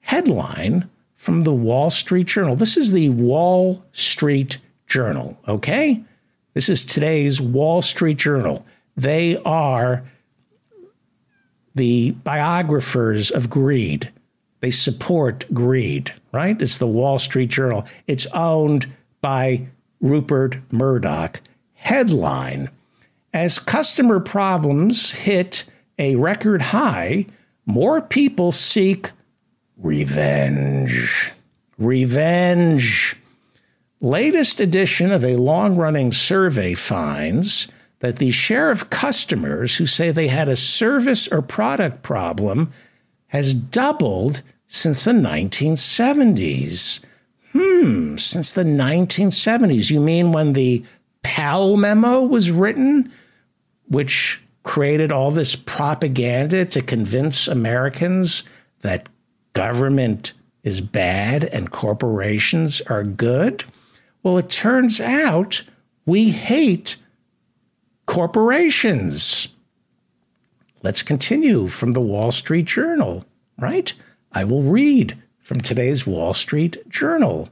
Headline from the Wall Street Journal. This is the Wall Street Journal, okay? This is today's Wall Street Journal. They are the biographers of greed. They support greed, right? It's the Wall Street Journal. It's owned by Rupert Murdoch. Headline: as customer problems hit a record high, more people seek revenge. Revenge. Latest edition of a long-running survey finds that the share of customers who say they had a service or product problem has doubled since the nineteen seventies. Hmm, since the nineteen seventies. You mean when the Powell memo was written, which created all this propaganda to convince Americans that government is bad and corporations are good? Well, it turns out we hate corporations. Let's continue from the Wall Street Journal, right? I will read from today's Wall Street Journal.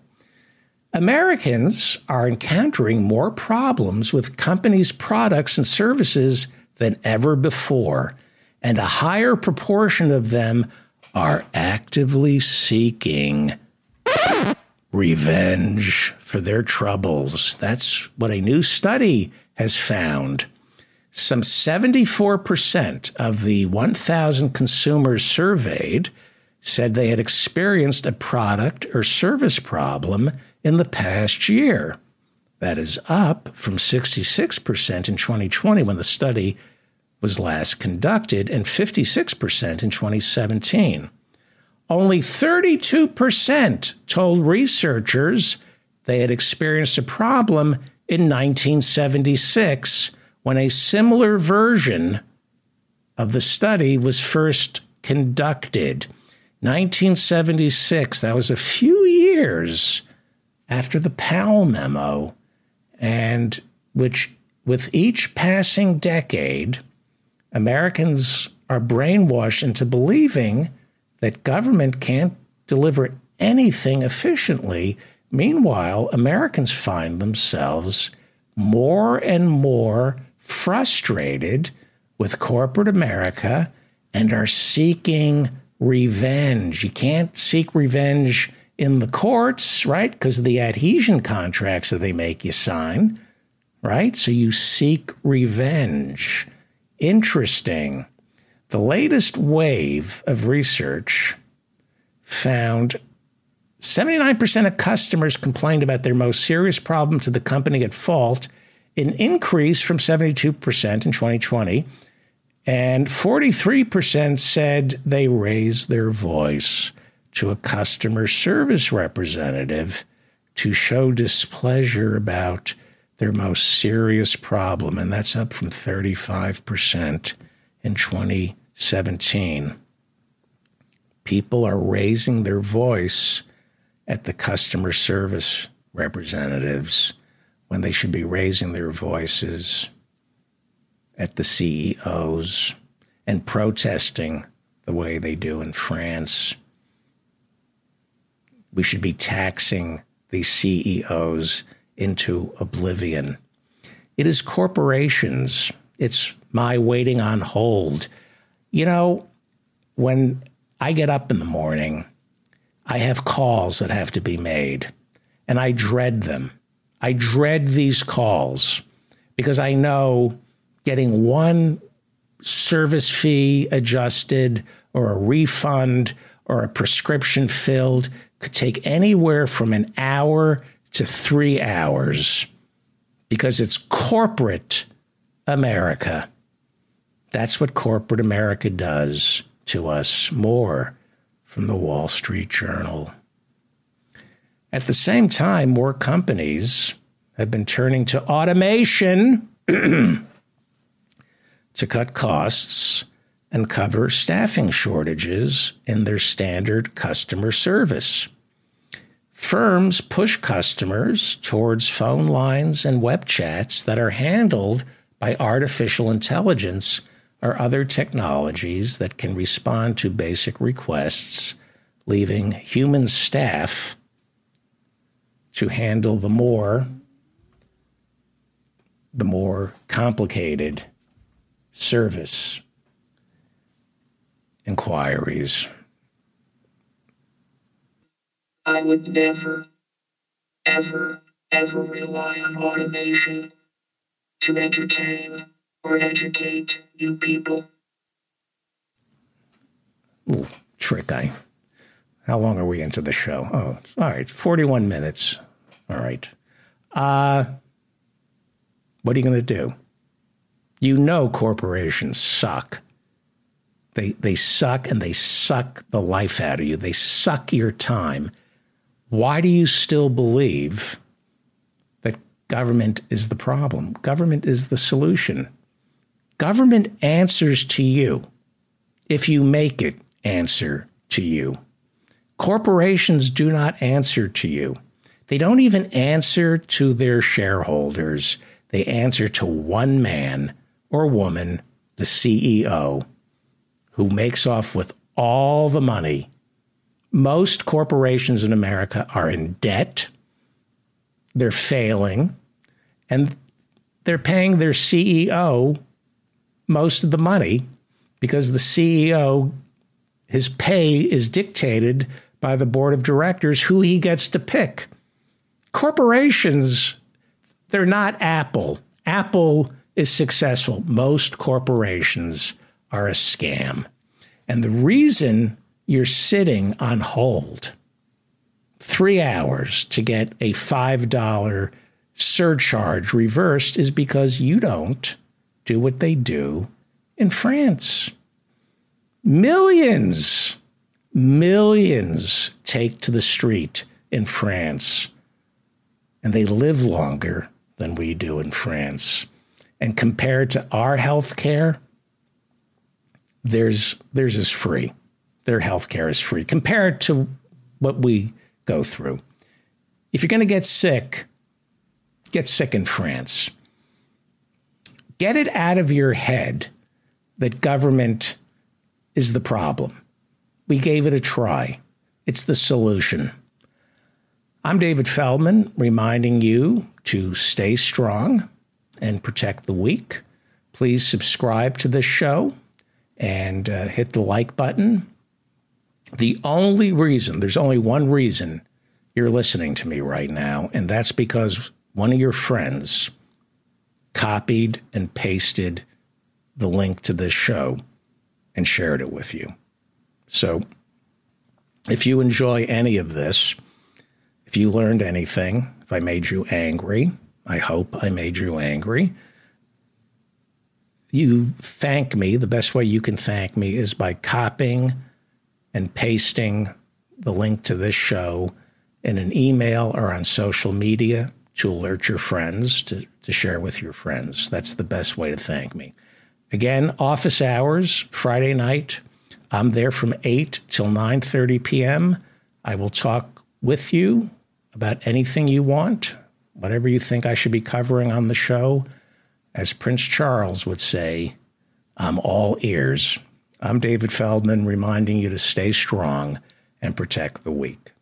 Americans are encountering more problems with companies' products and services than ever before, and a higher proportion of them are actively seeking revenge for their troubles. That's what a new study has found. Some seventy-four percent of the one thousand consumers surveyed said they had experienced a product or service problem in the past year. That is up from sixty-six percent in twenty twenty when the study was last conducted, and fifty-six percent in twenty seventeen. Only thirty-two percent told researchers they had experienced a problem in nineteen seventy-six, when a similar version of the study was first conducted. nineteen seventy-six, that was a few years after the Powell memo, and which with each passing decade, Americans are brainwashed into believing that government can't deliver anything efficiently. Meanwhile, Americans find themselves more and more frustrated with corporate America and are seeking revenge. You can't seek revenge in the courts, right? Because of the adhesion contracts that they make you sign, right? So you seek revenge. Interesting. The latest wave of research found seventy-nine percent of customers complained about their most serious problem to the company at fault, an increase from seventy-two percent in twenty twenty, and forty-three percent said they raised their voice to a customer service representative to show displeasure about their most serious problem, and that's up from thirty-five percent in twenty seventeen. People are raising their voice at the customer service representatives when they should be raising their voices at the C E Os and protesting the way they do in France. We should be taxing the C E Os into oblivion. It is corporations. It's my waiting on hold. You know, when I get up in the morning, I have calls that have to be made, and I dread them. I dread these calls because I know getting one service fee adjusted or a refund or a prescription filled could take anywhere from an hour to three hours because it's corporate America. That's what corporate America does to us. More from the Wall Street Journal. At the same time, more companies have been turning to automation to cut costs and cover staffing shortages in their standard customer service. Firms push customers towards phone lines and web chats that are handled by artificial intelligence or other technologies that can respond to basic requests, leaving human staff to handle the more, the more complicated service inquiries. I would never, ever, ever rely on automation to entertain or educate you people. Ooh, trick eye. How long are we into the show? Oh, all right, forty-one minutes. All right. Uh, what are you going to do? You know corporations suck. They, they suck, and they suck the life out of you. They suck your time. Why do you still believe that government is the problem? Government is the solution. Government answers to you if you make it answer to you. Corporations do not answer to you. They don't even answer to their shareholders. They answer to one man or woman, the C E O, who makes off with all the money. Most corporations in America are in debt. They're failing, and they're paying their C E O most of the money because the C E O, his pay is dictated by the board of directors who he gets to pick. Corporations, they're not Apple. Apple is successful. Most corporations are a scam. And the reason you're sitting on hold three hours to get a five dollar surcharge reversed is because you don't do what they do in France. Millions, millions take to the street in France, and they live longer than we do in France. And compared to our health care, theirs, theirs is free. Their health care is free compared to what we go through. If you're going to get sick, get sick in France. Get it out of your head that government is the problem. We gave it a try. It's the solution. I'm David Feldman, reminding you to stay strong and protect the weak. Please subscribe to this show and uh, hit the like button. The only reason, there's only one reason you're listening to me right now, and that's because one of your friends copied and pasted the link to this show and shared it with you. So if you enjoy any of this, if you learned anything, if I made you angry, I hope I made you angry, you thank me. The best way you can thank me is by copying and pasting the link to this show in an email or on social media to alert your friends, to, to share with your friends. That's the best way to thank me. Again, office hours, Friday night. I'm there from eight till nine thirty p m I will talk with you about anything you want, whatever you think I should be covering on the show. As Prince Charles would say, I'm all ears. I'm David Feldman, reminding you to stay strong and protect the weak.